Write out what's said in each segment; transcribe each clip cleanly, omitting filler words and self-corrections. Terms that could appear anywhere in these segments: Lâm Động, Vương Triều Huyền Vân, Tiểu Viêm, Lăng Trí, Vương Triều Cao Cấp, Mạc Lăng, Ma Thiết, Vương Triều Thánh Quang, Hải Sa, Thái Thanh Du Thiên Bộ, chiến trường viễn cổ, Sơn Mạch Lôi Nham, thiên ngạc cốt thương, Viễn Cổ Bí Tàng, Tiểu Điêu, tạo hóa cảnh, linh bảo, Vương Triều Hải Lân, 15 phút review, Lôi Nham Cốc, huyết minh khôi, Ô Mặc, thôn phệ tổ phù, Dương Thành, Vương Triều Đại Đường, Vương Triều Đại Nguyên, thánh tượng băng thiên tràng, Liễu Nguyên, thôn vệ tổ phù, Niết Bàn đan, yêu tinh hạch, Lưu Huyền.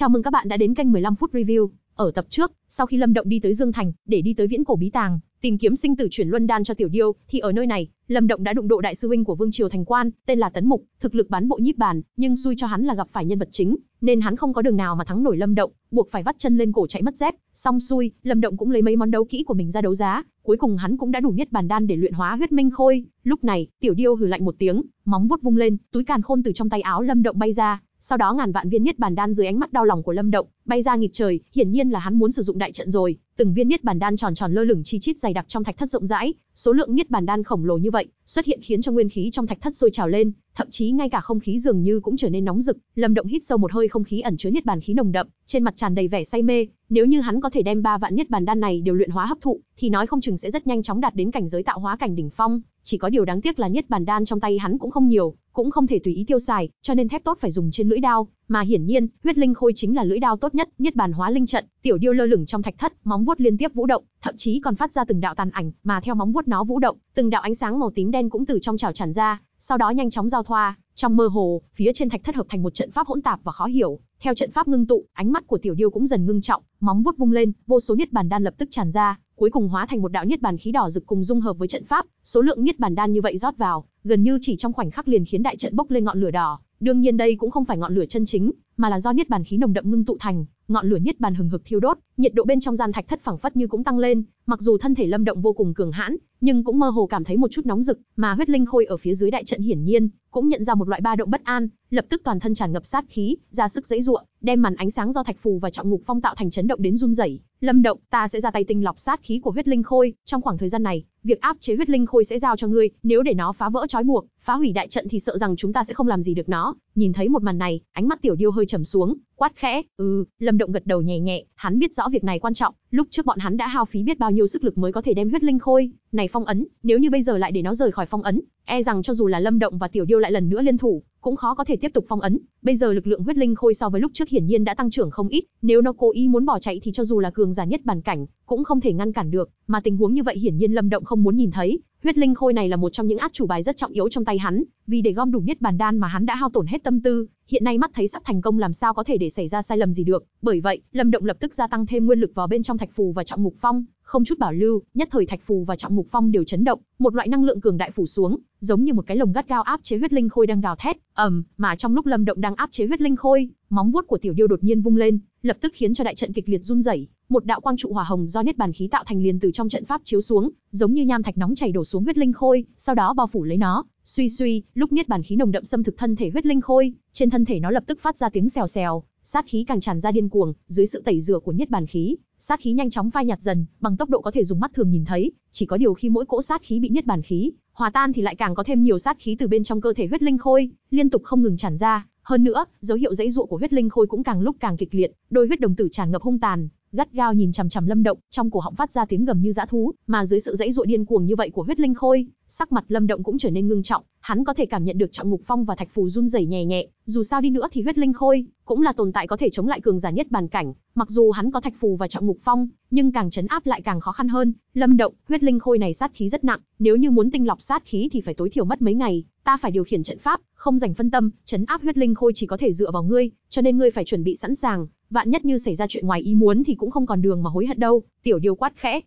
Chào mừng các bạn đã đến kênh 15 phút review. Ở tập trước, sau khi Lâm Động đi tới Dương Thành để đi tới Viễn Cổ Bí Tàng, tìm kiếm sinh tử chuyển luân đan cho Tiểu Điêu, thì ở nơi này, Lâm Động đã đụng độ đại sư huynh của Vương Triều Thành Quan, tên là Tấn Mục, thực lực bán bộ nhíp bàn, nhưng xui cho hắn là gặp phải nhân vật chính, nên hắn không có đường nào mà thắng nổi Lâm Động, buộc phải vắt chân lên cổ chạy mất dép. Xong xuôi, Lâm Động cũng lấy mấy món đấu kỹ của mình ra đấu giá, cuối cùng hắn cũng đã đủ niết bàn đan để luyện hóa huyết minh khôi. Lúc này, Tiểu Điêu hừ lạnh một tiếng, móng vuốt vung lên, túi càn khôn từ trong tay áo Lâm Động bay ra. Sau đó ngàn vạn viên niết bàn đan dưới ánh mắt đau lòng của Lâm Động bay ra nghịch trời, hiển nhiên là hắn muốn sử dụng đại trận rồi. Từng viên niết bàn đan tròn tròn lơ lửng chi chít dày đặc trong thạch thất rộng rãi, số lượng niết bàn đan khổng lồ như vậy xuất hiện khiến cho nguyên khí trong thạch thất sôi trào lên, thậm chí ngay cả không khí dường như cũng trở nên nóng rực. Lâm Động hít sâu một hơi không khí ẩn chứa niết bàn khí nồng đậm, trên mặt tràn đầy vẻ say mê. Nếu như hắn có thể đem 3 vạn niết bàn đan này đều luyện hóa hấp thụ, thì nói không chừng sẽ rất nhanh chóng đạt đến cảnh giới tạo hóa cảnh đỉnh phong. Chỉ có điều đáng tiếc là niết bàn đan trong tay hắn cũng không nhiều, cũng không thể tùy ý tiêu xài, cho nên thép tốt phải dùng trên lưỡi đao, mà hiển nhiên, huyết linh khôi chính là lưỡi đao tốt nhất. Niết bàn hóa linh trận, Tiểu Điêu lơ lửng trong thạch thất, móng vuốt liên tiếp vũ động, thậm chí còn phát ra từng đạo tàn ảnh, mà theo móng vuốt nó vũ động, từng đạo ánh sáng màu tím đen cũng từ trong chảo tràn ra, sau đó nhanh chóng giao thoa, trong mơ hồ, phía trên thạch thất hợp thành một trận pháp hỗn tạp và khó hiểu. Theo trận pháp ngưng tụ, ánh mắt của Tiểu Điêu cũng dần ngưng trọng, móng vuốt vung lên, vô số niết bàn đan lập tức tràn ra, cuối cùng hóa thành một đạo niết bàn khí đỏ rực cùng dung hợp với trận pháp, số lượng niết bàn đan như vậy rót vào, gần như chỉ trong khoảnh khắc liền khiến đại trận bốc lên ngọn lửa đỏ. Đương nhiên đây cũng không phải ngọn lửa chân chính, mà là do niết bàn khí nồng đậm ngưng tụ thành, ngọn lửa niết bàn hừng hực thiêu đốt, nhiệt độ bên trong gian thạch thất phảng phất như cũng tăng lên, mặc dù thân thể Lâm Động vô cùng cường hãn, nhưng cũng mơ hồ cảm thấy một chút nóng rực, mà huyết linh khôi ở phía dưới đại trận hiển nhiên cũng nhận ra một loại ba động bất an, lập tức toàn thân tràn ngập sát khí, ra sức giãy giụa, đem màn ánh sáng do thạch phù và trọng ngục phong tạo thành chấn động đến run rẩy. Lâm Động, ta sẽ ra tay tinh lọc sát khí của huyết linh khôi, trong khoảng thời gian này, việc áp chế huyết linh khôi sẽ giao cho ngươi, nếu để nó phá vỡ trói buộc, phá hủy đại trận thì sợ rằng chúng ta sẽ không làm gì được nó. Nhìn thấy một màn này, ánh mắt Tiểu Điêu hơi trầm xuống, quát khẽ, Lâm Động gật đầu nhẹ nhẹ, hắn biết rõ việc này quan trọng, lúc trước bọn hắn đã hao phí biết bao nhiêu sức lực mới có thể đem huyết linh khôi này phong ấn, nếu như bây giờ lại để nó rời khỏi phong ấn, e rằng cho dù là Lâm Động và Tiểu Điêu lại lần nữa liên thủ, cũng khó có thể tiếp tục phong ấn. Bây giờ lực lượng huyết linh khôi so với lúc trước hiển nhiên đã tăng trưởng không ít, nếu nó cố ý muốn bỏ chạy thì cho dù là cường giả nhất bản cảnh cũng không thể ngăn cản được, mà tình huống như vậy hiển nhiên Lâm Động không muốn nhìn thấy. Huyết linh khôi này là một trong những át chủ bài rất trọng yếu trong tay hắn, vì để gom đủ niết bàn đan mà hắn đã hao tổn hết tâm tư, hiện nay mắt thấy sắp thành công làm sao có thể để xảy ra sai lầm gì được. Bởi vậy, Lâm Động lập tức gia tăng thêm nguyên lực vào bên trong thạch phù và trọng ngục phong, không chút bảo lưu, nhất thời thạch phù và trọng ngục phong đều chấn động, một loại năng lượng cường đại phủ xuống, giống như một cái lồng gắt gao áp chế huyết linh khôi đang gào thét. Mà trong lúc Lâm Động đang áp chế huyết linh khôi, móng vuốt của Tiểu Điêu đột nhiên vung lên, lập tức khiến cho đại trận kịch liệt run rẩy, một đạo quang trụ hỏa hồng do niết bàn khí tạo thành liền từ trong trận pháp chiếu xuống, giống như nham thạch nóng chảy đổ xuống huyết linh khôi, sau đó bao phủ lấy nó. Suy suy, lúc niết bàn khí nồng đậm xâm thực thân thể huyết linh khôi, trên thân thể nó lập tức phát ra tiếng xèo xèo, sát khí càng tràn ra điên cuồng, dưới sự tẩy rửa của niết bàn khí, sát khí nhanh chóng phai nhạt dần, bằng tốc độ có thể dùng mắt thường nhìn thấy, chỉ có điều khi mỗi cỗ sát khí bị niết bàn khí hòa tan thì lại càng có thêm nhiều sát khí từ bên trong cơ thể huyết linh khôi, liên tục không ngừng tràn ra, hơn nữa, dấu hiệu giãy giụa của huyết linh khôi cũng càng lúc càng kịch liệt, đôi huyết đồng tử tràn ngập hung tàn, gắt gao nhìn chằm chằm Lâm Động, trong cổ họng phát ra tiếng gầm như dã thú, mà dưới sự giãy giụa điên cuồng như vậy của huyết linh khôi, sắc mặt Lâm Động cũng trở nên ngưng trọng, hắn có thể cảm nhận được trọng ngục phong và thạch phù run rẩy nhẹ nhẹ, dù sao đi nữa thì huyết linh khôi cũng là tồn tại có thể chống lại cường giả nhất bản cảnh, mặc dù hắn có thạch phù và trọng ngục phong, nhưng càng trấn áp lại càng khó khăn hơn. Lâm Động, huyết linh khôi này sát khí rất nặng, nếu như muốn tinh lọc sát khí thì phải tối thiểu mất mấy ngày, ta phải điều khiển trận pháp, không dành phân tâm, trấn áp huyết linh khôi chỉ có thể dựa vào ngươi, cho nên ngươi phải chuẩn bị sẵn sàng, vạn nhất như xảy ra chuyện ngoài ý muốn thì cũng không còn đường mà hối hận đâu. Tiểu Điêu quát khẽ,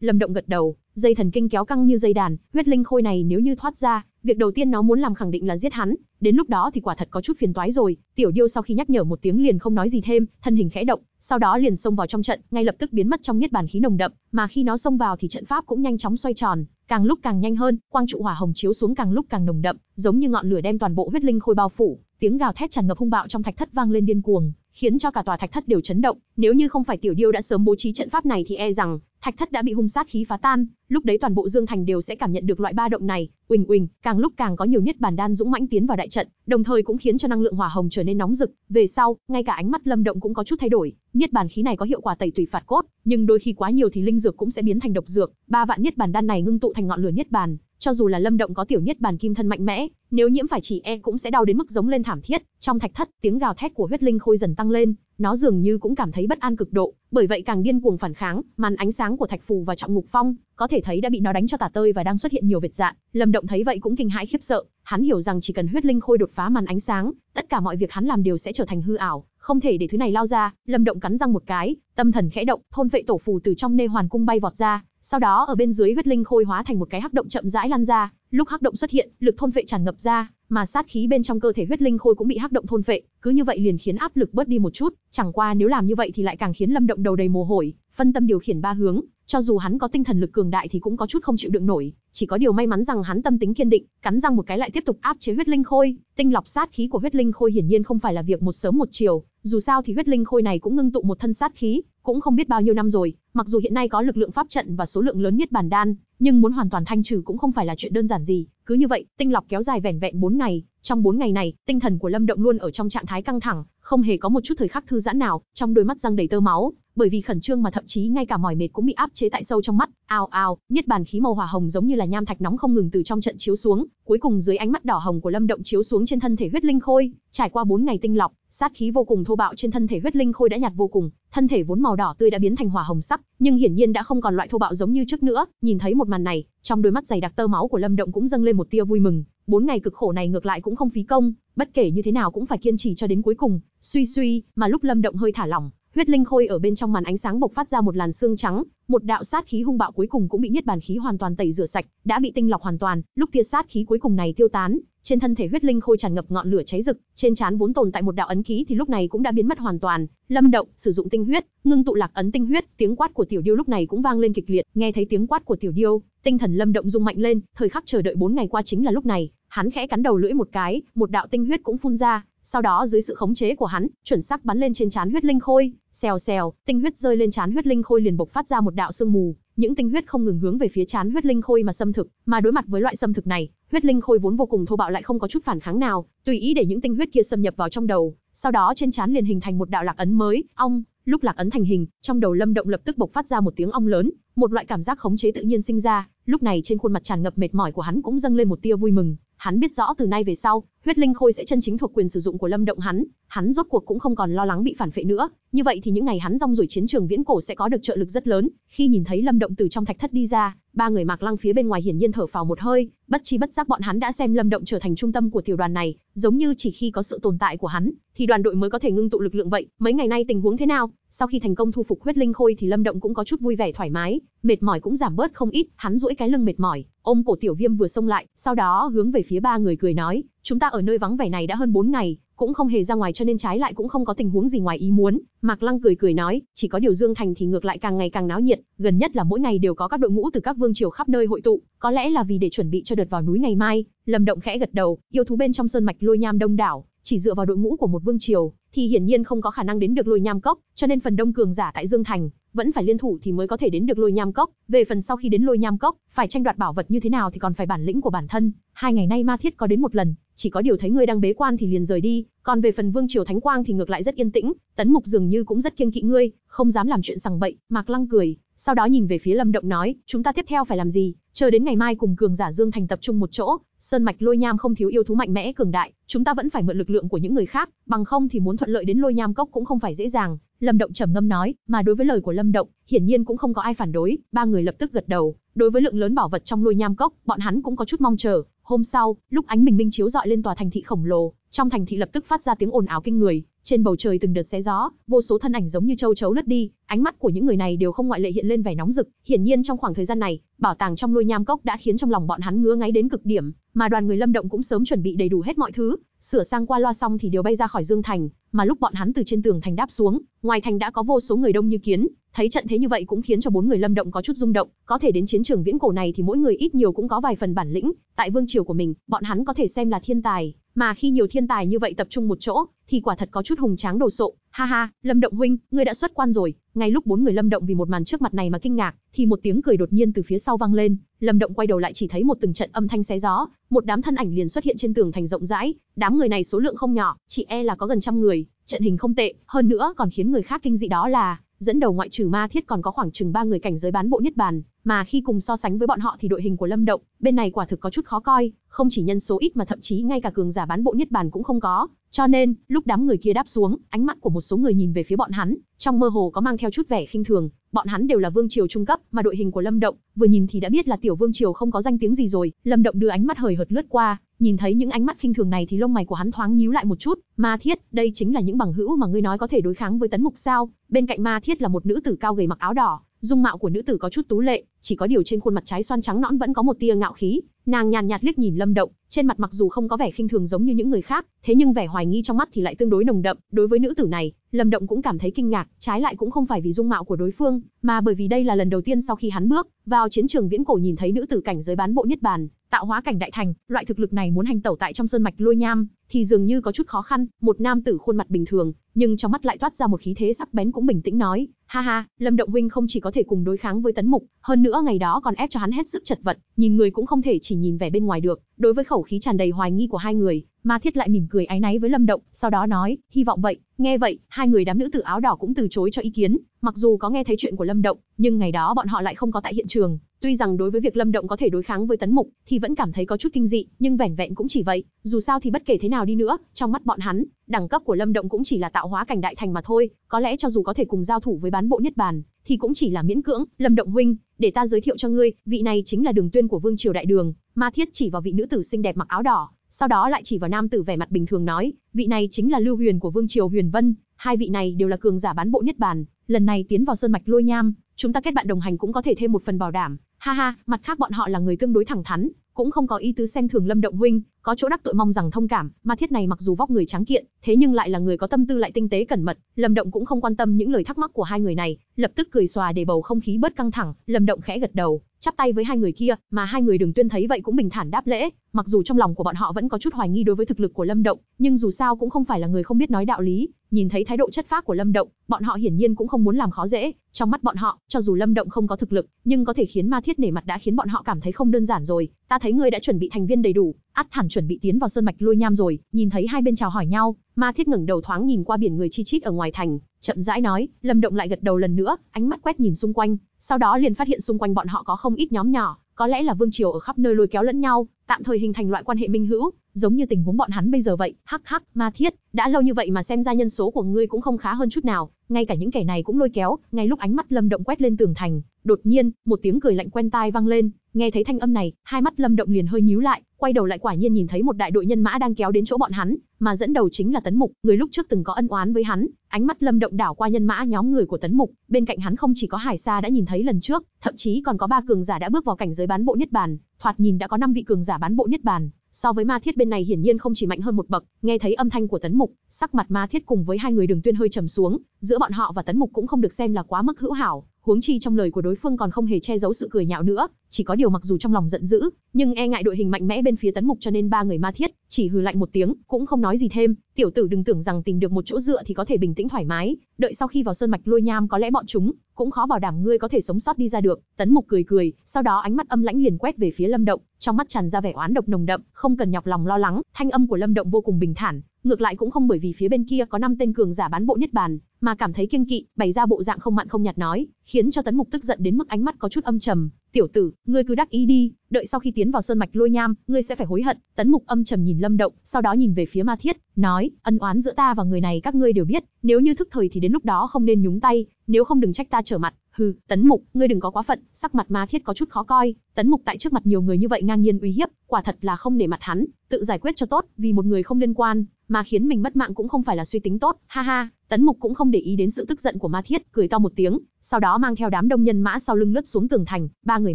Lâm Động gật đầu, dây thần kinh kéo căng như dây đàn, huyết linh khôi này nếu như thoát ra, việc đầu tiên nó muốn làm khẳng định là giết hắn, đến lúc đó thì quả thật có chút phiền toái rồi. Tiểu Điêu sau khi nhắc nhở một tiếng liền không nói gì thêm, thân hình khẽ động, sau đó liền xông vào trong trận, ngay lập tức biến mất trong niết bàn khí nồng đậm, mà khi nó xông vào thì trận pháp cũng nhanh chóng xoay tròn, càng lúc càng nhanh hơn, quang trụ hỏa hồng chiếu xuống càng lúc càng nồng đậm, giống như ngọn lửa đem toàn bộ huyết linh khôi bao phủ, tiếng gào thét tràn ngập hung bạo trong thạch thất vang lên điên cuồng, khiến cho cả tòa thạch thất đều chấn động, nếu như không phải Tiểu Điêu đã sớm bố trí trận pháp này thì e rằng thạch thất đã bị hung sát khí phá tan, lúc đấy toàn bộ Dương Thành đều sẽ cảm nhận được loại ba động này. Uỳnh uỳnh, càng lúc càng có nhiều niết bàn đan dũng mãnh tiến vào đại trận, đồng thời cũng khiến cho năng lượng hỏa hồng trở nên nóng rực, về sau, ngay cả ánh mắt Lâm Động cũng có chút thay đổi, niết bàn khí này có hiệu quả tẩy tủy phạt cốt, nhưng đôi khi quá nhiều thì linh dược cũng sẽ biến thành độc dược, 3 vạn niết bàn đan này ngưng tụ thành ngọn lửa niết bàn, cho dù là Lâm Động có tiểu niết bàn kim thân mạnh mẽ, nếu nhiễm phải chỉ e cũng sẽ đau đến mức giống lên thảm thiết. Trong thạch thất, tiếng gào thét của huyết linh khôi dần tăng lên, Nó dường như cũng cảm thấy bất an cực độ, bởi vậy càng điên cuồng phản kháng. Màn ánh sáng của thạch phù và trọng ngục phong có thể thấy đã bị nó đánh cho tả tơi và đang xuất hiện nhiều vệt rạn. Lâm Động thấy vậy cũng kinh hãi khiếp sợ, hắn hiểu rằng chỉ cần huyết linh khôi đột phá màn ánh sáng, tất cả mọi việc hắn làm đều sẽ trở thành hư ảo, không thể để thứ này lao ra. Lâm Động cắn răng một cái, tâm thần khẽ động, thôn vệ tổ phù từ trong nê hoàn cung bay vọt ra, sau đó ở bên dưới huyết linh khôi hóa thành một cái hắc động chậm rãi lan ra. Lúc hắc động xuất hiện, lực thôn vệ tràn ngập ra, mà sát khí bên trong cơ thể huyết linh khôi cũng bị hắc động thôn vệ, cứ như vậy liền khiến áp lực bớt đi một chút. Chẳng qua nếu làm như vậy thì lại càng khiến Lâm Động đầu đầy mồ hôi, phân tâm điều khiển ba hướng, cho dù hắn có tinh thần lực cường đại thì cũng có chút không chịu đựng nổi. Chỉ có điều may mắn rằng hắn tâm tính kiên định, cắn răng một cái lại tiếp tục áp chế huyết linh khôi. Tinh lọc sát khí của huyết linh khôi hiển nhiên không phải là việc một sớm một chiều, dù sao thì huyết linh khôi này cũng ngưng tụ một thân sát khí, cũng không biết bao nhiêu năm rồi. Mặc dù hiện nay có lực lượng pháp trận và số lượng lớn niết bàn đan, nhưng muốn hoàn toàn thanh trừ cũng không phải là chuyện đơn giản gì. Cứ như vậy, tinh lọc kéo dài vẻn vẹn 4 ngày. Trong 4 ngày này, tinh thần của Lâm Động luôn ở trong trạng thái căng thẳng, không hề có một chút thời khắc thư giãn nào, trong đôi mắt răng đầy tơ máu, bởi vì khẩn trương mà thậm chí ngay cả mỏi mệt cũng bị áp chế tại sâu trong mắt. Ào ào, niết bàn khí màu hỏa hồng giống như là nham thạch nóng không ngừng từ trong trận chiếu xuống, cuối cùng dưới ánh mắt đỏ hồng của Lâm Động chiếu xuống trên thân thể huyết linh khôi. Trải qua 4 ngày tinh lọc, sát khí vô cùng thô bạo trên thân thể huyết linh khôi đã nhạt vô cùng, thân thể vốn màu đỏ tươi đã biến thành hỏa hồng sắc, nhưng hiển nhiên đã không còn loại thô bạo giống như trước nữa. Nhìn thấy một màn này, trong đôi mắt dày đặc tơ máu của Lâm Động cũng dâng lên một tia vui mừng. 4 ngày cực khổ này ngược lại cũng không phí công, bất kể như thế nào cũng phải kiên trì cho đến cuối cùng. Suy suy, mà lúc Lâm Động hơi thả lỏng, huyết linh khôi ở bên trong màn ánh sáng bộc phát ra một làn xương trắng, một đạo sát khí hung bạo cuối cùng cũng bị niết bàn khí hoàn toàn tẩy rửa sạch, đã bị tinh lọc hoàn toàn. Lúc tia sát khí cuối cùng này tiêu tán, trên thân thể huyết linh khôi tràn ngập ngọn lửa cháy rực, trên trán vốn tồn tại một đạo ấn ký thì lúc này cũng đã biến mất hoàn toàn. Lâm Động sử dụng tinh huyết, ngưng tụ lạc ấn tinh huyết, tiếng quát của Tiểu Điêu lúc này cũng vang lên kịch liệt. Nghe thấy tiếng quát của Tiểu Điêu, tinh thần Lâm Động rung mạnh lên, thời khắc chờ đợi 4 ngày qua chính là lúc này. Hắn khẽ cắn đầu lưỡi một cái, một đạo tinh huyết cũng phun ra, sau đó dưới sự khống chế của hắn, chuẩn xác bắn lên trên trán huyết linh khôi. Xèo xèo, tinh huyết rơi lên trán huyết linh khôi liền bộc phát ra một đạo sương mù, những tinh huyết không ngừng hướng về phía trán huyết linh khôi mà xâm thực. Mà đối mặt với loại xâm thực này, huyết linh khôi vốn vô cùng thô bạo lại không có chút phản kháng nào, tùy ý để những tinh huyết kia xâm nhập vào trong đầu, sau đó trên trán liền hình thành một đạo lạc ấn mới. Ong, lúc lạc ấn thành hình, trong đầu Lâm Động lập tức bộc phát ra một tiếng ong lớn, một loại cảm giác khống chế tự nhiên sinh ra, lúc này trên khuôn mặt tràn ngập mệt mỏi của hắn cũng dâng lên một tia vui mừng. Hắn biết rõ từ nay về sau, huyết linh khôi sẽ chân chính thuộc quyền sử dụng của Lâm Động hắn, hắn rốt cuộc cũng không còn lo lắng bị phản phệ nữa. Như vậy thì những ngày hắn rong ruổi chiến trường viễn cổ sẽ có được trợ lực rất lớn. Khi nhìn thấy Lâm Động từ trong thạch thất đi ra, ba người Mạc Lăng phía bên ngoài hiển nhiên thở phào một hơi, bất chi bất giác bọn hắn đã xem Lâm Động trở thành trung tâm của tiểu đoàn này, giống như chỉ khi có sự tồn tại của hắn thì đoàn đội mới có thể ngưng tụ lực lượng vậy. Mấy ngày nay tình huống thế nào? Sau khi thành công thu phục huyết linh khôi thì Lâm Động cũng có chút vui vẻ thoải mái, mệt mỏi cũng giảm bớt không ít. Hắn duỗi cái lưng mệt mỏi, ôm cổ Tiểu Viêm vừa xông lại, sau đó hướng về phía ba người cười nói: "Chúng ta ở nơi vắng vẻ này đã hơn 4 ngày, cũng không hề ra ngoài cho nên trái lại cũng không có tình huống gì ngoài ý muốn." Mạc Lăng cười cười nói: "Chỉ có điều Dương Thành thì ngược lại càng ngày càng náo nhiệt, gần nhất là mỗi ngày đều có các đội ngũ từ các vương triều khắp nơi hội tụ, có lẽ là vì để chuẩn bị cho đợt vào núi ngày mai." Lâm Động khẽ gật đầu, yêu thú bên trong sơn mạch Lôi Nham đông đảo, chỉ dựa vào đội ngũ của một vương triều thì hiển nhiên không có khả năng đến được Lôi Nham Cốc, cho nên phần đông cường giả tại Dương Thành vẫn phải liên thủ thì mới có thể đến được Lôi Nham Cốc. Về phần sau khi đến Lôi Nham Cốc, phải tranh đoạt bảo vật như thế nào thì còn phải bản lĩnh của bản thân. 2 ngày nay Ma Thiết có đến một lần, chỉ có điều thấy ngươi đang bế quan thì liền rời đi, còn về phần Vương triều Thánh Quang thì ngược lại rất yên tĩnh, Tấn Mục dường như cũng rất kiêng kỵ ngươi, không dám làm chuyện sằng bậy." Mạc Lăng cười, sau đó nhìn về phía Lâm Động nói: "Chúng ta tiếp theo phải làm gì? Chờ đến ngày mai cùng cường giả Dương Thành tập trung một chỗ, sơn mạch Lôi Nham không thiếu yêu thú mạnh mẽ cường đại, chúng ta vẫn phải mượn lực lượng của những người khác, bằng không thì muốn thuận lợi đến Lôi Nham Cốc cũng không phải dễ dàng." Lâm Động trầm ngâm nói, mà đối với lời của Lâm Động, hiển nhiên cũng không có ai phản đối, ba người lập tức gật đầu. Đối với lượng lớn bảo vật trong Lôi Nham Cốc, bọn hắn cũng có chút mong chờ. Hôm sau, lúc ánh bình minh chiếu rọi lên tòa thành thị khổng lồ, trong thành thị lập tức phát ra tiếng ồn ào kinh người, trên bầu trời từng đợt xé gió, vô số thân ảnh giống như châu chấu lướt đi, ánh mắt của những người này đều không ngoại lệ hiện lên vẻ nóng rực, hiển nhiên trong khoảng thời gian này, bảo tàng trong Lôi Nham Cốc đã khiến trong lòng bọn hắn ngứa ngáy đến cực điểm, mà đoàn người Lâm Động cũng sớm chuẩn bị đầy đủ hết mọi thứ, sửa sang qua loa xong thì đều bay ra khỏi Dương Thành, mà lúc bọn hắn từ trên tường thành đáp xuống, ngoài thành đã có vô số người đông như kiến. Thấy trận thế như vậy cũng khiến cho 4 người Lâm Động có chút rung động, có thể đến chiến trường viễn cổ này thì mỗi người ít nhiều cũng có vài phần bản lĩnh, tại vương triều của mình, bọn hắn có thể xem là thiên tài, mà khi nhiều thiên tài như vậy tập trung một chỗ, thì quả thật có chút hùng tráng đồ sộ. Ha ha, Lâm Động huynh, ngươi đã xuất quan rồi. Ngay lúc 4 người Lâm Động vì một màn trước mặt này mà kinh ngạc, thì một tiếng cười đột nhiên từ phía sau vang lên. Lâm Động quay đầu lại chỉ thấy một từng trận âm thanh xé gió, một đám thân ảnh liền xuất hiện trên tường thành rộng rãi. Đám người này số lượng không nhỏ, chỉ e là có gần 100 người, trận hình không tệ, hơn nữa còn khiến người khác kinh dị đó là dẫn đầu ngoại trừ Ma Thiết còn có khoảng chừng 3 người cảnh giới bán bộ niết bàn, Mà khi cùng so sánh với bọn họ thì đội hình của Lâm Động, bên này quả thực có chút khó coi, không chỉ nhân số ít mà thậm chí ngay cả cường giả bán bộ niết bàn cũng không có. Cho nên, lúc đám người kia đáp xuống, ánh mắt của một số người nhìn về phía bọn hắn, trong mơ hồ có mang theo chút vẻ khinh thường. Bọn hắn đều là vương triều trung cấp, mà đội hình của Lâm Động, vừa nhìn thì đã biết là tiểu vương triều không có danh tiếng gì rồi. Lâm Động đưa ánh mắt hời hợt lướt qua, nhìn thấy những ánh mắt khinh thường này thì lông mày của hắn thoáng nhíu lại một chút. Ma Thiết, đây chính là những bằng hữu mà ngươi nói có thể đối kháng với Tấn Mục sao? Bên cạnh Ma Thiết là một nữ tử cao gầy mặc áo đỏ, dung mạo của nữ tử có chút tú lệ, chỉ có điều trên khuôn mặt trái xoan trắng nõn vẫn có một tia ngạo khí. Nàng nhàn nhạt liếc nhìn Lâm Động, trên mặt mặc dù không có vẻ khinh thường giống như những người khác, thế nhưng vẻ hoài nghi trong mắt thì lại tương đối nồng đậm. Đối với nữ tử này, Lâm Động cũng cảm thấy kinh ngạc, trái lại cũng không phải vì dung mạo của đối phương, mà bởi vì đây là lần đầu tiên sau khi hắn bước vào chiến trường viễn cổ nhìn thấy nữ tử cảnh giới bán bộ niết bàn, tạo hóa cảnh đại thành, loại thực lực này muốn hành tẩu tại trong sơn mạch lôi nham thì dường như có chút khó khăn. Một nam tử khuôn mặt bình thường, nhưng trong mắt lại toát ra một khí thế sắc bén cũng bình tĩnh nói: "Ha ha, Lâm Động huynh không chỉ có thể cùng đối kháng với Tấn Mục, hơn nữa ngày đó còn ép cho hắn hết sức chật vật, nhìn người cũng không thể chỉ nhìn vẻ bên ngoài được." Đối với khẩu khí tràn đầy hoài nghi của hai người, Ma Thiết lại mỉm cười áy náy với Lâm Động, sau đó nói: "Hy vọng vậy." Nghe vậy, hai người đám nữ tử áo đỏ cũng từ chối cho ý kiến, mặc dù có nghe thấy chuyện của Lâm Động, nhưng ngày đó bọn họ lại không có tại hiện trường. Tuy rằng đối với việc Lâm Động có thể đối kháng với Tấn Mục thì vẫn cảm thấy có chút kinh dị, nhưng vẻn vẹn cũng chỉ vậy, dù sao thì bất kể thế nào đi nữa, trong mắt bọn hắn, đẳng cấp của Lâm Động cũng chỉ là tạo hóa cảnh đại thành mà thôi, có lẽ cho dù có thể cùng giao thủ với bán bộ niết bàn thì cũng chỉ là miễn cưỡng. "Lâm Động huynh, để ta giới thiệu cho ngươi, vị này chính là Đường Tuyên của Vương Triều Đại Đường." Ma Thiết chỉ vào vị nữ tử xinh đẹp mặc áo đỏ, sau đó lại chỉ vào nam tử vẻ mặt bình thường nói: "Vị này chính là Lưu Huyền của Vương Triều Huyền Vân, hai vị này đều là cường giả bán bộ niết bàn, lần này tiến vào sơn mạch lôi nham, chúng ta kết bạn đồng hành cũng có thể thêm một phần bảo đảm." "Ha ha, mặt khác bọn họ là người tương đối thẳng thắn, cũng không có ý tứ xem thường Lâm Động huynh, có chỗ đắc tội mong rằng thông cảm." Ma Thiết này mặc dù vóc người tráng kiện, thế nhưng lại là người có tâm tư lại tinh tế cẩn mật. Lâm Động cũng không quan tâm những lời thắc mắc của hai người này, lập tức cười xòa để bầu không khí bớt căng thẳng. Lâm Động khẽ gật đầu, chắp tay với hai người kia, mà hai người Đường Tuyên thấy vậy cũng bình thản đáp lễ, mặc dù trong lòng của bọn họ vẫn có chút hoài nghi đối với thực lực của Lâm Động, nhưng dù sao cũng không phải là người không biết nói đạo lý. Nhìn thấy thái độ chất phác của Lâm Động, bọn họ hiển nhiên cũng không muốn làm khó dễ. Trong mắt bọn họ, cho dù Lâm Động không có thực lực, nhưng có thể khiến Ma Thiết nể mặt đã khiến bọn họ cảm thấy không đơn giản rồi. "Ta thấy ngươi đã chuẩn bị thành viên đầy đủ, ắt hẳn chuẩn bị tiến vào sơn mạch lôi nham rồi." Nhìn thấy hai bên chào hỏi nhau, Ma Thiết ngẩng đầu thoáng nhìn qua biển người chi chít ở ngoài thành, chậm rãi nói. Lâm Động lại gật đầu lần nữa, ánh mắt quét nhìn xung quanh, sau đó liền phát hiện xung quanh bọn họ có không ít nhóm nhỏ, có lẽ là vương triều ở khắp nơi lôi kéo lẫn nhau, tạm thời hình thành loại quan hệ minh hữu, giống như tình huống bọn hắn bây giờ vậy. "Hắc hắc, Ma Thiết, đã lâu như vậy mà xem ra nhân số của ngươi cũng không khá hơn chút nào, ngay cả những kẻ này cũng lôi kéo." Ngay lúc ánh mắt Lâm Động quét lên tường thành, đột nhiên, một tiếng cười lạnh quen tai vang lên, nghe thấy thanh âm này, hai mắt Lâm Động liền hơi nhíu lại, quay đầu lại quả nhiên nhìn thấy một đại đội nhân mã đang kéo đến chỗ bọn hắn, mà dẫn đầu chính là Tấn Mục, người lúc trước từng có ân oán với hắn. Ánh mắt Lâm Động đảo qua nhân mã nhóm người của Tấn Mục, bên cạnh hắn không chỉ có Hải Sa đã nhìn thấy lần trước, thậm chí còn có ba cường giả đã bước vào cảnh giới bán bộ niết bàn, thoạt nhìn đã có 5 vị cường giả bán bộ niết bàn. So với Ma Thiết bên này hiển nhiên không chỉ mạnh hơn một bậc. Nghe thấy âm thanh của Tấn Mục, sắc mặt Ma Thiết cùng với hai người Đường Tuyên hơi trầm xuống, giữa bọn họ và Tấn Mục cũng không được xem là quá mức hữu hảo, huống chi trong lời của đối phương còn không hề che giấu sự cười nhạo nữa. Chỉ có điều mặc dù trong lòng giận dữ, nhưng e ngại đội hình mạnh mẽ bên phía Tấn Mục cho nên ba người Ma Thiết chỉ hừ lạnh một tiếng, cũng không nói gì thêm. "Tiểu tử đừng tưởng rằng tìm được một chỗ dựa thì có thể bình tĩnh thoải mái, đợi sau khi vào sơn mạch lôi nham có lẽ bọn chúng cũng khó bảo đảm ngươi có thể sống sót đi ra được." Tấn Mục cười cười, sau đó ánh mắt âm lãnh liền quét về phía Lâm Động, trong mắt tràn ra vẻ oán độc nồng đậm. "Không cần nhọc lòng lo lắng." Thanh âm của Lâm Động vô cùng bình thản, ngược lại cũng không bởi vì phía bên kia có 5 tên cường giả bán bộ niết bàn mà cảm thấy kiêng kỵ, bày ra bộ dạng không mặn không nhạt nói, khiến cho Tấn Mục tức giận đến mức ánh mắt có chút âm trầm. "Tiểu tử, ngươi cứ đắc ý đi, đợi sau khi tiến vào sơn mạch lôi nham, ngươi sẽ phải hối hận." Tấn Mục âm trầm nhìn Lâm Động, sau đó nhìn về phía Ma Thiết, nói: "Ân oán giữa ta và người này các ngươi đều biết, nếu như thức thời thì đến lúc đó không nên nhúng tay, nếu không đừng trách ta trở mặt." "Hừ, Tấn Mục, ngươi đừng có quá phận." Sắc mặt Ma Thiết có chút khó coi, Tấn Mục tại trước mặt nhiều người như vậy ngang nhiên uy hiếp, quả thật là không nể mặt hắn, tự giải quyết cho tốt, vì một người không liên quan mà khiến mình mất mạng cũng không phải là suy tính tốt. "Ha ha." Tấn Mục cũng không để ý đến sự tức giận của Ma Thiết, cười to một tiếng, sau đó mang theo đám đông nhân mã sau lưng lướt xuống tường thành. Ba người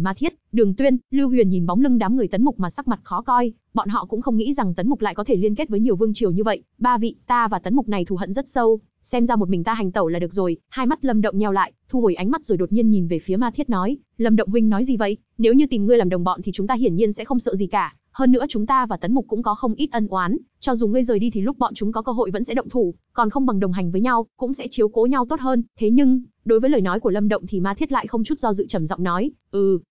Ma Thiết, Đường Tuyên, Lưu Huyền nhìn bóng lưng đám người Tấn Mục mà sắc mặt khó coi, bọn họ cũng không nghĩ rằng Tấn Mục lại có thể liên kết với nhiều vương triều như vậy. "Ba vị, ta và Tấn Mục này thù hận rất sâu, xem ra một mình ta hành tẩu là được rồi." Hai mắt Lâm Động nheo lại, thu hồi ánh mắt rồi đột nhiên nhìn về phía Ma Thiết nói: "Lâm Động huynh nói gì vậy? Nếu như tìm ngươi làm đồng bọn thì chúng ta hiển nhiên sẽ không sợ gì cả, hơn nữa chúng ta và Tấn Mục cũng có không ít ân oán, cho dù ngươi rời đi thì lúc bọn chúng có cơ hội vẫn sẽ động thủ, còn không bằng đồng hành với nhau, cũng sẽ chiếu cố nhau tốt hơn." Thế nhưng, đối với lời nói của Lâm Động thì Ma Thiết lại không chút do dự trầm giọng nói: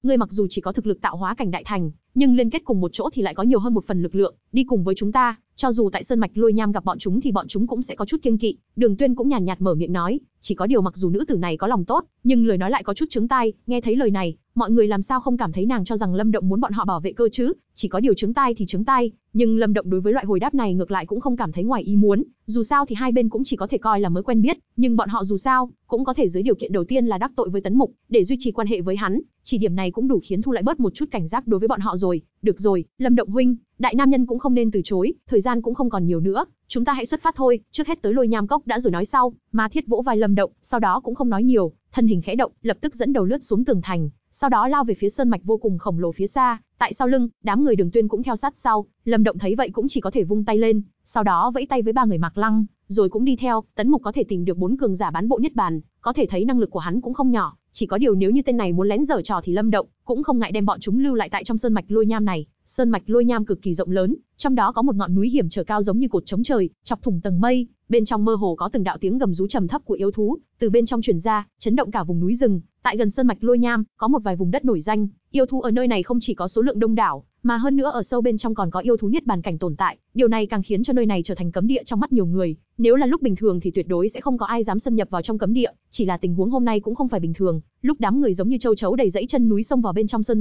"Ngươi mặc dù chỉ có thực lực tạo hóa cảnh đại thành, nhưng liên kết cùng một chỗ thì lại có nhiều hơn một phần lực lượng, đi cùng với chúng ta, cho dù tại sơn mạch lôi nham gặp bọn chúng thì bọn chúng cũng sẽ có chút kiêng kỵ." Đường Tuyên cũng nhàn nhạt mở miệng nói: Chỉ có điều mặc dù nữ tử này có lòng tốt, nhưng lời nói lại có chút chướng tai. Nghe thấy lời này, mọi người làm sao không cảm thấy nàng cho rằng Lâm Động muốn bọn họ bảo vệ cơ chứ? Chỉ có điều chướng tai thì chướng tai, nhưng Lâm Động đối với loại hồi đáp này ngược lại cũng không cảm thấy ngoài ý muốn. Dù sao thì hai bên cũng chỉ có thể coi là mới quen biết, nhưng bọn họ dù sao cũng có thể dưới điều kiện đầu tiên là đắc tội với Tấn Mục để duy trì quan hệ với hắn, chỉ điểm này cũng đủ khiến Thu lại bớt một chút cảnh giác đối với bọn họ rồi. Được rồi, Lâm Động huynh, đại nam nhân cũng không nên từ chối, thời gian cũng không còn nhiều nữa, chúng ta hãy xuất phát thôi, trước hết tới Lôi Nham Cốc đã rồi nói sau. Ma Thiết vỗ vai Lâm Động, sau đó cũng không nói nhiều, thân hình khẽ động, lập tức dẫn đầu lướt xuống tường thành, sau đó lao về phía sơn mạch vô cùng khổng lồ phía xa. Tại sau lưng, đám người Đường Tuyên cũng theo sát sau. Lâm Động thấy vậy cũng chỉ có thể vung tay lên, sau đó vẫy tay với ba người Mạc Lăng, rồi cũng đi theo. Tấn Mục có thể tìm được 4 cường giả bán bộ niết bàn, có thể thấy năng lực của hắn cũng không nhỏ. Chỉ có điều nếu như tên này muốn lén dở trò thì Lâm Động cũng không ngại đem bọn chúng lưu lại tại trong sơn mạch Lôi Nham này. Sơn mạch Lôi Nham cực kỳ rộng lớn, trong đó có một ngọn núi hiểm trở cao giống như cột chống trời, chọc thủng tầng mây, bên trong mơ hồ có từng đạo tiếng gầm rú trầm thấp của yêu thú từ bên trong truyền ra, chấn động cả vùng núi rừng. Tại gần sơn mạch Lôi Nham, có một vài vùng đất nổi danh, yêu thú ở nơi này không chỉ có số lượng đông đảo, mà hơn nữa ở sâu bên trong còn có yêu thú niết bàn cảnh tồn tại, điều này càng khiến cho nơi này trở thành cấm địa trong mắt nhiều người. Nếu là lúc bình thường thì tuyệt đối sẽ không có ai dám xâm nhập vào trong cấm địa, chỉ là tình huống hôm nay cũng không phải bình thường. Lúc đám người giống như châu chấu đầy dãy chân núi xông vào bên trong sơn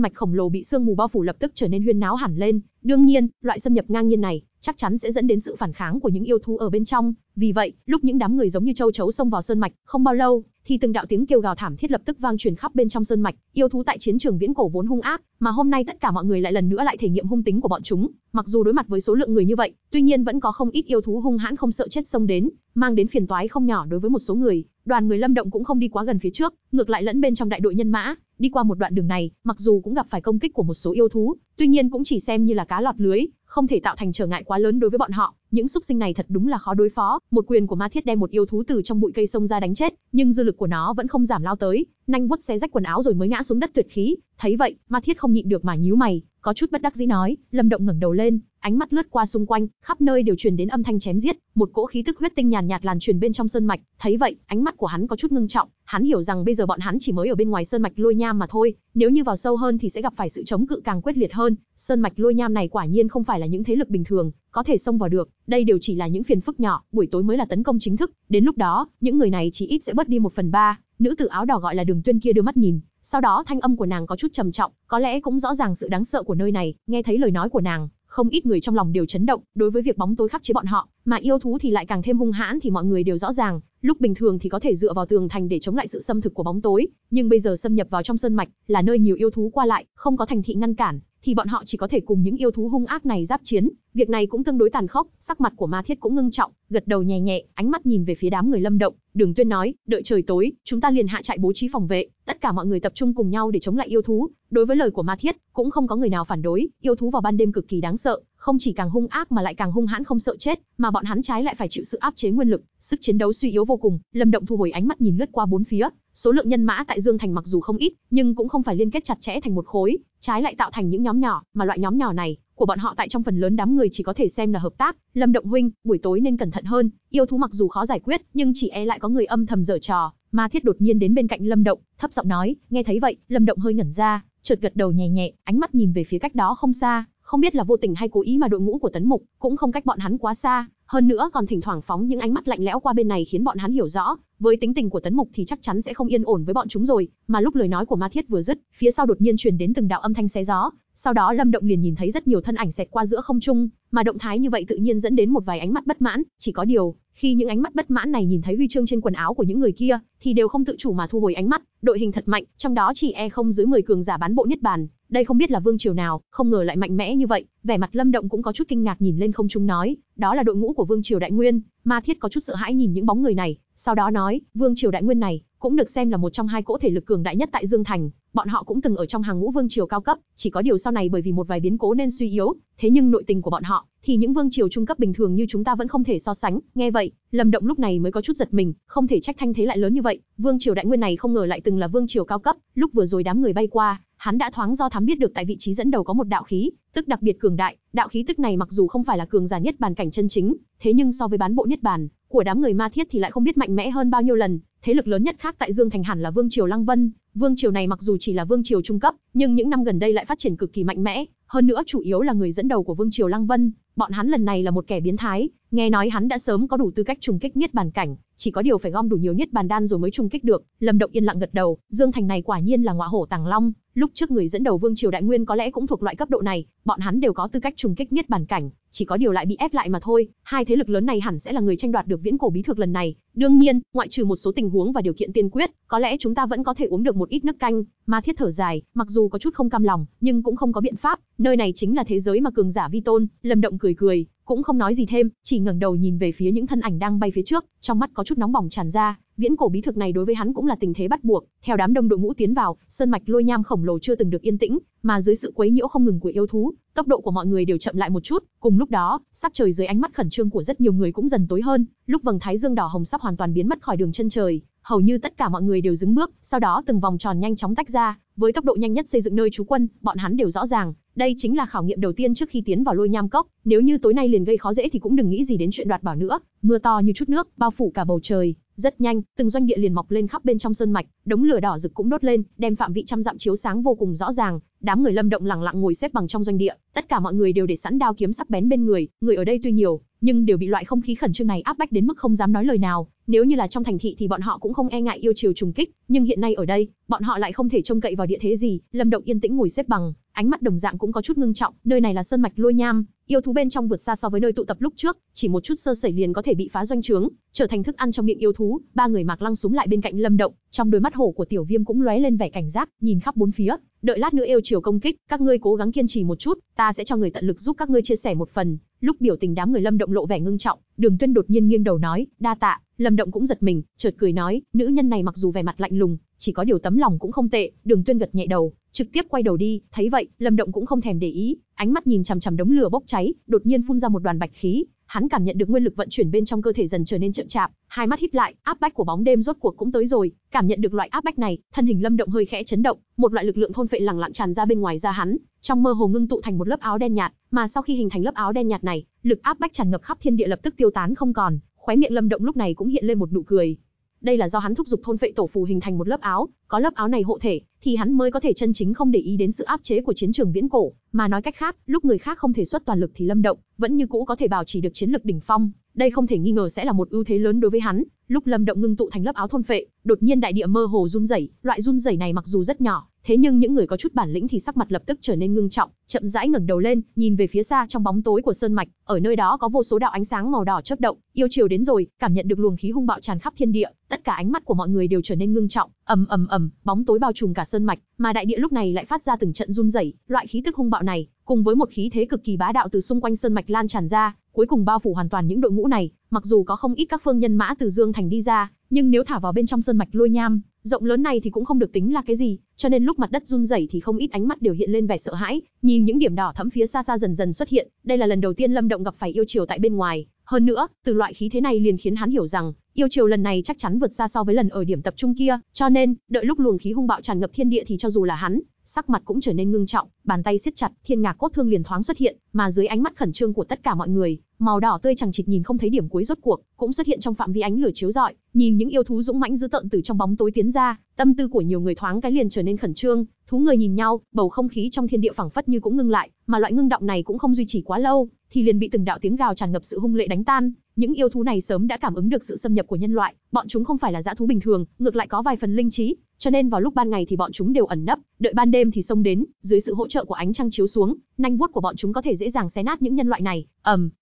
mạch khổng lồ bị sương mù bao phủ lập tức trở nên huyên náo hẳn lên. Đương nhiên, loại xâm nhập ngang nhiên này chắc chắn sẽ dẫn đến sự phản kháng của những yêu thú ở bên trong. Vì vậy, lúc những đám người giống như châu chấu xông vào sơn mạch, không bao lâu thì từng đạo tiếng kêu gào thảm thiết lập tức vang truyền khắp bên trong sơn mạch. Yêu thú tại chiến trường viễn cổ vốn hung ác, mà hôm nay tất cả mọi người lại lần nữa lại thể nghiệm hung tính của bọn chúng. Mặc dù đối mặt với số lượng người như vậy, tuy nhiên vẫn có không ít yêu thú hung hãn không sợ chết xông đến, mang đến phiền toái không nhỏ đối với một số người. Đoàn người Lâm Động cũng không đi quá gần phía trước, ngược lại lẫn bên trong đại đội nhân mã. Đi qua một đoạn đường này, mặc dù cũng gặp phải công kích của một số yêu thú, tuy nhiên cũng chỉ xem như là cá lọt lưới, không thể tạo thành trở ngại quá lớn đối với bọn họ. Những xúc sinh này thật đúng là khó đối phó. Một quyền của Ma Thiết đem một yêu thú từ trong bụi cây xông ra đánh chết, nhưng dư lực của nó vẫn không giảm lao tới, nhanh vuốt xé rách quần áo rồi mới ngã xuống đất tuyệt khí. Thấy vậy, Ma Thiết không nhịn được mà nhíu mày, có chút bất đắc dĩ nói. Lâm Động ngẩng đầu lên, ánh mắt lướt qua xung quanh, khắp nơi đều truyền đến âm thanh chém giết, một cỗ khí tức huyết tinh nhàn nhạt lan truyền bên trong sơn mạch. Thấy vậy, ánh mắt của hắn có chút ngưng trọng, hắn hiểu rằng bây giờ bọn hắn chỉ mới ở bên ngoài sơn mạch Lôi Nham mà thôi, nếu như vào sâu hơn thì sẽ gặp phải sự chống cự càng quyết liệt hơn. Sơn mạch Lôi Nham này quả nhiên không phải là những thế lực bình thường có thể xông vào được, đây đều chỉ là những phiền phức nhỏ, buổi tối mới là tấn công chính thức, đến lúc đó, những người này chỉ ít sẽ bớt đi 1/3. Nữ tử áo đỏ gọi là Đường Tuyên kia đưa mắt nhìn, sau đó thanh âm của nàng có chút trầm trọng, có lẽ cũng rõ ràng sự đáng sợ của nơi này. Nghe thấy lời nói của nàng, không ít người trong lòng đều chấn động, đối với việc bóng tối khắc chế bọn họ, mà yêu thú thì lại càng thêm hung hãn thì mọi người đều rõ ràng. Lúc bình thường thì có thể dựa vào tường thành để chống lại sự xâm thực của bóng tối, nhưng bây giờ xâm nhập vào trong sơn mạch, là nơi nhiều yêu thú qua lại, không có thành thị ngăn cản, thì bọn họ chỉ có thể cùng những yêu thú hung ác này giáp chiến. Việc này cũng tương đối tàn khốc, sắc mặt của Ma Thiết cũng ngưng trọng, gật đầu nhẹ nhẹ, ánh mắt nhìn về phía đám người Lâm Động. Đường Tuyên nói, đợi trời tối, chúng ta liền hạ trại bố trí phòng vệ, tất cả mọi người tập trung cùng nhau để chống lại yêu thú. Đối với lời của Ma Thiết, cũng không có người nào phản đối, yêu thú vào ban đêm cực kỳ đáng sợ, không chỉ càng hung ác mà lại càng hung hãn không sợ chết, mà bọn hắn trái lại phải chịu sự áp chế nguyên lực, sức chiến đấu suy yếu vô cùng. Lâm Động thu hồi ánh mắt nhìn lướt qua bốn phía, số lượng nhân mã tại Dương Thành mặc dù không ít, nhưng cũng không phải liên kết chặt chẽ thành một khối, trái lại tạo thành những nhóm nhỏ, mà loại nhóm nhỏ này của bọn họ tại trong phần lớn đám người chỉ có thể xem là hợp tác. Lâm Động huynh, buổi tối nên cẩn thận hơn, yêu thú mặc dù khó giải quyết, nhưng chỉ e lại có người âm thầm giở trò. Ma Thiết đột nhiên đến bên cạnh Lâm Động, thấp giọng nói. Nghe thấy vậy, Lâm Động hơi ngẩn ra, chợt gật đầu nhẹ nhẹ, ánh mắt nhìn về phía cách đó không xa, không biết là vô tình hay cố ý mà đội ngũ của Tấn Mục cũng không cách bọn hắn quá xa, hơn nữa còn thỉnh thoảng phóng những ánh mắt lạnh lẽo qua bên này khiến bọn hắn hiểu rõ, với tính tình của Tấn Mục thì chắc chắn sẽ không yên ổn với bọn chúng rồi. Mà lúc lời nói của Ma Thiết vừa dứt, phía sau đột nhiên truyền đến từng đạo âm thanh xé gió. Sau đó Lâm Động liền nhìn thấy rất nhiều thân ảnh xẹt qua giữa không trung, mà động thái như vậy tự nhiên dẫn đến một vài ánh mắt bất mãn, chỉ có điều, khi những ánh mắt bất mãn này nhìn thấy huy chương trên quần áo của những người kia, thì đều không tự chủ mà thu hồi ánh mắt. Đội hình thật mạnh, trong đó chỉ e không dưới 10 cường giả bán bộ niết bàn, đây không biết là vương triều nào, không ngờ lại mạnh mẽ như vậy. Vẻ mặt Lâm Động cũng có chút kinh ngạc nhìn lên không trung nói, đó là đội ngũ của Vương Triều Đại Nguyên. Ma Thiết có chút sợ hãi nhìn những bóng người này, sau đó nói, Vương Triều Đại Nguyên này cũng được xem là một trong hai cỗ thể lực cường đại nhất tại Dương Thành, bọn họ cũng từng ở trong hàng ngũ vương triều cao cấp, chỉ có điều sau này bởi vì một vài biến cố nên suy yếu, thế nhưng nội tình của bọn họ thì những vương triều trung cấp bình thường như chúng ta vẫn không thể so sánh. Nghe vậy, Lâm Động lúc này mới có chút giật mình, không thể trách thanh thế lại lớn như vậy, Vương Triều Đại Nguyên này không ngờ lại từng là vương triều cao cấp. Lúc vừa rồi đám người bay qua, hắn đã thoáng do thám biết được tại vị trí dẫn đầu có một đạo khí tức đặc biệt cường đại, đạo khí tức này mặc dù không phải là cường giả niết bàn cảnh chân chính, thế nhưng so với bán bộ niết bàn của đám người Ma Thiết thì lại không biết mạnh mẽ hơn bao nhiêu lần. Thế lực lớn nhất khác tại Dương Thành hẳn là Vương Triều Lăng Vân, vương triều này mặc dù chỉ là vương triều trung cấp, nhưng những năm gần đây lại phát triển cực kỳ mạnh mẽ, hơn nữa chủ yếu là người dẫn đầu của Vương Triều Lăng Vân, bọn hắn lần này là một kẻ biến thái, nghe nói hắn đã sớm có đủ tư cách trùng kích niết bàn cảnh, chỉ có điều phải gom đủ nhiều niết bàn đan rồi mới trùng kích được. Lâm Động yên lặng gật đầu, Dương Thành này quả nhiên là ngọa hổ tàng long, lúc trước người dẫn đầu Vương Triều Đại Nguyên có lẽ cũng thuộc loại cấp độ này, bọn hắn đều có tư cách trùng kích niết bàn cảnh, chỉ có điều lại bị ép lại mà thôi. Hai thế lực lớn này hẳn sẽ là người tranh đoạt được viễn cổ bí thực lần này, đương nhiên, ngoại trừ một số tình huống và điều kiện tiên quyết, có lẽ chúng ta vẫn có thể uống được một ít nước canh. Ma Thiết thở dài, mặc dù có chút không cam lòng, nhưng cũng không có biện pháp, nơi này chính là thế giới mà cường giả vi tôn. Lâm Động cười cười, cũng không nói gì thêm, chỉ ngẩng đầu nhìn về phía những thân ảnh đang bay phía trước, trong mắt có chút nóng bỏng tràn ra. Viễn cổ bí thực này đối với hắn cũng là tình thế bắt buộc. Theo đám đông đội ngũ tiến vào, sơn mạch lôi nham khổng lồ chưa từng được yên tĩnh, mà dưới sự quấy nhiễu không ngừng của yêu thú, tốc độ của mọi người đều chậm lại một chút. Cùng lúc đó, sắc trời dưới ánh mắt khẩn trương của rất nhiều người cũng dần tối hơn. Lúc vầng thái dương đỏ hồng sắp hoàn toàn biến mất khỏi đường chân trời, hầu như tất cả mọi người đều dừng bước, sau đó từng vòng tròn nhanh chóng tách ra, với tốc độ nhanh nhất xây dựng nơi trú quân. Bọn hắn đều rõ ràng, đây chính là khảo nghiệm đầu tiên trước khi tiến vào Lôi Nham Cốc, nếu như tối nay liền gây khó dễ thì cũng đừng nghĩ gì đến chuyện đoạt bảo nữa. Mưa to như chút nước, bao phủ cả bầu trời. Rất nhanh, từng doanh địa liền mọc lên khắp bên trong sơn mạch, đống lửa đỏ rực cũng đốt lên, đem phạm vị trăm dặm chiếu sáng vô cùng rõ ràng. Đám người Lâm Động lặng lặng ngồi xếp bằng trong doanh địa, tất cả mọi người đều để sẵn đao kiếm sắc bén bên người, người ở đây tuy nhiều, nhưng đều bị loại không khí khẩn trương này áp bách đến mức không dám nói lời nào. Nếu như là trong thành thị thì bọn họ cũng không e ngại yêu triều trùng kích, nhưng hiện nay ở đây, bọn họ lại không thể trông cậy vào địa thế gì. Lâm Động yên tĩnh ngồi xếp bằng, ánh mắt đồng dạng cũng có chút ngưng trọng, nơi này là sơn mạch Lôi Nham, yêu thú bên trong vượt xa so với nơi tụ tập lúc trước, chỉ một chút sơ sẩy liền có thể bị phá doanh trướng, trở thành thức ăn trong miệng yêu thú. Ba người Mạc Lăng xuống lại bên cạnh Lâm Động, trong đôi mắt hổ của Tiểu Viêm cũng lóe lên vẻ cảnh giác, nhìn khắp bốn phía, đợi lát nữa yêu triều công kích, các ngươi cố gắng kiên trì một chút, ta sẽ cho người tận lực giúp các ngươi chia sẻ một phần. Lúc biểu tình đám người Lâm Động lộ vẻ ngưng trọng, Đường Tuyên đột nhiên nghiêng đầu nói, đa tạ. Lâm Động cũng giật mình, chợt cười nói, nữ nhân này mặc dù vẻ mặt lạnh lùng, chỉ có điều tấm lòng cũng không tệ. Đường Tuyên gật nhẹ đầu, trực tiếp quay đầu đi. Thấy vậy, Lâm Động cũng không thèm để ý, ánh mắt nhìn chằm chằm đống lửa bốc cháy, đột nhiên phun ra một đoàn bạch khí. Hắn cảm nhận được nguyên lực vận chuyển bên trong cơ thể dần trở nên chậm chạp, hai mắt híp lại, áp bách của bóng đêm rốt cuộc cũng tới rồi. Cảm nhận được loại áp bách này, thân hình Lâm Động hơi khẽ chấn động, một loại lực lượng thôn phệ lẳng lặng tràn ra bên ngoài da hắn, trong mơ hồ ngưng tụ thành một lớp áo đen nhạt, mà sau khi hình thành lớp áo đen nhạt này, lực áp bách tràn ngập khắp thiên địa lập tức tiêu tán không còn. Khóe miệng Lâm Động lúc này cũng hiện lên một nụ cười. Đây là do hắn thúc giục thôn phệ tổ phù hình thành một lớp áo, có lớp áo này hộ thể, thì hắn mới có thể chân chính không để ý đến sự áp chế của chiến trường viễn cổ. Mà nói cách khác, lúc người khác không thể xuất toàn lực thì Lâm Động vẫn như cũ có thể bảo trì được chiến lực đỉnh phong. Đây không thể nghi ngờ sẽ là một ưu thế lớn đối với hắn. Lúc Lâm Động ngưng tụ thành lớp áo thôn phệ, đột nhiên đại địa mơ hồ run rẩy, loại run rẩy này mặc dù rất nhỏ, thế nhưng những người có chút bản lĩnh thì sắc mặt lập tức trở nên ngưng trọng, chậm rãi ngẩng đầu lên, nhìn về phía xa trong bóng tối của sơn mạch, ở nơi đó có vô số đạo ánh sáng màu đỏ chớp động, yêu triều đến rồi. Cảm nhận được luồng khí hung bạo tràn khắp thiên địa, tất cả ánh mắt của mọi người đều trở nên ngưng trọng. Ầm ầm ầm, bóng tối bao trùm cả sơn mạch, mà đại địa lúc này lại phát ra từng trận run rẩy, loại khí tức hung bạo này cùng với một khí thế cực kỳ bá đạo từ xung quanh sơn mạch lan tràn ra, cuối cùng bao phủ hoàn toàn những đội ngũ này. Mặc dù có không ít các phương nhân mã từ Dương Thành đi ra, nhưng nếu thả vào bên trong sơn mạch Lôi Nham rộng lớn này thì cũng không được tính là cái gì, cho nên lúc mặt đất run rẩy thì không ít ánh mắt đều hiện lên vẻ sợ hãi, nhìn những điểm đỏ thẫm phía xa xa dần dần xuất hiện. Đây là lần đầu tiên Lâm Động gặp phải yêu triều tại bên ngoài, hơn nữa, từ loại khí thế này liền khiến hắn hiểu rằng, yêu triều lần này chắc chắn vượt xa so với lần ở điểm tập trung kia, cho nên, đợi lúc luồng khí hung bạo tràn ngập thiên địa thì cho dù là hắn, sắc mặt cũng trở nên ngưng trọng, bàn tay siết chặt, thiên ngạc cốt thương liền thoáng xuất hiện, mà dưới ánh mắt khẩn trương của tất cả mọi người, màu đỏ tươi chằng chịt nhìn không thấy điểm cuối rốt cuộc, cũng xuất hiện trong phạm vi ánh lửa chiếu rọi, nhìn những yêu thú dũng mãnh dữ tợn từ trong bóng tối tiến ra, tâm tư của nhiều người thoáng cái liền trở nên khẩn trương, thú người nhìn nhau, bầu không khí trong thiên địa phảng phất như cũng ngưng lại, mà loại ngưng động này cũng không duy trì quá lâu, thì liền bị từng đạo tiếng gào tràn ngập sự hung lệ đánh tan. Những yêu thú này sớm đã cảm ứng được sự xâm nhập của nhân loại, bọn chúng không phải là dã thú bình thường, ngược lại có vài phần linh trí, cho nên vào lúc ban ngày thì bọn chúng đều ẩn nấp, đợi ban đêm thì xông đến, dưới sự hỗ trợ của ánh trăng chiếu xuống, nanh vuốt của bọn chúng có thể dễ dàng xé nát những nhân loại này.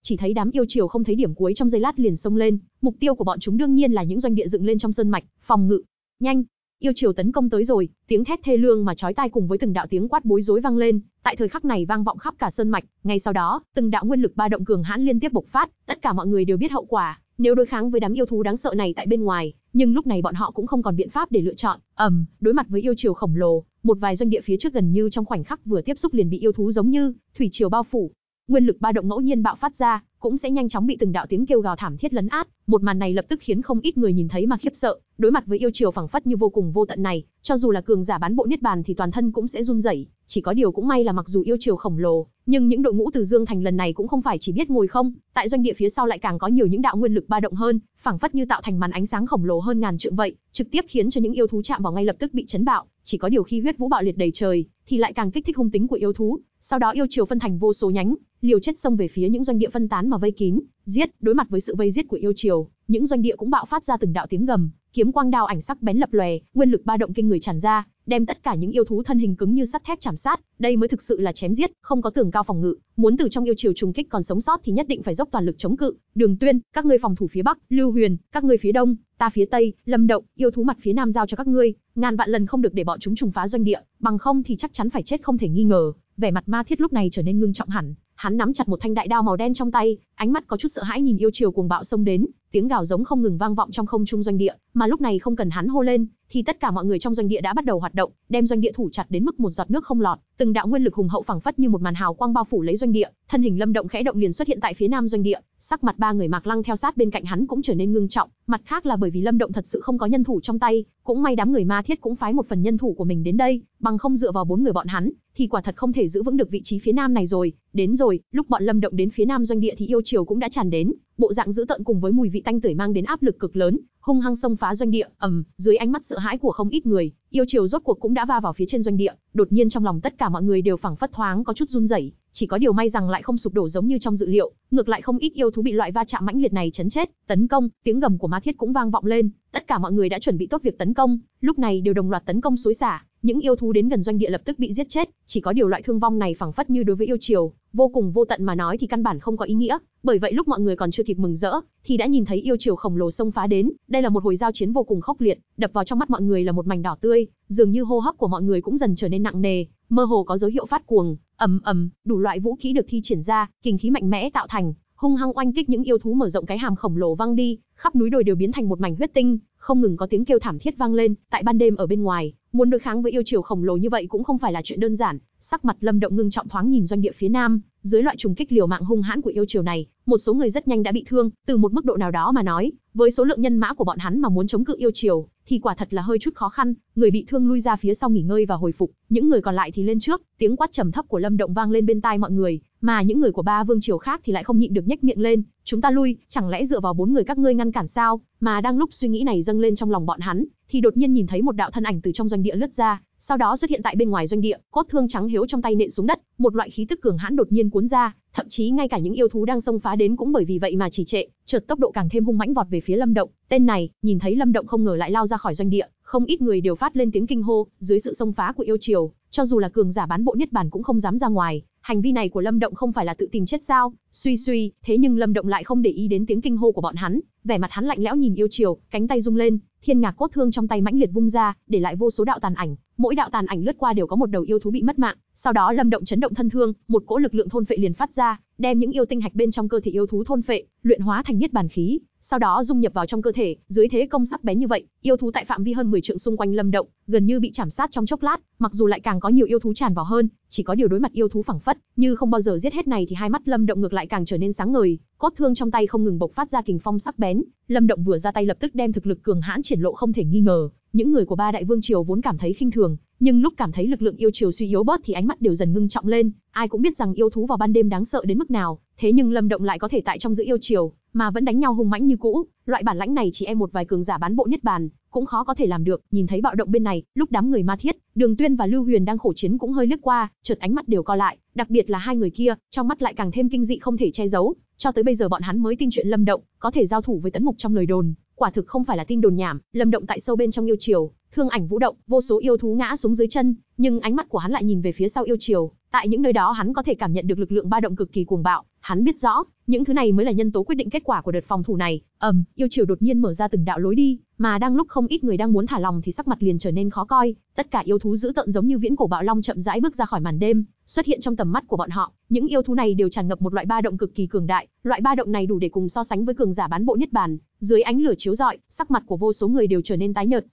Chỉ thấy đám yêu triều không thấy điểm cuối trong giây lát liền xông lên, mục tiêu của bọn chúng đương nhiên là những doanh địa dựng lên trong sơn mạch, phòng ngự, nhanh. Yêu triều tấn công tới rồi, tiếng thét thê lương mà chói tai cùng với từng đạo tiếng quát bối rối vang lên, tại thời khắc này vang vọng khắp cả sơn mạch. Ngay sau đó, từng đạo nguyên lực ba động cường hãn liên tiếp bộc phát, tất cả mọi người đều biết hậu quả, nếu đối kháng với đám yêu thú đáng sợ này tại bên ngoài, nhưng lúc này bọn họ cũng không còn biện pháp để lựa chọn. Đối mặt với yêu triều khổng lồ, một vài doanh địa phía trước gần như trong khoảnh khắc vừa tiếp xúc liền bị yêu thú giống như thủy triều bao phủ. Nguyên lực ba động ngẫu nhiên bạo phát ra, cũng sẽ nhanh chóng bị từng đạo tiếng kêu gào thảm thiết lấn át. Một màn này lập tức khiến không ít người nhìn thấy mà khiếp sợ. Đối mặt với yêu triều phảng phất như vô cùng vô tận này, cho dù là cường giả bán bộ niết bàn thì toàn thân cũng sẽ run rẩy. Chỉ có điều cũng may là mặc dù yêu triều khổng lồ, nhưng những đội ngũ từ Dương Thành lần này cũng không phải chỉ biết ngồi không, tại doanh địa phía sau lại càng có nhiều những đạo nguyên lực ba động hơn, phảng phất như tạo thành màn ánh sáng khổng lồ hơn ngàn trượng vậy, trực tiếp khiến cho những yêu thú chạm vào ngay lập tức bị chấn bạo. Chỉ có điều khi huyết vũ bạo liệt đầy trời, thì lại càng kích thích hung tính của yêu thú. Sau đó yêu triều phân thành vô số nhánh, liều chết xông về phía những doanh địa phân tán mà vây kín, giết. Đối mặt với sự vây giết của yêu triều, những doanh địa cũng bạo phát ra từng đạo tiếng gầm, kiếm quang đao ảnh sắc bén lập lòe, nguyên lực ba động kinh người tràn ra, đem tất cả những yêu thú thân hình cứng như sắt thép chảm sát. Đây mới thực sự là chém giết, không có tường cao phòng ngự, muốn từ trong yêu triều trùng kích còn sống sót thì nhất định phải dốc toàn lực chống cự. Đường Tuyên, các ngươi phòng thủ phía bắc, Lưu Huyền, các ngươi phía đông, ta phía tây, Lâm Động, yêu thú mặt phía nam giao cho các ngươi, ngàn vạn lần không được để bọn chúng trùng phá doanh địa, bằng không thì chắc chắn phải chết không thể nghi ngờ. Vẻ mặt Ma Thiết lúc này trở nên ngưng trọng hẳn, hắn nắm chặt một thanh đại đao màu đen trong tay, ánh mắt có chút sợ hãi nhìn yêu triều cuồng bạo xông đến, tiếng gào giống không ngừng vang vọng trong không trung doanh địa, mà lúc này không cần hắn hô lên, thì tất cả mọi người trong doanh địa đã bắt đầu hoạt động, đem doanh địa thủ chặt đến mức một giọt nước không lọt, từng đạo nguyên lực hùng hậu phảng phất như một màn hào quang bao phủ lấy doanh địa, thân hình Lâm Động khẽ động liền xuất hiện tại phía nam doanh địa, sắc mặt ba người Mạc Lăng theo sát bên cạnh hắn cũng trở nên ngưng trọng, mặt khác là bởi vì Lâm Động thật sự không có nhân thủ trong tay, cũng may đám người Ma Thiết cũng phái một phần nhân thủ của mình đến đây, bằng không dựa vào bốn người bọn hắn thì quả thật không thể giữ vững được vị trí phía nam này rồi. Đến rồi, lúc bọn Lâm Động đến phía nam doanh địa thì yêu triều cũng đã tràn đến, bộ dạng dữ tợn cùng với mùi vị tanh tưởi mang đến áp lực cực lớn, hung hăng xông phá doanh địa. Dưới ánh mắt sợ hãi của không ít người, yêu triều rốt cuộc cũng đã va vào phía trên doanh địa. Đột nhiên trong lòng tất cả mọi người đều phảng phất thoáng có chút run rẩy, chỉ có điều may rằng lại không sụp đổ giống như trong dự liệu, ngược lại không ít yêu thú bị loại va chạm mãnh liệt này chấn chết. Tấn công, tiếng gầm của Ma Thiết cũng vang vọng lên, tất cả mọi người đã chuẩn bị tốt việc tấn công, lúc này đều đồng loạt tấn công xối xả. Những yêu thú đến gần doanh địa lập tức bị giết chết, chỉ có điều loại thương vong này phảng phất như đối với yêu triều vô cùng vô tận mà nói thì căn bản không có ý nghĩa. Bởi vậy lúc mọi người còn chưa kịp mừng rỡ thì đã nhìn thấy yêu triều khổng lồ xông phá đến, đây là một hồi giao chiến vô cùng khốc liệt, đập vào trong mắt mọi người là một mảnh đỏ tươi, dường như hô hấp của mọi người cũng dần trở nên nặng nề, mơ hồ có dấu hiệu phát cuồng. Đủ loại vũ khí được thi triển ra, kình khí mạnh mẽ tạo thành, hung hăng oanh kích những yêu thú, mở rộng cái hàm khổng lồ văng đi, khắp núi đồi đều biến thành một mảnh huyết tinh, không ngừng có tiếng kêu thảm thiết vang lên. Tại ban đêm ở bên ngoài, muốn đối kháng với yêu triều khổng lồ như vậy cũng không phải là chuyện đơn giản. Sắc mặt Lâm Động ngưng trọng thoáng nhìn doanh địa phía nam, dưới loại trùng kích liều mạng hung hãn của yêu triều này, một số người rất nhanh đã bị thương, từ một mức độ nào đó mà nói, với số lượng nhân mã của bọn hắn mà muốn chống cự yêu triều thì quả thật là hơi chút khó khăn, người bị thương lui ra phía sau nghỉ ngơi và hồi phục, những người còn lại thì lên trước. Tiếng quát trầm thấp của Lâm Động vang lên bên tai mọi người, mà những người của ba vương triều khác thì lại không nhịn được nhếch miệng lên, chúng ta lui, chẳng lẽ dựa vào bốn người các ngươi ngăn cản sao? Mà đang lúc suy nghĩ này dâng lên trong lòng bọn hắn, thì đột nhiên nhìn thấy một đạo thân ảnh từ trong doanh địa lướt ra, sau đó xuất hiện tại bên ngoài doanh địa, cốt thương trắng hiếu trong tay nện xuống đất, một loại khí tức cường hãn đột nhiên cuốn ra, thậm chí ngay cả những yêu thú đang xông phá đến cũng bởi vì vậy mà trì trệ, chợt tốc độ càng thêm hung mãnh vọt về phía Lâm Động. Tên này nhìn thấy Lâm Động không ngờ lại lao ra khỏi doanh địa, không ít người đều phát lên tiếng kinh hô, dưới sự xông phá của yêu triều, cho dù là cường giả bán bộ niết bàn cũng không dám ra ngoài, hành vi này của Lâm Động không phải là tự tìm chết sao? Thế nhưng Lâm Động lại không để ý đến tiếng kinh hô của bọn hắn, vẻ mặt hắn lạnh lẽo nhìn yêu triều, cánh tay rung lên, thiên ngạc cốt thương trong tay mãnh liệt vung ra, để lại vô số đạo tàn ảnh, mỗi đạo tàn ảnh lướt qua đều có một đầu yêu thú bị mất mạng. Sau đó Lâm Động chấn động thân thương, một cỗ lực lượng thôn phệ liền phát ra, đem những yêu tinh hạch bên trong cơ thể yêu thú thôn phệ, luyện hóa thành niết bàn khí, sau đó dung nhập vào trong cơ thể. Dưới thế công sắc bén như vậy, yêu thú tại phạm vi hơn 10 trượng xung quanh Lâm Động, gần như bị chảm sát trong chốc lát, mặc dù lại càng có nhiều yêu thú tràn vào hơn, chỉ có điều đối mặt yêu thú phẳng phất như không bao giờ giết hết này thì hai mắt Lâm Động ngược lại càng trở nên sáng ngời, cốt thương trong tay không ngừng bộc phát ra kình phong sắc bén, Lâm Động vừa ra tay lập tức đem thực lực cường hãn triển lộ không thể nghi ngờ. Những người của ba đại vương triều vốn cảm thấy khinh thường, nhưng lúc cảm thấy lực lượng yêu triều suy yếu bớt thì ánh mắt đều dần ngưng trọng lên, ai cũng biết rằng yêu thú vào ban đêm đáng sợ đến mức nào, thế nhưng Lâm Động lại có thể tại trong giữa yêu triều mà vẫn đánh nhau hùng mãnh như cũ, loại bản lãnh này chỉ e một vài cường giả bán bộ niết bàn cũng khó có thể làm được. Nhìn thấy bạo động bên này, lúc đám người Ma Thiết, Đường Tuyên và Lưu Huyền đang khổ chiến cũng hơi liếc qua, chợt ánh mắt đều co lại, đặc biệt là hai người kia, trong mắt lại càng thêm kinh dị không thể che giấu, cho tới bây giờ bọn hắn mới tin chuyện Lâm Động có thể giao thủ với Tấn Mục trong lời đồn, quả thực không phải là tin đồn nhảm. Lâm Động tại sâu bên trong yêu triều, thương ảnh vũ động, vô số yêu thú ngã xuống dưới chân, nhưng ánh mắt của hắn lại nhìn về phía sau yêu triều, tại những nơi đó hắn có thể cảm nhận được lực lượng ba động cực kỳ cuồng bạo, hắn biết rõ, những thứ này mới là nhân tố quyết định kết quả của đợt phòng thủ này. Yêu triều đột nhiên mở ra từng đạo lối đi, mà đang lúc không ít người đang muốn thả lòng thì sắc mặt liền trở nên khó coi, tất cả yêu thú dữ tợn giống như viễn cổ bạo long chậm rãi bước ra khỏi màn đêm, xuất hiện trong tầm mắt của bọn họ. Những yêu thú này đều tràn ngập một loại ba động cực kỳ cường đại, loại ba động này đủ để cùng so sánh với cường giả bán bộ niết bàn. Dưới ánh lửa chiếu rọi, sắc mặt của vô số người đều trở nên tái nhợt.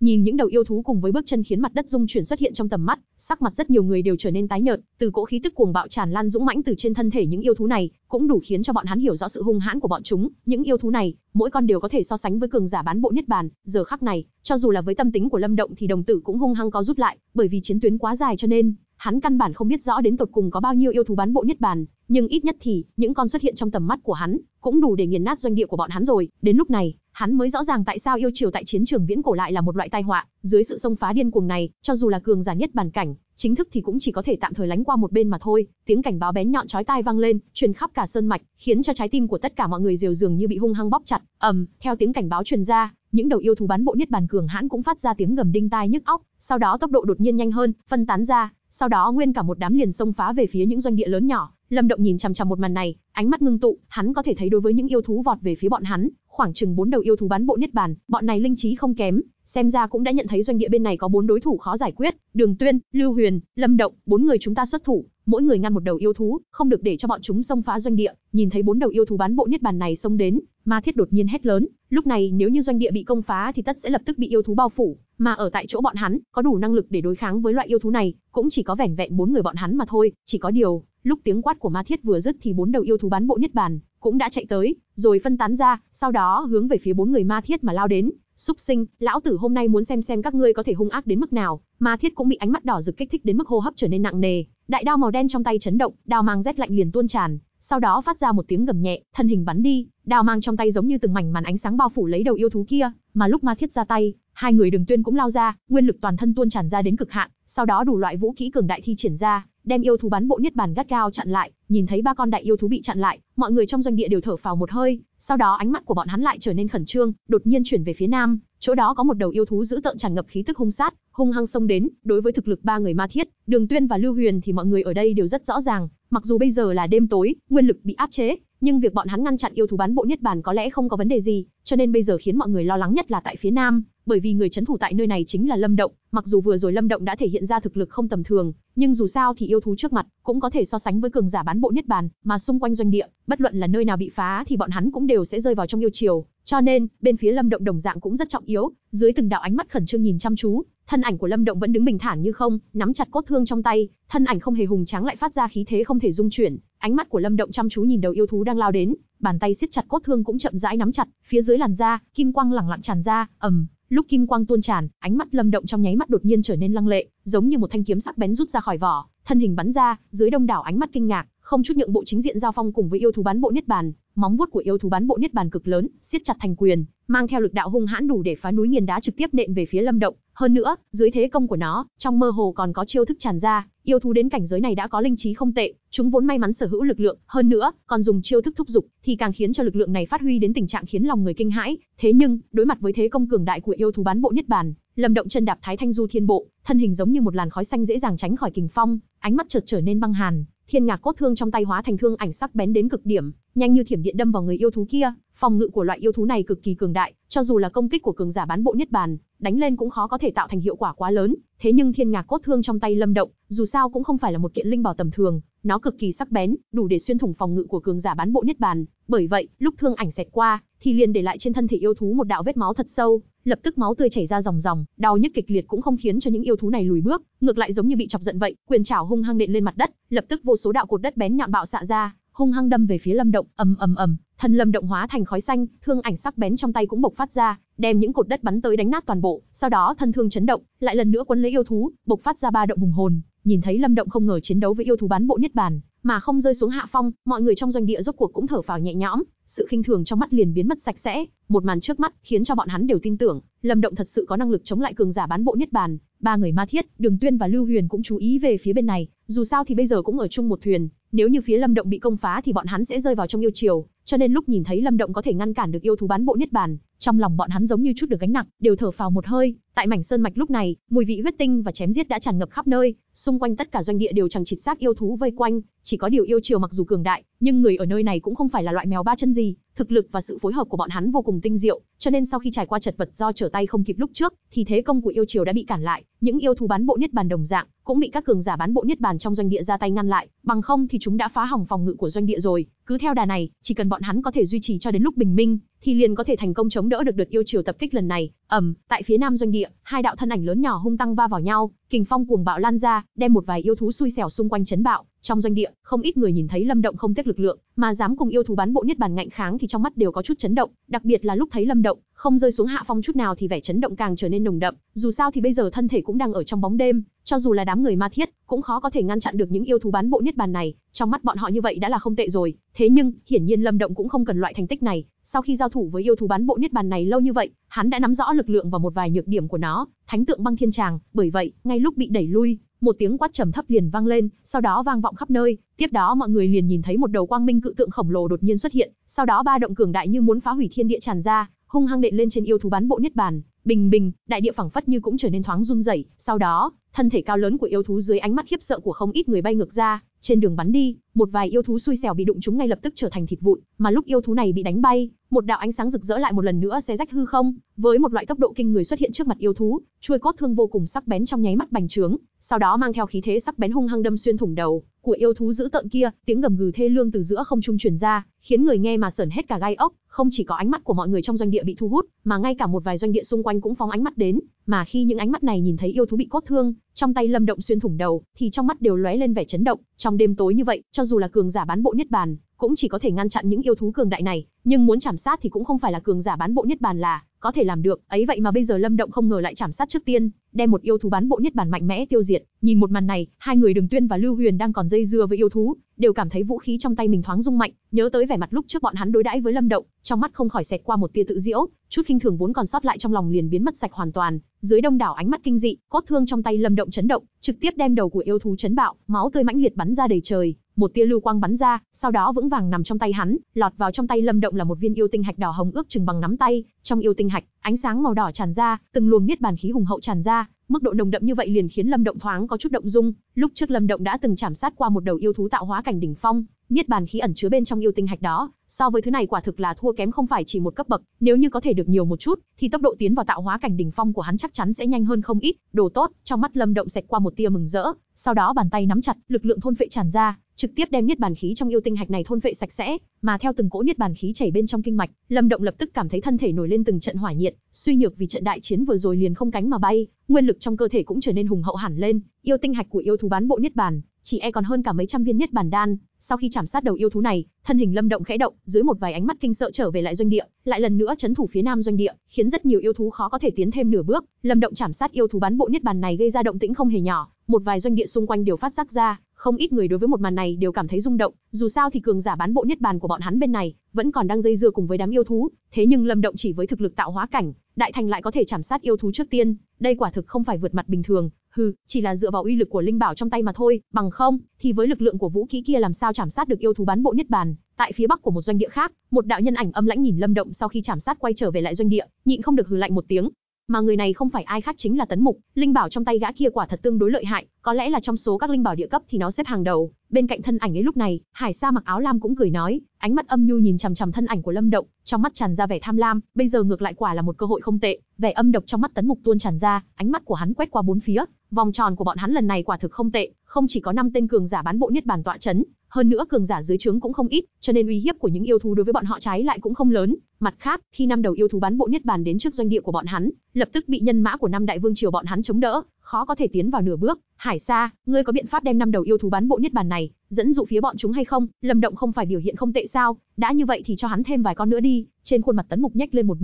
Nhìn những đầu yêu thú cùng với bước chân khiến mặt đất rung chuyển xuất hiện trong tầm mắt, sắc mặt rất nhiều người đều trở nên tái nhợt, từ cỗ khí tức cuồng bạo tràn lan dũng mãnh từ trên thân thể những yêu thú này, cũng đủ khiến cho bọn hắn hiểu rõ sự hung hãn của bọn chúng. Những yêu thú này, mỗi con đều có thể so sánh với cường giả bán bộ niết bàn, giờ khắc này, cho dù là với tâm tính của Lâm Động thì đồng tử cũng hung hăng co rút lại, bởi vì chiến tuyến quá dài cho nên, hắn căn bản không biết rõ đến tột cùng có bao nhiêu yêu thú bán bộ niết bàn, nhưng ít nhất thì, những con xuất hiện trong tầm mắt của hắn, cũng đủ để nghiền nát doanh địa của bọn hắn rồi. Đến lúc này, hắn mới rõ ràng tại sao yêu triều tại chiến trường viễn cổ lại là một loại tai họa. Dưới sự xông phá điên cuồng này, cho dù là cường giả nhất bản cảnh chính thức thì cũng chỉ có thể tạm thời lánh qua một bên mà thôi. Tiếng cảnh báo bén nhọn chói tai vang lên, truyền khắp cả sơn mạch, khiến cho trái tim của tất cả mọi người đều dường như bị hung hăng bóp chặt. Ầm, theo tiếng cảnh báo truyền ra, những đầu yêu thú bán bộ niết bàn cường hãn cũng phát ra tiếng gầm đinh tai nhức óc, sau đó tốc độ đột nhiên nhanh hơn, phân tán ra, sau đó nguyên cả một đám liền xông phá về phía những doanh địa lớn nhỏ. Lâm Động nhìn chằm chằm một màn này, ánh mắt ngưng tụ, hắn có thể thấy đối với những yêu thú vọt về phía bọn hắn, khoảng chừng 4 đầu yêu thú bán bộ niết bàn, bọn này linh trí không kém, xem ra cũng đã nhận thấy doanh địa bên này có 4 đối thủ khó giải quyết. Đường Tuyên, Lưu Huyền, Lâm Động, 4 người chúng ta xuất thủ, mỗi người ngăn một đầu yêu thú, không được để cho bọn chúng xông phá doanh địa. Nhìn thấy 4 đầu yêu thú bán bộ niết bàn này xông đến, Ma Thiết đột nhiên hét lớn, lúc này nếu như doanh địa bị công phá thì tất sẽ lập tức bị yêu thú bao phủ, mà ở tại chỗ bọn hắn có đủ năng lực để đối kháng với loại yêu thú này, cũng chỉ có vẻn vẹn 4 người bọn hắn mà thôi. Chỉ có điều, lúc tiếng quát của Ma Thiết vừa dứt thì 4 đầu yêu thú bán bộ niết bàn cũng đã chạy tới, rồi phân tán ra, sau đó hướng về phía 4 người Ma Thiết mà lao đến. Súc sinh, lão tử hôm nay muốn xem các ngươi có thể hung ác đến mức nào. Ma Thiết cũng bị ánh mắt đỏ rực kích thích đến mức hô hấp trở nên nặng nề, đại đao màu đen trong tay chấn động, đao mang rét lạnh liền tuôn tràn, sau đó phát ra một tiếng gầm nhẹ, thân hình bắn đi, đao mang trong tay giống như từng mảnh màn ánh sáng bao phủ lấy đầu yêu thú kia. Mà lúc Ma Thiết ra tay, hai người Đường Tuyên cũng lao ra, nguyên lực toàn thân tuôn tràn ra đến cực hạn, sau đó đủ loại vũ khí cường đại thi triển ra, đem yêu thú bán bộ niết bàn gắt gao chặn lại. Nhìn thấy 3 con đại yêu thú bị chặn lại, mọi người trong doanh địa đều thở phào một hơi, sau đó ánh mắt của bọn hắn lại trở nên khẩn trương, đột nhiên chuyển về phía nam, chỗ đó có một đầu yêu thú dữ tợn tràn ngập khí tức hung sát, hung hăng xông đến. Đối với thực lực 3 người Ma Thiết, Đường Tuyên và Lưu Huyền thì mọi người ở đây đều rất rõ ràng, mặc dù bây giờ là đêm tối, nguyên lực bị áp chế, nhưng việc bọn hắn ngăn chặn yêu thú bán bộ niết bàn có lẽ không có vấn đề gì, cho nên bây giờ khiến mọi người lo lắng nhất là tại phía nam, bởi vì người trấn thủ tại nơi này chính là Lâm Động. Mặc dù vừa rồi Lâm Động đã thể hiện ra thực lực không tầm thường, nhưng dù sao thì yêu thú trước mặt cũng có thể so sánh với cường giả bán bộ niết bàn, mà xung quanh doanh địa, bất luận là nơi nào bị phá thì bọn hắn cũng đều sẽ rơi vào trong yêu triều, cho nên bên phía Lâm Động đồng dạng cũng rất trọng yếu. Dưới từng đạo ánh mắt khẩn trương nhìn chăm chú, thân ảnh của Lâm Động vẫn đứng bình thản như không, nắm chặt cốt thương trong tay, thân ảnh không hề hùng tráng lại phát ra khí thế không thể dung chuyển. Ánh mắt của Lâm Động chăm chú nhìn đầu yêu thú đang lao đến, bàn tay siết chặt cốt thương cũng chậm rãi nắm chặt, phía dưới làn da, kim quang lẳng lặng tràn ra. Ầm, lúc kim quang tuôn tràn, ánh mắt Lâm Động trong nháy mắt đột nhiên trở nên lăng lệ, giống như một thanh kiếm sắc bén rút ra khỏi vỏ, thân hình bắn ra, dưới đông đảo ánh mắt kinh ngạc, không chút nhượng bộ chính diện giao phong cùng với yêu thú bán bộ niết bàn. Móng vuốt của yêu thú bán bộ niết bàn cực lớn, siết chặt thành quyền, mang theo lực đạo hung hãn đủ để phá núi nghiền đá trực tiếp nện về phía Lâm Động. Hơn nữa, dưới thế công của nó, trong mơ hồ còn có chiêu thức tràn ra, yêu thú đến cảnh giới này đã có linh trí không tệ, chúng vốn may mắn sở hữu lực lượng, hơn nữa, còn dùng chiêu thức thúc giục, thì càng khiến cho lực lượng này phát huy đến tình trạng khiến lòng người kinh hãi. Thế nhưng, đối mặt với thế công cường đại của yêu thú bán bộ niết bàn, Lâm Động chân đạp Thái Thanh Du Thiên Bộ, thân hình giống như một làn khói xanh dễ dàng tránh khỏi kình phong, ánh mắt chợt trở nên băng hàn. Thiên ngạc cốt thương trong tay hóa thành thương ảnh sắc bén đến cực điểm, nhanh như thiểm điện đâm vào người yêu thú kia. Phòng ngự của loại yêu thú này cực kỳ cường đại, cho dù là công kích của cường giả bán bộ niết bàn, đánh lên cũng khó có thể tạo thành hiệu quả quá lớn. Thế nhưng thiên ngạc cốt thương trong tay Lâm Động, dù sao cũng không phải là một kiện linh bảo tầm thường, nó cực kỳ sắc bén, đủ để xuyên thủng phòng ngự của cường giả bán bộ niết bàn. Bởi vậy, lúc thương ảnh xẹt qua, thì liền để lại trên thân thể yêu thú một đạo vết máu thật sâu, lập tức máu tươi chảy ra ròng ròng, đau nhức kịch liệt cũng không khiến cho những yêu thú này lùi bước, ngược lại giống như bị chọc giận vậy, quyền chảo hung hăng nện lên mặt đất, lập tức vô số đạo cột đất bén nhọn bạo xạ ra, hung hăng đâm về phía Lâm Động. Ầm ầm ầm, thân Lâm Động hóa thành khói xanh, thương ảnh sắc bén trong tay cũng bộc phát ra, đem những cột đất bắn tới đánh nát toàn bộ, sau đó thân thương chấn động, lại lần nữa quấn lấy yêu thú, bộc phát ra 3 động hùng hồn. Nhìn thấy Lâm Động không ngờ chiến đấu với yêu thú bán bộ niết bàn mà không rơi xuống hạ phong, mọi người trong doanh địa rốt cuộc cũng thở phào nhẹ nhõm, sự khinh thường trong mắt liền biến mất sạch sẽ. Một màn trước mắt khiến cho bọn hắn đều tin tưởng Lâm Động thật sự có năng lực chống lại cường giả bán bộ niết bàn. 3 người Ma Thiết, Đường Tuyên và Lưu Huyền cũng chú ý về phía bên này, dù sao thì bây giờ cũng ở chung một thuyền, nếu như phía Lâm Động bị công phá thì bọn hắn sẽ rơi vào trong yêu triều, cho nên lúc nhìn thấy Lâm Động có thể ngăn cản được yêu thú bán bộ niết bàn, trong lòng bọn hắn giống như chút được gánh nặng, đều thở phào một hơi. Tại mảnh sơn mạch lúc này, mùi vị huyết tinh và chém giết đã tràn ngập khắp nơi, xung quanh tất cả doanh địa đều chằng chịt xác yêu thú vây quanh, chỉ có điều yêu triều mặc dù cường đại, nhưng người ở nơi này cũng không phải là loại mèo ba chân gì, thực lực và sự phối hợp của bọn hắn vô cùng tinh diệu, cho nên sau khi trải qua chật vật do trở tay không kịp lúc trước, thì thế công của yêu triều đã bị cản lại, những yêu thú bán bộ niết bàn đồng dạng cũng bị các cường giả bán bộ niết bàn trong doanh địa ra tay ngăn lại, bằng không thì chúng đã phá hỏng phòng ngự của doanh địa rồi. Cứ theo đà này, chỉ cần bọn hắn có thể duy trì cho đến lúc bình minh, thì liền có thể thành công chống đỡ được đợt yêu triều tập kích lần này. Ầm, tại phía nam doanh địa, hai đạo thân ảnh lớn nhỏ hung tăng va vào nhau, kình phong cuồng bạo lan ra, đem một vài yêu thú xui xẻo xung quanh chấn bạo. Trong doanh địa, không ít người nhìn thấy Lâm Động không tiếc lực lượng mà dám cùng yêu thú bán bộ niết bàn ngạnh kháng thì trong mắt đều có chút chấn động, đặc biệt là lúc thấy Lâm Động không rơi xuống hạ phong chút nào thì vẻ chấn động càng trở nên nồng đậm, dù sao thì bây giờ thân thể cũng đang ở trong bóng đêm, cho dù là đám người Ma Thiết cũng khó có thể ngăn chặn được những yêu thú bán bộ niết bàn này, trong mắt bọn họ như vậy đã là không tệ rồi. Thế nhưng hiển nhiên Lâm Động cũng không cần loại thành tích này, Sau khi giao thủ với yêu thú bán bộ niết bàn này lâu như vậy, hắn đã nắm rõ lực lượng và một vài nhược điểm của nó, thánh tượng băng thiên tràng. Bởi vậy, ngay lúc bị đẩy lui, một tiếng quát trầm thấp liền vang lên, sau đó vang vọng khắp nơi. Tiếp đó mọi người liền nhìn thấy một đầu quang minh cự tượng khổng lồ đột nhiên xuất hiện, sau đó ba động cường đại như muốn phá hủy thiên địa tràn ra, hung hăng đệm lên trên yêu thú bán bộ niết bàn. Bình bình, đại địa phẳng phất như cũng trở nên thoáng run rẩy. Sau đó, thân thể cao lớn của yêu thú dưới ánh mắt khiếp sợ của không ít người bay ngược ra, trên đường bắn đi, một vài yêu thú xui xẻo bị đụng trúng ngay lập tức trở thành thịt vụn. Mà lúc yêu thú này bị đánh bay, một đạo ánh sáng rực rỡ lại một lần nữa xé rách hư không, với một loại tốc độ kinh người xuất hiện trước mặt yêu thú, chuôi cốt thương vô cùng sắc bén trong nháy mắt bành trướng, sau đó mang theo khí thế sắc bén hung hăng đâm xuyên thủng đầu của yêu thú dữ tợn kia. Tiếng gầm gừ thê lương từ giữa không trung truyền ra, khiến người nghe mà sởn hết cả gai ốc. Không chỉ có ánh mắt của mọi người trong doanh địa bị thu hút, mà ngay cả một vài doanh địa xung quanh cũng phóng ánh mắt đến. Mà khi những ánh mắt này nhìn thấy yêu thú bị cốt thương trong tay Lâm Động xuyên thủng đầu, thì trong mắt đều lóe lên vẻ chấn động. Trong đêm tối như vậy, cho dù là cường giả bán bộ niết bàn cũng chỉ có thể ngăn chặn những yêu thú cường đại này, nhưng muốn trảm sát thì cũng không phải là cường giả bán bộ niết bàn là có thể làm được. Ấy vậy mà bây giờ Lâm Động không ngờ lại trảm sát trước tiên, đem một yêu thú bán bộ niết bàn mạnh mẽ tiêu diệt. Nhìn một màn này, hai người Đường Tuyên và Lưu Huyền đang còn dây dưa với yêu thú, đều cảm thấy vũ khí trong tay mình thoáng rung mạnh, nhớ tới vẻ mặt lúc trước bọn hắn đối đãi với Lâm Động, trong mắt không khỏi xẹt qua một tia tự giễu, chút khinh thường vốn còn sót lại trong lòng liền biến mất sạch hoàn toàn. Dưới đông đảo ánh mắt kinh dị, cốt thương trong tay Lâm Động chấn động, trực tiếp đem đầu của yêu thú chấn bạo, máu tươi mãnh liệt bắn ra đầy trời, một tia lưu quang bắn ra, sau đó vững vàng nằm trong tay hắn. Lọt vào trong tay Lâm Động là một viên yêu tinh hạch đỏ hồng ước chừng bằng nắm tay, trong yêu tinh hạch, ánh sáng màu đỏ tràn ra, từng luồng niết bàn khí hùng hậu tràn ra. Mức độ nồng đậm như vậy liền khiến Lâm Động thoáng có chút động dung. Lúc trước Lâm Động đã từng chảm sát qua một đầu yêu thú tạo hóa cảnh đỉnh phong, niết bàn khí ẩn chứa bên trong yêu tinh hạch đó, so với thứ này quả thực là thua kém không phải chỉ một cấp bậc. Nếu như có thể được nhiều một chút, thì tốc độ tiến vào tạo hóa cảnh đỉnh phong của hắn chắc chắn sẽ nhanh hơn không ít. Đồ tốt! Trong mắt Lâm Động xẹt qua một tia mừng rỡ, sau đó bàn tay nắm chặt, lực lượng thôn phệ tràn ra, trực tiếp đem niết bàn khí trong yêu tinh hạch này thôn phệ sạch sẽ. Mà theo từng cỗ niết bàn khí chảy bên trong kinh mạch, Lâm Động lập tức cảm thấy thân thể nổi lên từng trận hỏa nhiệt, suy nhược vì trận đại chiến vừa rồi liền không cánh mà bay, nguyên lực trong cơ thể cũng trở nên hùng hậu hẳn lên. Yêu tinh hạch của yêu thú bán bộ niết bàn, chỉ e còn hơn cả mấy trăm viên niết bàn đan. Sau khi chảm sát đầu yêu thú này, thân hình Lâm Động khẽ động, dưới một vài ánh mắt kinh sợ trở về lại doanh địa, lại lần nữa chấn thủ phía nam doanh địa, khiến rất nhiều yêu thú khó có thể tiến thêm nửa bước. Lâm Động chảm sát yêu thú bán bộ niết bàn này gây ra động tĩnh không hề nhỏ, một vài doanh địa xung quanh đều phát giác ra, không ít người đối với một màn này đều cảm thấy rung động. Dù sao thì cường giả bán bộ niết bàn của bọn hắn bên này vẫn còn đang dây dưa cùng với đám yêu thú, thế nhưng Lâm Động chỉ với thực lực tạo hóa cảnh đại thành lại có thể chảm sát yêu thú trước tiên, đây quả thực không phải vượt mặt bình thường. Hừ, chỉ là dựa vào uy lực của linh bảo trong tay mà thôi, bằng không thì với lực lượng của vũ khí kia làm sao chảm sát được yêu thú bán bộ niết bàn. Tại phía bắc của một doanh địa khác, một đạo nhân ảnh âm lãnh nhìn Lâm Động sau khi chảm sát quay trở về lại doanh địa, nhịn không được hừ lạnh một tiếng. Mà người này không phải ai khác chính là Tấn Mục, linh bảo trong tay gã kia quả thật tương đối lợi hại, có lẽ là trong số các linh bảo địa cấp thì nó xếp hàng đầu. Bên cạnh thân ảnh ấy lúc này, Hải Sa mặc áo lam cũng cười nói, ánh mắt âm nhu nhìn chằm chằm thân ảnh của Lâm Động, trong mắt tràn ra vẻ tham lam, bây giờ ngược lại quả là một cơ hội không tệ. Vẻ âm độc trong mắt Tấn Mục tuôn tràn ra, ánh mắt của hắn quét qua bốn phía, vòng tròn của bọn hắn lần này quả thực không tệ, không chỉ có 5 tên cường giả bán bộ niết bàn tọa trấn, hơn nữa cường giả dưới trướng cũng không ít, cho nên uy hiếp của những yêu thú đối với bọn họ trái lại cũng không lớn. Mặt khác, khi 5 đầu yêu thú bán bộ niết bàn đến trước doanh địa của bọn hắn, lập tức bị nhân mã của 5 đại vương triều bọn hắn chống đỡ, khó có thể tiến vào nửa bước. Hải Sa, ngươi có biện pháp đem 5 đầu yêu thú bán bộ niết bàn này dẫn dụ phía bọn chúng hay không? Lâm Động không phải biểu hiện không tệ sao, đã như vậy thì cho hắn thêm vài con nữa đi. Trên khuôn mặt Tấn Mục nhếch lên một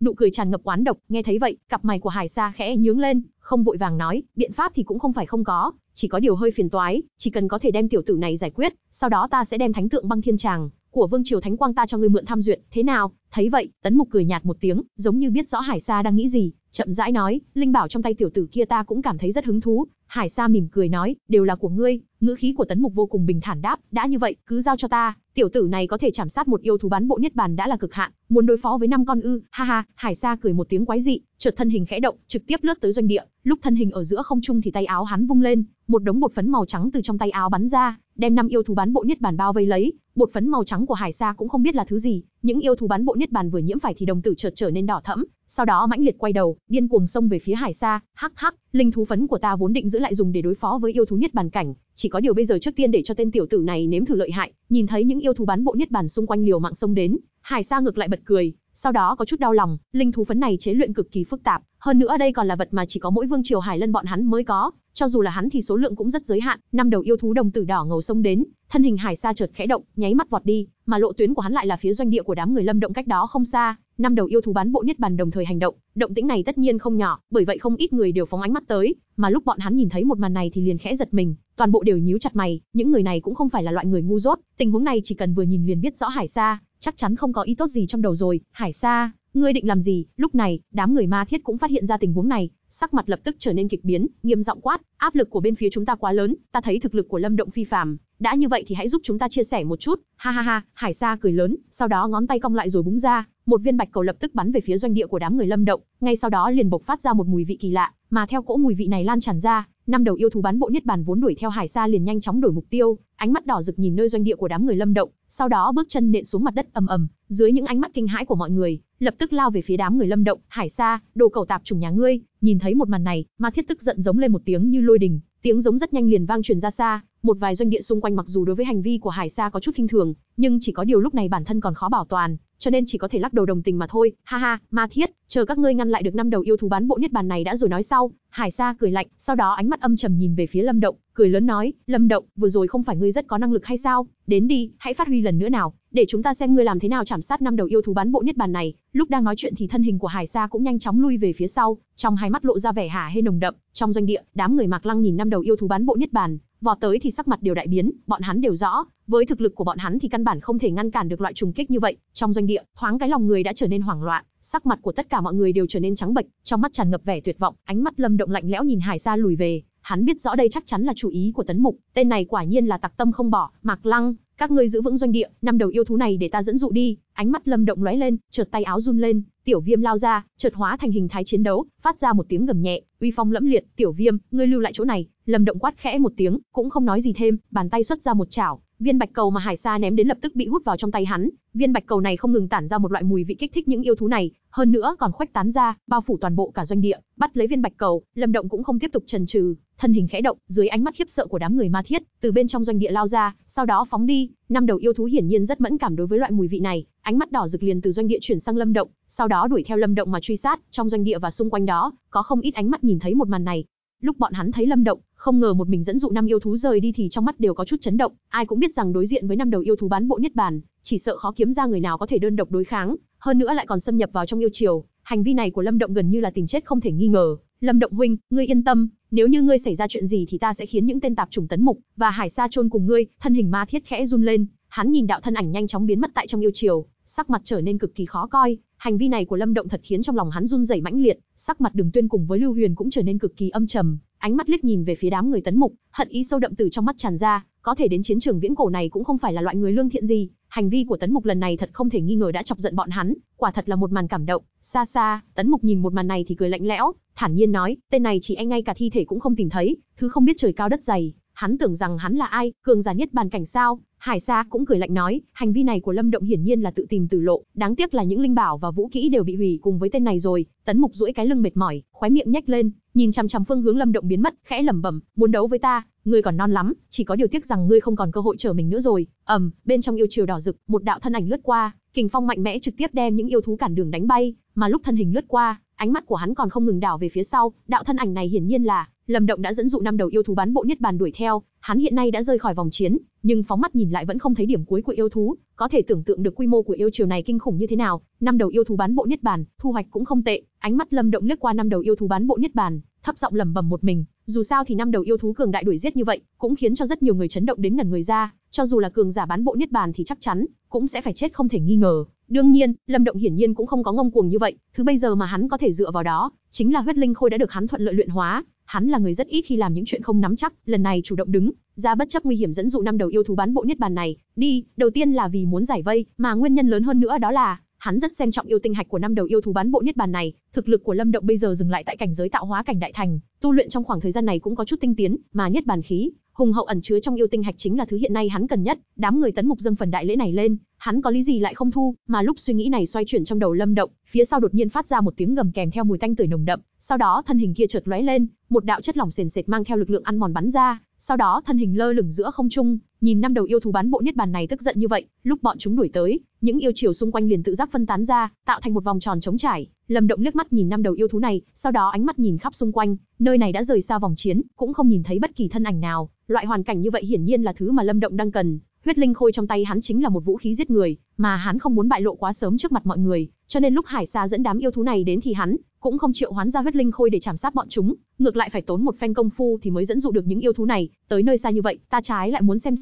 nụ cười tràn ngập oán độc. Nghe thấy vậy, cặp mày của Hải Sa khẽ nhướng lên, không vội vàng nói, biện pháp thì cũng không phải không có, chỉ có điều hơi phiền toái, chỉ cần có thể đem tiểu tử này giải quyết, sau đó ta sẽ đem thánh tượng băng thiên tràng của Vương Triều Thánh Quang ta cho ngươi mượn tham duyệt, thế nào? Thấy vậy, Tấn Mục cười nhạt một tiếng, giống như biết rõ Hải Sa đang nghĩ gì, chậm rãi nói, linh bảo trong tay tiểu tử kia ta cũng cảm thấy rất hứng thú. Hải Sa mỉm cười nói, đều là của ngươi. Ngữ khí của Tấn Mục vô cùng bình thản đáp, đã như vậy, cứ giao cho ta. Tiểu tử này có thể chảm sát một yêu thú bán bộ niết bàn đã là cực hạn, muốn đối phó với 5 con ư? Ha ha, Hải Sa cười một tiếng quái dị, chợt thân hình khẽ động, trực tiếp lướt tới doanh địa. Lúc thân hình ở giữa không trung thì tay áo hắn vung lên, một đống bột phấn màu trắng từ trong tay áo bắn ra, đem 5 yêu thú bán bộ niết bàn bao vây lấy. Bột phấn màu trắng của Hải Sa cũng không biết là thứ gì, những yêu thú bán bộ niết bàn vừa nhiễm phải thì đồng tử chợt trở nên đỏ thẫm, sau đó mãnh liệt quay đầu, điên cuồng xông về phía Hải Sa. Hắc hắc, linh thú phấn của ta vốn định giữ lại dùng để đối phó với yêu thú niết bàn cảnh, chỉ có điều bây giờ trước tiên để cho tên tiểu tử này nếm thử lợi hại. Nhìn thấy những yêu thú bán bộ niết bàn xung quanh liều mạng xông đến, Hải Sa ngược lại bật cười, sau đó có chút đau lòng, linh thú phấn này chế luyện cực kỳ phức tạp, hơn nữa đây còn là vật mà chỉ có mỗi Vương Triều Hải Lân bọn hắn mới có, cho dù là hắn thì số lượng cũng rất giới hạn. 5 đầu yêu thú đồng tử đỏ ngầu xông đến, thân hình Hải Sa chợt khẽ động, nháy mắt vọt đi, mà lộ tuyến của hắn lại là phía doanh địa của đám người Lâm Động cách đó không xa. 5 đầu yêu thú bán bộ niết bàn đồng thời hành động, động tĩnh này tất nhiên không nhỏ, bởi vậy không ít người đều phóng ánh mắt tới, mà lúc bọn hắn nhìn thấy một màn này thì liền khẽ giật mình, toàn bộ đều nhíu chặt mày, những người này cũng không phải là loại người ngu dốt, tình huống này chỉ cần vừa nhìn liền biết rõ Hải Sa chắc chắn không có ý tốt gì trong đầu rồi. Hải Sa, ngươi định làm gì? Lúc này, đám người Ma Thiết cũng phát hiện ra tình huống này, sắc mặt lập tức trở nên kịch biến, nghiêm giọng quát, áp lực của bên phía chúng ta quá lớn, ta thấy thực lực của Lâm Động phi phàm, đã như vậy thì hãy giúp chúng ta chia sẻ một chút. Ha ha ha, Hải Sa cười lớn, sau đó ngón tay cong lại rồi búng ra, một viên bạch cầu lập tức bắn về phía doanh địa của đám người Lâm Động, ngay sau đó liền bộc phát ra một mùi vị kỳ lạ, mà theo cỗ mùi vị này lan tràn ra, năm đầu yêu thú bán bộ niết bàn vốn đuổi theo Hải Sa liền nhanh chóng đổi mục tiêu, ánh mắt đỏ rực nhìn nơi doanh địa của đám người Lâm Động, sau đó bước chân nện xuống mặt đất ầm ầm, dưới những ánh mắt kinh hãi của mọi người, lập tức lao về phía đám người Lâm Động. Hải Sa, đồ cầu tạp chủng nhà ngươi! Nhìn thấy một màn này, Ma Thiết tức giận giống lên một tiếng như lôi đình, tiếng giống rất nhanh liền vang truyền ra xa, một vài doanh địa xung quanh mặc dù đối với hành vi của Hải Sa có chút khinh thường, nhưng chỉ có điều lúc này bản thân còn khó bảo toàn, cho nên chỉ có thể lắc đầu đồng tình mà thôi. Ha ha, Ma Thiết, chờ các ngươi ngăn lại được năm đầu yêu thú bán bộ niết bàn này đã rồi nói sau. Hải Sa cười lạnh, sau đó ánh mắt âm trầm nhìn về phía Lâm Động, cười lớn nói, Lâm Động, vừa rồi không phải ngươi rất có năng lực hay sao? Đến đi, hãy phát huy lần nữa nào, để chúng ta xem ngươi làm thế nào chảm sát năm đầu yêu thú bán bộ niết bàn này. Lúc đang nói chuyện thì thân hình của Hải Sa cũng nhanh chóng lui về phía sau, trong hai mắt lộ ra vẻ hả hê nồng đậm. Trong doanh địa, đám người Mạc Lăng nhìn năm đầu yêu thú bán bộ niết bàn vọt tới thì sắc mặt đều đại biến, bọn hắn đều rõ, với thực lực của bọn hắn thì căn bản không thể ngăn cản được loại trùng kích như vậy. Trong doanh địa, thoáng cái lòng người đã trở nên hoảng loạn, sắc mặt của tất cả mọi người đều trở nên trắng bệch, trong mắt tràn ngập vẻ tuyệt vọng, ánh mắt Lâm Động lạnh lẽo nhìn Hải Sa lùi về, hắn biết rõ đây chắc chắn là chủ ý của Tấn Mục, tên này quả nhiên là tặc tâm không bỏ. Mạc Lăng, các ngươi giữ vững doanh địa, năm đầu yêu thú này để ta dẫn dụ đi. Ánh mắt Lâm Động lóe lên, chợt tay áo run lên, Tiểu Viêm lao ra, chợt hóa thành hình thái chiến đấu, phát ra một tiếng gầm nhẹ, uy phong lẫm liệt. Tiểu Viêm, ngươi lưu lại chỗ này. Lâm Động quát khẽ một tiếng, cũng không nói gì thêm, bàn tay xuất ra một chảo, viên bạch cầu mà Hải Sa ném đến lập tức bị hút vào trong tay hắn. Viên bạch cầu này không ngừng tản ra một loại mùi vị kích thích những yêu thú này, hơn nữa còn khuếch tán ra, bao phủ toàn bộ cả doanh địa. Bắt lấy viên bạch cầu, Lâm Động cũng không tiếp tục chần chừ, thân hình khẽ động, dưới ánh mắt khiếp sợ của đám người Ma Thiết, từ bên trong doanh địa lao ra, sau đó phóng đi. Năm đầu yêu thú hiển nhiên rất mẫn cảm đối với loại mùi vị này, ánh mắt đỏ rực liền từ doanh địa chuyển sang Lâm Động, sau đó đuổi theo Lâm Động mà truy sát. Trong doanh địa và xung quanh đó, có không ít ánh mắt nhìn thấy một màn này. Lúc bọn hắn thấy Lâm Động không ngờ một mình dẫn dụ năm yêu thú rời đi thì trong mắt đều có chút chấn động, ai cũng biết rằng đối diện với năm đầu yêu thú bán bộ niết bàn, chỉ sợ khó kiếm ra người nào có thể đơn độc đối kháng, hơn nữa lại còn xâm nhập vào trong yêu triều, hành vi này của Lâm Động gần như là tìm chết không thể nghi ngờ. Lâm Động huynh, ngươi yên tâm, nếu như ngươi xảy ra chuyện gì thì ta sẽ khiến những tên tạp chủng Tấn Mục và Hải Sa chôn cùng ngươi. Thân hình Ma Thiết khẽ run lên, hắn nhìn đạo thân ảnh nhanh chóng biến mất tại trong yêu triều, sắc mặt trở nên cực kỳ khó coi, hành vi này của Lâm Động thật khiến trong lòng hắn run rẩy mãnh liệt, sắc mặt Đường Tuyên cùng với Lưu Huyền cũng trở nên cực kỳ âm trầm, ánh mắt liếc nhìn về phía đám người Tấn Mục, hận ý sâu đậm từ trong mắt tràn ra, có thể đến chiến trường viễn cổ này cũng không phải là loại người lương thiện gì, hành vi của Tấn Mục lần này thật không thể nghi ngờ đã chọc giận bọn hắn, quả thật là một màn cảm động. Xa xa, Tấn Mục nhìn một màn này thì cười lạnh lẽo, thản nhiên nói, tên này chỉ e ngay cả thi thể cũng không tìm thấy, thứ không biết trời cao đất dày, hắn tưởng rằng hắn là ai, cường giả niết bàn cảnh sao? Hải Sa cũng cười lạnh nói, hành vi này của Lâm Động hiển nhiên là tự tìm tử lộ, đáng tiếc là những linh bảo và vũ kỹ đều bị hủy cùng với tên này rồi. Tấn Mục duỗi cái lưng mệt mỏi, khóe miệng nhếch lên, nhìn chằm chằm phương hướng Lâm Động biến mất, khẽ lẩm bẩm, muốn đấu với ta, ngươi còn non lắm, chỉ có điều tiếc rằng ngươi không còn cơ hội trở mình nữa rồi. Ầm, bên trong yêu triều đỏ rực, một đạo thân ảnh lướt qua, kình phong mạnh mẽ trực tiếp đem những yêu thú cản đường đánh bay, mà lúc thân hình lướt qua, ánh mắt của hắn còn không ngừng đảo về phía sau, đạo thân ảnh này hiển nhiên là Lâm Động đã dẫn dụ năm đầu yêu thú bán bộ niết bàn đuổi theo, hắn hiện nay đã rơi khỏi vòng chiến, nhưng phóng mắt nhìn lại vẫn không thấy điểm cuối của yêu thú, có thể tưởng tượng được quy mô của yêu triều này kinh khủng như thế nào. Năm đầu yêu thú bán bộ niết bàn, thu hoạch cũng không tệ. Ánh mắt Lâm Động lướt qua năm đầu yêu thú bán bộ niết bàn, thấp giọng lẩm bẩm một mình, dù sao thì năm đầu yêu thú cường đại đuổi giết như vậy, cũng khiến cho rất nhiều người chấn động đến ngẩn người ra, cho dù là cường giả bán bộ niết bàn thì chắc chắn cũng sẽ phải chết không thể nghi ngờ. Đương nhiên, Lâm Động hiển nhiên cũng không có ngông cuồng như vậy, thứ bây giờ mà hắn có thể dựa vào đó chính là huyết linh khôi đã được hắn thuận lợi luyện hóa. Hắn là người rất ít khi làm những chuyện không nắm chắc, lần này chủ động đứng ra bất chấp nguy hiểm dẫn dụ năm đầu yêu thú bán bộ niết bàn này đi, đầu tiên là vì muốn giải vây, mà nguyên nhân lớn hơn nữa đó là hắn rất xem trọng yêu tinh hạch của năm đầu yêu thú bán bộ niết bàn này. Thực lực của Lâm Động bây giờ dừng lại tại cảnh giới tạo hóa cảnh đại thành, tu luyện trong khoảng thời gian này cũng có chút tinh tiến, mà niết bàn khí hùng hậu ẩn chứa trong yêu tinh hạch chính là thứ hiện nay hắn cần nhất. Đám người Tấn Mục dâng phần đại lễ này lên, hắn có lý gì lại không thu? Mà lúc suy nghĩ này xoay chuyển trong đầu Lâm Động, phía sau đột nhiên phát ra một tiếng gầm kèm theo mùi tanh tưởi nồng đậm, sau đó thân hình kia chợt lóe lên, một đạo chất lỏng sền sệt mang theo lực lượng ăn mòn bắn ra, sau đó thân hình lơ lửng giữa không trung. Nhìn năm đầu yêu thú bán bộ niết bàn này tức giận như vậy, lúc bọn chúng đuổi tới, những yêu triều xung quanh liền tự giác phân tán ra, tạo thành một vòng tròn trống trải. Lâm Động liếc mắt nhìn năm đầu yêu thú này, sau đó ánh mắt nhìn khắp xung quanh, nơi này đã rời xa vòng chiến, cũng không nhìn thấy bất kỳ thân ảnh nào. Loại hoàn cảnh như vậy hiển nhiên là thứ mà Lâm Động đang cần. Huyết linh khôi trong tay hắn chính là một vũ khí giết người, mà hắn không muốn bại lộ quá sớm trước mặt mọi người, Cho nên lúc Hải Sa dẫn đám yêu thú này đến thì hắn cũng không triệu hoán ra huyết linh khôi để chảm sát bọn chúng, ngược lại phải tốn một phen công phu thì mới dẫn dụ được những yêu thú này tới nơi xa như vậy. Ta trái lại muốn xem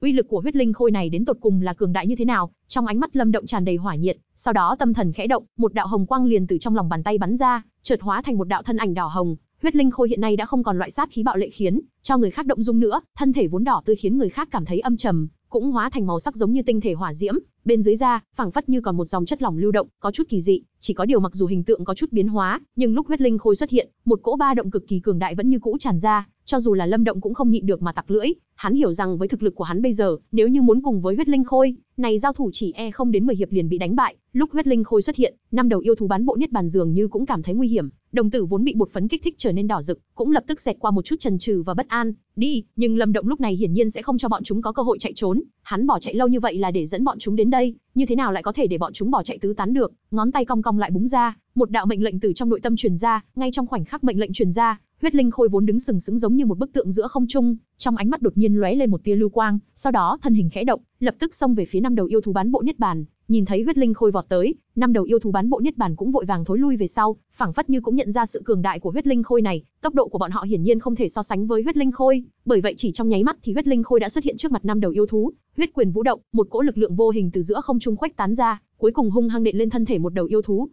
uy lực của huyết linh khôi này đến tột cùng là cường đại như thế nào. Trong ánh mắt Lâm Động tràn đầy hỏa nhiệt, sau đó tâm thần khẽ động, một đạo hồng quang liền từ trong lòng bàn tay bắn ra, chợt hóa thành một đạo thân ảnh đỏ hồng. Huyết linh khôi hiện nay đã không còn loại sát khí bạo lệ khiến cho người khác động dung nữa, thân thể vốn đỏ tươi khiến người khác cảm thấy âm trầm cũng hóa thành màu sắc giống như tinh thể hỏa diễm, bên dưới da phảng phất như còn một dòng chất lỏng lưu động, có chút kỳ dị. Chỉ có điều mặc dù hình tượng có chút biến hóa, nhưng lúc huyết linh khôi xuất hiện, một cỗ ba động cực kỳ cường đại vẫn như cũ tràn ra, cho dù là Lâm Động cũng không nhịn được mà tặc lưỡi. Hắn hiểu rằng với thực lực của hắn bây giờ, nếu như muốn cùng với huyết linh khôi này giao thủ chỉ e không đến 10 hiệp liền bị đánh bại. Lúc huyết linh khôi xuất hiện, năm đầu yêu thú bán bộ niết bàn dường như cũng cảm thấy nguy hiểm, đồng tử vốn bị bột phấn kích thích trở nên đỏ rực, cũng lập tức xẹt qua một chút chần chừ và bất an. Đi, nhưng Lâm Động lúc này hiển nhiên sẽ không cho bọn chúng có cơ hội chạy trốn, hắn bỏ chạy lâu như vậy là để dẫn bọn chúng đến đây, như thế nào lại có thể để bọn chúng bỏ chạy tứ tán được? Ngón tay cong cong lại búng ra, một đạo mệnh lệnh từ trong nội tâm truyền ra. Ngay trong khoảnh khắc mệnh lệnh truyền ra, huyết linh khôi vốn đứng sừng sững giống như một bức tượng giữa không trung, trong ánh mắt đột nhiên lóe lên một tia lưu quang, sau đó thân hình khẽ động, lập tức xông về phía năm đầu yêu thú bán bộ niết bàn. Nhìn thấy huyết linh khôi vọt tới, năm đầu yêu thú bán bộ niết bàn cũng vội vàng thối lui về sau, phảng phất như cũng nhận ra sự cường đại của huyết linh khôi này. Tốc độ của bọn họ hiển nhiên không thể so sánh với huyết linh khôi, bởi vậy chỉ trong nháy mắt thì huyết linh khôi đã xuất hiện trước mặt năm đầu yêu thú. Huyết quyền vũ động, một cỗ lực lượng vô hình từ giữa không trung khuếch tán ra, cuối cùng hung hăng nện lên thân thể một đầu yêu thú.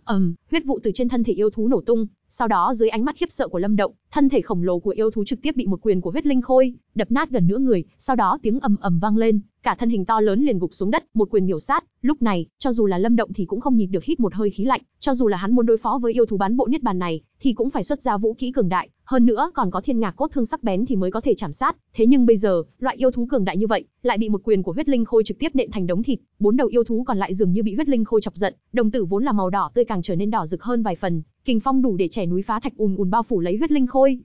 Huyết vụ từ trên thân thể yêu thú nổ tung, sau đó dưới ánh mắt khiếp sợ của Lâm Động, thân thể khổng lồ của yêu thú trực tiếp bị một quyền của huyết linh khôi đập nát gần nửa người, sau đó tiếng ầm ầm vang lên, cả thân hình to lớn liền gục xuống đất, một quyền miểu sát. Lúc này, cho dù là Lâm Động thì cũng không nhịn được hít một hơi khí lạnh, cho dù là hắn muốn đối phó với yêu thú bán bộ niết bàn này thì cũng phải xuất ra vũ khí cường đại, hơn nữa còn có thiên ngạc cốt thương sắc bén thì mới có thể chảm sát. Thế nhưng bây giờ, loại yêu thú cường đại như vậy lại bị một quyền của huyết linh khôi trực tiếp nện thành đống thịt. Bốn đầu yêu thú còn lại dường như bị huyết linh khôi chọc giận, đồng tử vốn là màu đỏ tươi càng trở nên đỏ rực hơn vài phần, kình phong đủ để chẻ núi phá thạch ùn ùn bao phủ lấy huyết linh khôi.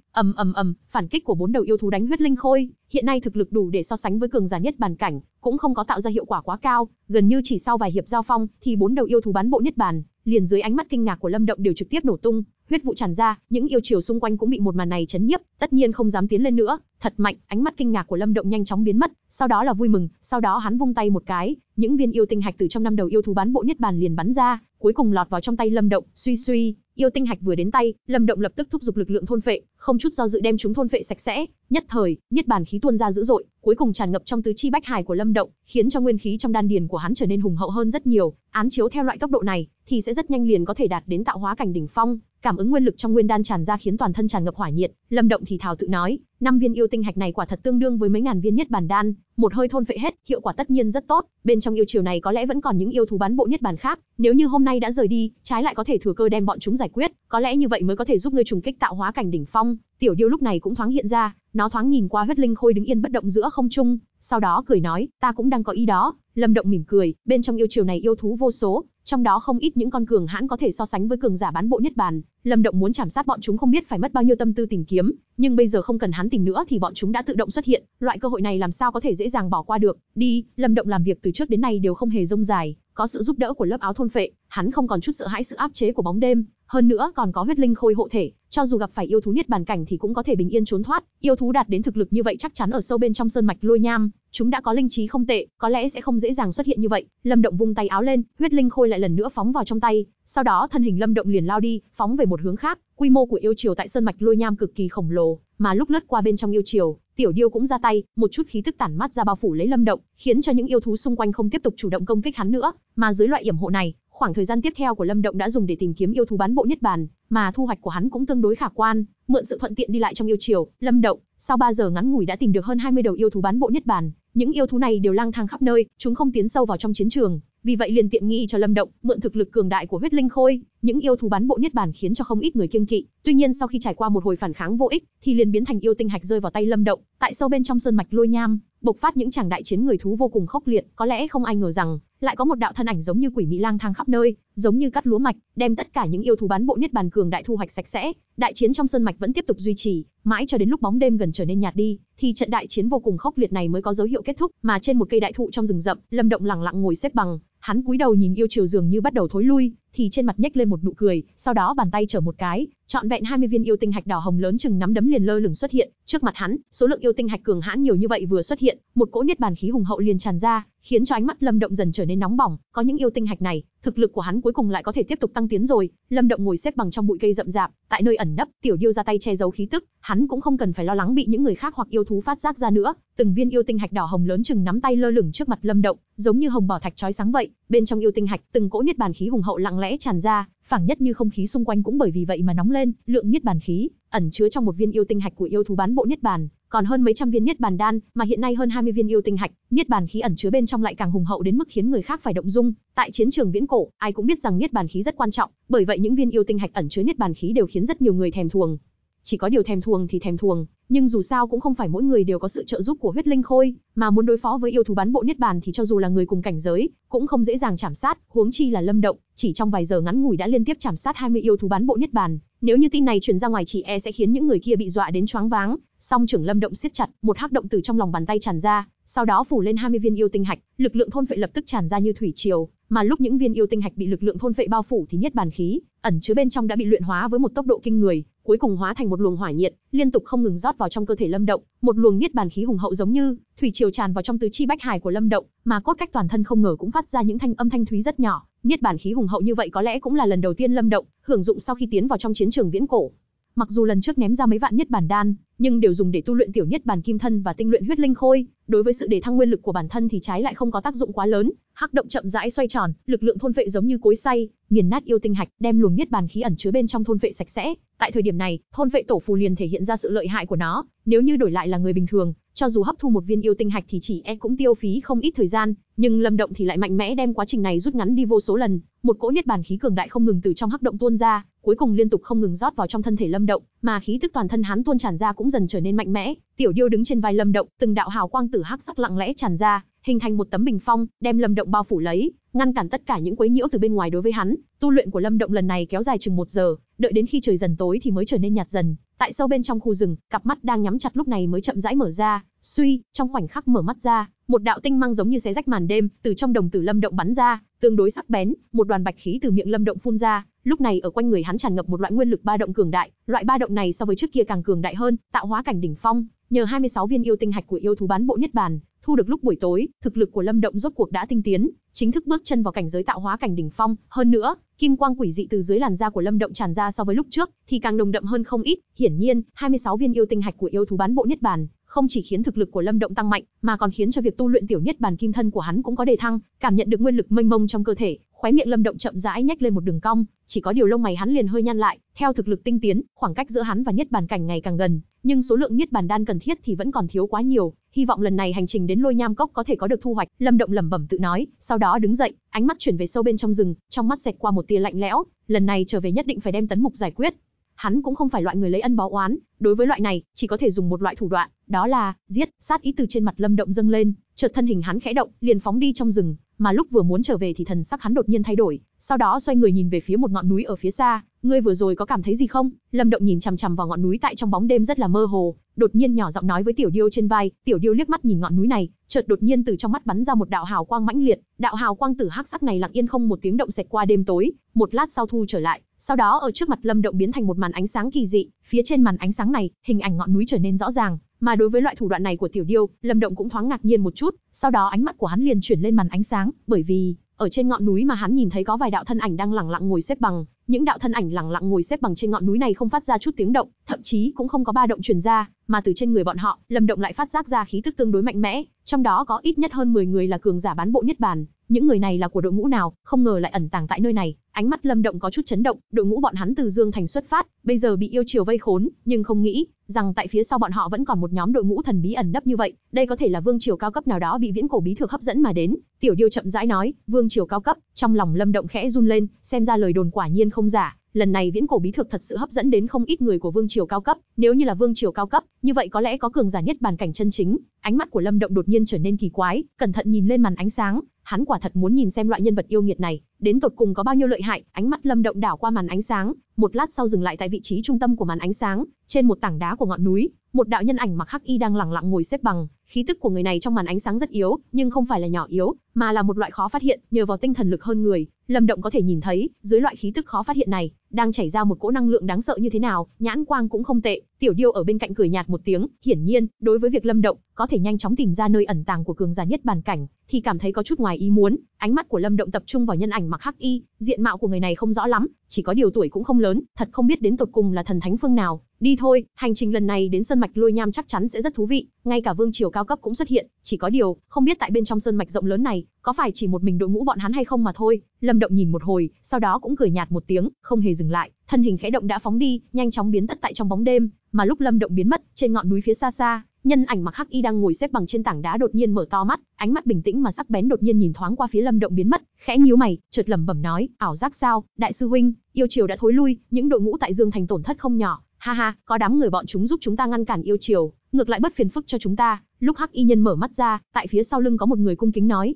Phản kích của bốn đầu yêu thú đánh huyết linh khôi, hiện nay thực lực đủ để so sánh với cường giả niết bàn cảnh, cũng không có tạo ra hiệu quả quá cao, gần như chỉ sau vài hiệp giao phong thì bốn đầu yêu thú bán bộ niết bàn liền dưới ánh mắt kinh ngạc của Lâm Động đều trực tiếp nổ tung, huyết vụ tràn ra, những yêu triều xung quanh cũng bị một màn này chấn nhiếp, tất nhiên không dám tiến lên nữa. Thật mạnh, ánh mắt kinh ngạc của Lâm Động nhanh chóng biến mất, sau đó là vui mừng, sau đó hắn vung tay một cái, những viên yêu tinh hạch từ trong năm đầu yêu thú bán bộ niết bàn liền bắn ra, cuối cùng lọt vào trong tay Lâm Động. Suy, yêu tinh hạch vừa đến tay, Lâm Động lập tức thúc giục lực lượng thôn phệ, không chút do dự đem chúng thôn phệ sạch sẽ. Nhất thời, niết bàn khí tuôn ra dữ dội, cuối cùng tràn ngập trong tứ chi bách hải của Lâm Động, khiến cho nguyên khí trong đan điền của hắn trở nên hùng hậu hơn rất nhiều. Án chiếu theo loại tốc độ này, thì sẽ rất nhanh liền có thể đạt đến tạo hóa cảnh đỉnh phong. Cảm ứng nguyên lực trong nguyên đan tràn ra khiến toàn thân tràn ngập hỏa nhiệt, Lâm Động thì thào tự nói, năm viên yêu tinh hạch này quả thật tương đương với mấy ngàn viên niết bàn đan, một hơi thôn phệ hết, hiệu quả tất nhiên rất tốt. Bên trong yêu triều này có lẽ vẫn còn những yêu thú bán bộ niết bàn khác, nếu như hôm nay đã rời đi, trái lại có thể thừa cơ đem bọn chúng giải quyết, có lẽ như vậy mới có thể giúp ngươi trùng kích tạo hóa cảnh đỉnh phong. Tiểu Điêu lúc này cũng thoáng hiện ra, nó thoáng nhìn qua huyết linh khôi đứng yên bất động giữa không trung, sau đó cười nói, ta cũng đang có ý đó. Lâm Động mỉm cười, bên trong yêu triều này yêu thú vô số, trong đó không ít những con cường hãn có thể so sánh với cường giả bán bộ niết bàn. Lâm Động muốn chảm sát bọn chúng không biết phải mất bao nhiêu tâm tư tìm kiếm, nhưng bây giờ không cần hắn tìm nữa thì bọn chúng đã tự động xuất hiện, loại cơ hội này làm sao có thể dễ dàng bỏ qua được. Đi, Lâm Động làm việc từ trước đến nay đều không hề rông dài, có sự giúp đỡ của lớp áo thôn phệ, hắn không còn chút sợ hãi sự áp chế của bóng đêm, hơn nữa còn có huyết linh khôi hộ thể, cho dù gặp phải yêu thú niết bàn cảnh thì cũng có thể bình yên trốn thoát. Yêu thú đạt đến thực lực như vậy chắc chắn ở sâu bên trong sơn mạch lôi nham, chúng đã có linh trí không tệ, có lẽ sẽ không dễ dàng xuất hiện như vậy. Lâm Động vung tay áo lên, huyết linh khôi lại lần nữa phóng vào trong tay, sau đó thân hình Lâm Động liền lao đi, phóng về một hướng khác. Quy mô của yêu triều tại sơn mạch lôi nham cực kỳ khổng lồ, mà lúc lướt qua bên trong yêu triều, Tiểu Điêu cũng ra tay, một chút khí tức tản mát ra bao phủ lấy Lâm Động, khiến cho những yêu thú xung quanh không tiếp tục chủ động công kích hắn nữa. Mà dưới loại yểm hộ này, khoảng thời gian tiếp theo của Lâm Động đã dùng để tìm kiếm yêu thú bán bộ niết bàn, mà thu hoạch của hắn cũng tương đối khả quan. Mượn sự thuận tiện đi lại trong yêu triều, Lâm Động sau 3 giờ ngắn ngủi đã tìm được hơn 20 đầu yêu thú bán bộ niết bàn. Những yêu thú này đều lang thang khắp nơi, chúng không tiến sâu vào trong chiến trường, vì vậy liền tiện nghi cho Lâm Động. Mượn thực lực cường đại của huyết linh khôi, những yêu thú bán bộ niết bàn khiến cho không ít người kiêng kỵ. Tuy nhiên sau khi trải qua một hồi phản kháng vô ích, thì liền biến thành yêu tinh hạch rơi vào tay Lâm Động. Tại sâu bên trong sơn mạch lôi nham, bộc phát những tràng đại chiến người thú vô cùng khốc liệt. Có lẽ không ai ngờ rằng lại có một đạo thân ảnh giống như quỷ mị lang thang khắp nơi, giống như cắt lúa mạch, đem tất cả những yêu thú bán bộ niết bàn cường đại thu hoạch sạch sẽ. Đại chiến trong sơn mạch vẫn tiếp tục duy trì, mãi cho đến lúc bóng đêm gần trở nên nhạt đi, thì trận đại chiến vô cùng khốc liệt này mới có dấu hiệu kết thúc. Mà trên một cây đại thụ trong rừng rậm, Lâm Động lặng lặng ngồi xếp bằng, hắn cúi đầu nhìn yêu triều dường như bắt đầu thối lui, thì trên mặt nhếch lên một nụ cười, sau đó bàn tay chở một cái, Trọn vẹn 20 viên yêu tinh hạch đỏ hồng lớn chừng nắm đấm liền lơ lửng xuất hiện trước mặt hắn. Số lượng yêu tinh hạch cường hãn nhiều như vậy vừa xuất hiện, một cỗ niết bàn khí hùng hậu liền tràn ra, khiến cho ánh mắt Lâm Động dần trở nên nóng bỏng. Có những yêu tinh hạch này, thực lực của hắn cuối cùng lại có thể tiếp tục tăng tiến rồi. Lâm Động ngồi xếp bằng trong bụi cây rậm rạp, tại nơi ẩn nấp, Tiểu Điêu ra tay che giấu khí tức, hắn cũng không cần phải lo lắng bị những người khác hoặc yêu thú phát giác ra nữa. Từng viên yêu tinh hạch đỏ hồng lớn chừng nắm tay lơ lửng trước mặt Lâm Động, giống như hồng bảo thạch chói sáng vậy. Bên trong yêu tinh hạch, từng cỗ niết bàn khí hùng hậu lặng lẽ tràn ra, phảng nhất như không khí xung quanh cũng bởi vì vậy mà nóng lên. Lượng niết bàn khí ẩn chứa trong một viên yêu tinh hạch của yêu thú bán bộ niết bàn còn hơn mấy trăm viên niết bàn đan, mà hiện nay hơn 20 viên yêu tinh hạch, niết bàn khí ẩn chứa bên trong lại càng hùng hậu đến mức khiến người khác phải động dung. Tại chiến trường viễn cổ, ai cũng biết rằng niết bàn khí rất quan trọng, bởi vậy những viên yêu tinh hạch ẩn chứa niết bàn khí đều khiến rất nhiều người thèm thuồng. Chỉ có điều thèm thuồng thì thèm thuồng, nhưng dù sao cũng không phải mỗi người đều có sự trợ giúp của huyết linh khôi, mà muốn đối phó với yêu thú bán bộ niết bàn thì cho dù là người cùng cảnh giới cũng không dễ dàng chảm sát, huống chi là Lâm Động, chỉ trong vài giờ ngắn ngủi đã liên tiếp chảm sát 20 yêu thú bán bộ niết bàn, nếu như tin này truyền ra ngoài chỉ e sẽ khiến những người kia bị dọa đến choáng váng. Song trưởng Lâm Động siết chặt, một hắc động từ trong lòng bàn tay tràn ra, sau đó phủ lên 20 viên yêu tinh hạch, lực lượng thôn phệ lập tức tràn ra như thủy triều, mà lúc những viên yêu tinh hạch bị lực lượng thôn phệ bao phủ thì niết bàn khí ẩn chứa bên trong đã bị luyện hóa với một tốc độ kinh người, cuối cùng hóa thành một luồng hỏa nhiệt, liên tục không ngừng rót vào trong cơ thể Lâm Động, một luồng niết bàn khí hùng hậu giống như thủy triều tràn vào trong tứ chi bách hải của Lâm Động, mà cốt cách toàn thân không ngờ cũng phát ra những thanh âm thanh thúy rất nhỏ. Niết bàn khí hùng hậu như vậy có lẽ cũng là lần đầu tiên Lâm Động hưởng dụng sau khi tiến vào trong chiến trường viễn cổ. Mặc dù lần trước ném ra mấy vạn niết bàn đan, nhưng đều dùng để tu luyện tiểu niết bàn kim thân và tinh luyện huyết linh khôi, đối với sự đề thăng nguyên lực của bản thân thì trái lại không có tác dụng quá lớn. Hắc động chậm rãi xoay tròn, lực lượng thôn phệ giống như cối xay, nghiền nát yêu tinh hạch, đem luồng niết bàn khí ẩn chứa bên trong thôn phệ sạch sẽ. Tại thời điểm này, thôn phệ tổ phù liền thể hiện ra sự lợi hại của nó, nếu như đổi lại là người bình thường, cho dù hấp thu một viên yêu tinh hạch thì chỉ e cũng tiêu phí không ít thời gian, nhưng Lâm Động thì lại mạnh mẽ đem quá trình này rút ngắn đi vô số lần. Một cỗ niết bàn khí cường đại không ngừng từ trong hắc động tuôn ra, cuối cùng liên tục không ngừng rót vào trong thân thể Lâm Động, mà khí tức toàn thân hắn tuôn tràn ra cũng dần trở nên mạnh mẽ. Tiểu Điêu đứng trên vai Lâm Động, từng đạo hào quang tử hắc sắc lặng lẽ tràn ra, hình thành một tấm bình phong, đem Lâm Động bao phủ lấy, ngăn cản tất cả những quấy nhiễu từ bên ngoài đối với hắn. Tu luyện của Lâm Động lần này kéo dài chừng 1 giờ, đợi đến khi trời dần tối thì mới trở nên nhạt dần. Tại sâu bên trong khu rừng, cặp mắt đang nhắm chặt lúc này mới chậm rãi mở ra, suy, trong khoảnh khắc mở mắt ra, một đạo tinh mang giống như xé rách màn đêm, từ trong đồng tử Lâm Động bắn ra, tương đối sắc bén, một đoàn bạch khí từ miệng Lâm Động phun ra, lúc này ở quanh người hắn tràn ngập một loại nguyên lực ba động cường đại, loại ba động này so với trước kia càng cường đại hơn, tạo hóa cảnh đỉnh phong, nhờ 26 viên yêu tinh hạch của yêu thú bán bộ niết bàn thu được lúc buổi tối, thực lực của Lâm Động rốt cuộc đã tinh tiến, chính thức bước chân vào cảnh giới tạo hóa cảnh đỉnh phong. Hơn nữa, kim quang quỷ dị từ dưới làn da của Lâm Động tràn ra so với lúc trước thì càng nồng đậm hơn không ít. Hiển nhiên, 26 viên yêu tinh hạch của yêu thú bán bộ niết bàn không chỉ khiến thực lực của Lâm Động tăng mạnh, mà còn khiến cho việc tu luyện tiểu niết bàn kim thân của hắn cũng có đề thăng. Cảm nhận được nguyên lực mênh mông trong cơ thể, khóe miệng Lâm Động chậm rãi nhếch lên một đường cong, chỉ có điều lông mày hắn liền hơi nhăn lại. Theo thực lực tinh tiến, khoảng cách giữa hắn và niết bàn cảnh ngày càng gần, nhưng số lượng niết bàn đan cần thiết thì vẫn còn thiếu quá nhiều. Hy vọng lần này hành trình đến Lôi Nham Cốc có thể có được thu hoạch, Lâm Động lẩm bẩm tự nói, sau đó đứng dậy, ánh mắt chuyển về sâu bên trong rừng, trong mắt xẹt qua một tia lạnh lẽo, lần này trở về nhất định phải đem Tấn Mục giải quyết. Hắn cũng không phải loại người lấy ân báo oán, đối với loại này, chỉ có thể dùng một loại thủ đoạn, đó là giết. Sát ý từ trên mặt Lâm Động dâng lên, chợt thân hình hắn khẽ động, liền phóng đi trong rừng, mà lúc vừa muốn trở về thì thần sắc hắn đột nhiên thay đổi, sau đó xoay người nhìn về phía một ngọn núi ở phía xa. Ngươi vừa rồi có cảm thấy gì không? Lâm Động nhìn chằm chằm vào ngọn núi tại trong bóng đêm rất là mơ hồ, đột nhiên nhỏ giọng nói với Tiểu Điêu trên vai. Tiểu Điêu liếc mắt nhìn ngọn núi này, chợt đột nhiên từ trong mắt bắn ra một đạo hào quang mãnh liệt, đạo hào quang tử hắc sắc này lặng yên không một tiếng động xẹt qua đêm tối, một lát sau thu trở lại, sau đó ở trước mặt Lâm Động biến thành một màn ánh sáng kỳ dị, phía trên màn ánh sáng này, hình ảnh ngọn núi trở nên rõ ràng. Mà đối với loại thủ đoạn này của Tiểu Điêu, Lâm Động cũng thoáng ngạc nhiên một chút, sau đó ánh mắt của hắn liền chuyển lên màn ánh sáng, bởi vì ở trên ngọn núi mà hắn nhìn thấy có vài đạo thân ảnh đang lẳng lặng ngồi xếp bằng. Những đạo thân ảnh lẳng lặng ngồi xếp bằng trên ngọn núi này không phát ra chút tiếng động, thậm chí cũng không có ba động truyền ra, mà từ trên người bọn họ, Lâm Động lại phát giác ra khí tức tương đối mạnh mẽ, trong đó có ít nhất hơn 10 người là cường giả bán bộ niết bàn. Những người này là của đội ngũ nào, không ngờ lại ẩn tàng tại nơi này. Ánh mắt Lâm Động có chút chấn động, đội ngũ bọn hắn từ Dương Thành xuất phát, bây giờ bị yêu triều vây khốn, nhưng không nghĩ rằng tại phía sau bọn họ vẫn còn một nhóm đội ngũ thần bí ẩn nấp như vậy, đây có thể là vương triều cao cấp nào đó bị viễn cổ bí thược hấp dẫn mà đến. Tiểu Điêu chậm rãi nói, vương triều cao cấp, trong lòng Lâm Động khẽ run lên, xem ra lời đồn quả nhiên không giả, lần này viễn cổ bí thược thật sự hấp dẫn đến không ít người của vương triều cao cấp, nếu như là vương triều cao cấp, như vậy có lẽ có cường giả niết bàn cảnh chân chính. Ánh mắt của Lâm Động đột nhiên trở nên kỳ quái, cẩn thận nhìn lên màn ánh sáng, hắn quả thật muốn nhìn xem loại nhân vật yêu nghiệt này đến tột cùng có bao nhiêu lợi hại. Ánh mắt Lâm Động đảo qua màn ánh sáng, một lát sau dừng lại tại vị trí trung tâm của màn ánh sáng, trên một tảng đá của ngọn núi, một đạo nhân ảnh mặc hắc y đang lẳng lặng ngồi xếp bằng. Khí tức của người này trong màn ánh sáng rất yếu, nhưng không phải là nhỏ yếu, mà là một loại khó phát hiện, nhờ vào tinh thần lực hơn người, Lâm Động có thể nhìn thấy, dưới loại khí tức khó phát hiện này, đang chảy ra một cỗ năng lượng đáng sợ như thế nào, nhãn quang cũng không tệ. Tiểu Điêu ở bên cạnh cười nhạt một tiếng, hiển nhiên, đối với việc Lâm Động có thể nhanh chóng tìm ra nơi ẩn tàng của cường giả Niết Bàn cảnh, thì cảm thấy có chút ngoài ý muốn. Ánh mắt của Lâm Động tập trung vào nhân ảnh mặc hắc y, diện mạo của người này không rõ lắm, chỉ có điều tuổi cũng không lớn, thật không biết đến tột cùng là thần thánh phương nào. Đi thôi, hành trình lần này đến Sơn Mạch Lôi Nham chắc chắn sẽ rất thú vị, ngay cả vương triều cao cấp cũng xuất hiện, chỉ có điều, không biết tại bên trong sơn mạch rộng lớn này, có phải chỉ một mình đội ngũ bọn hắn hay không mà thôi. Lâm Động nhìn một hồi, sau đó cũng cười nhạt một tiếng, không hề dừng lại, thân hình khẽ động đã phóng đi, nhanh chóng biến tất tại trong bóng đêm. Mà lúc Lâm Động biến mất, trên ngọn núi phía xa xa, nhân ảnh mặc hắc y đang ngồi xếp bằng trên tảng đá đột nhiên mở to mắt, ánh mắt bình tĩnh mà sắc bén, đột nhiên nhìn thoáng qua phía Lâm Động biến mất, khẽ nhíu mày, chợt lẩm bẩm nói, ảo giác sao? Đại sư huynh, yêu triều đã thối lui, những đội ngũ tại Dương Thành tổn thất không nhỏ. Ha ha, có đám người bọn chúng giúp chúng ta ngăn cản yêu triều, ngược lại bất phiền phức cho chúng ta. Lúc hắc y nhân mở mắt ra, tại phía sau lưng có một người cung kính nói,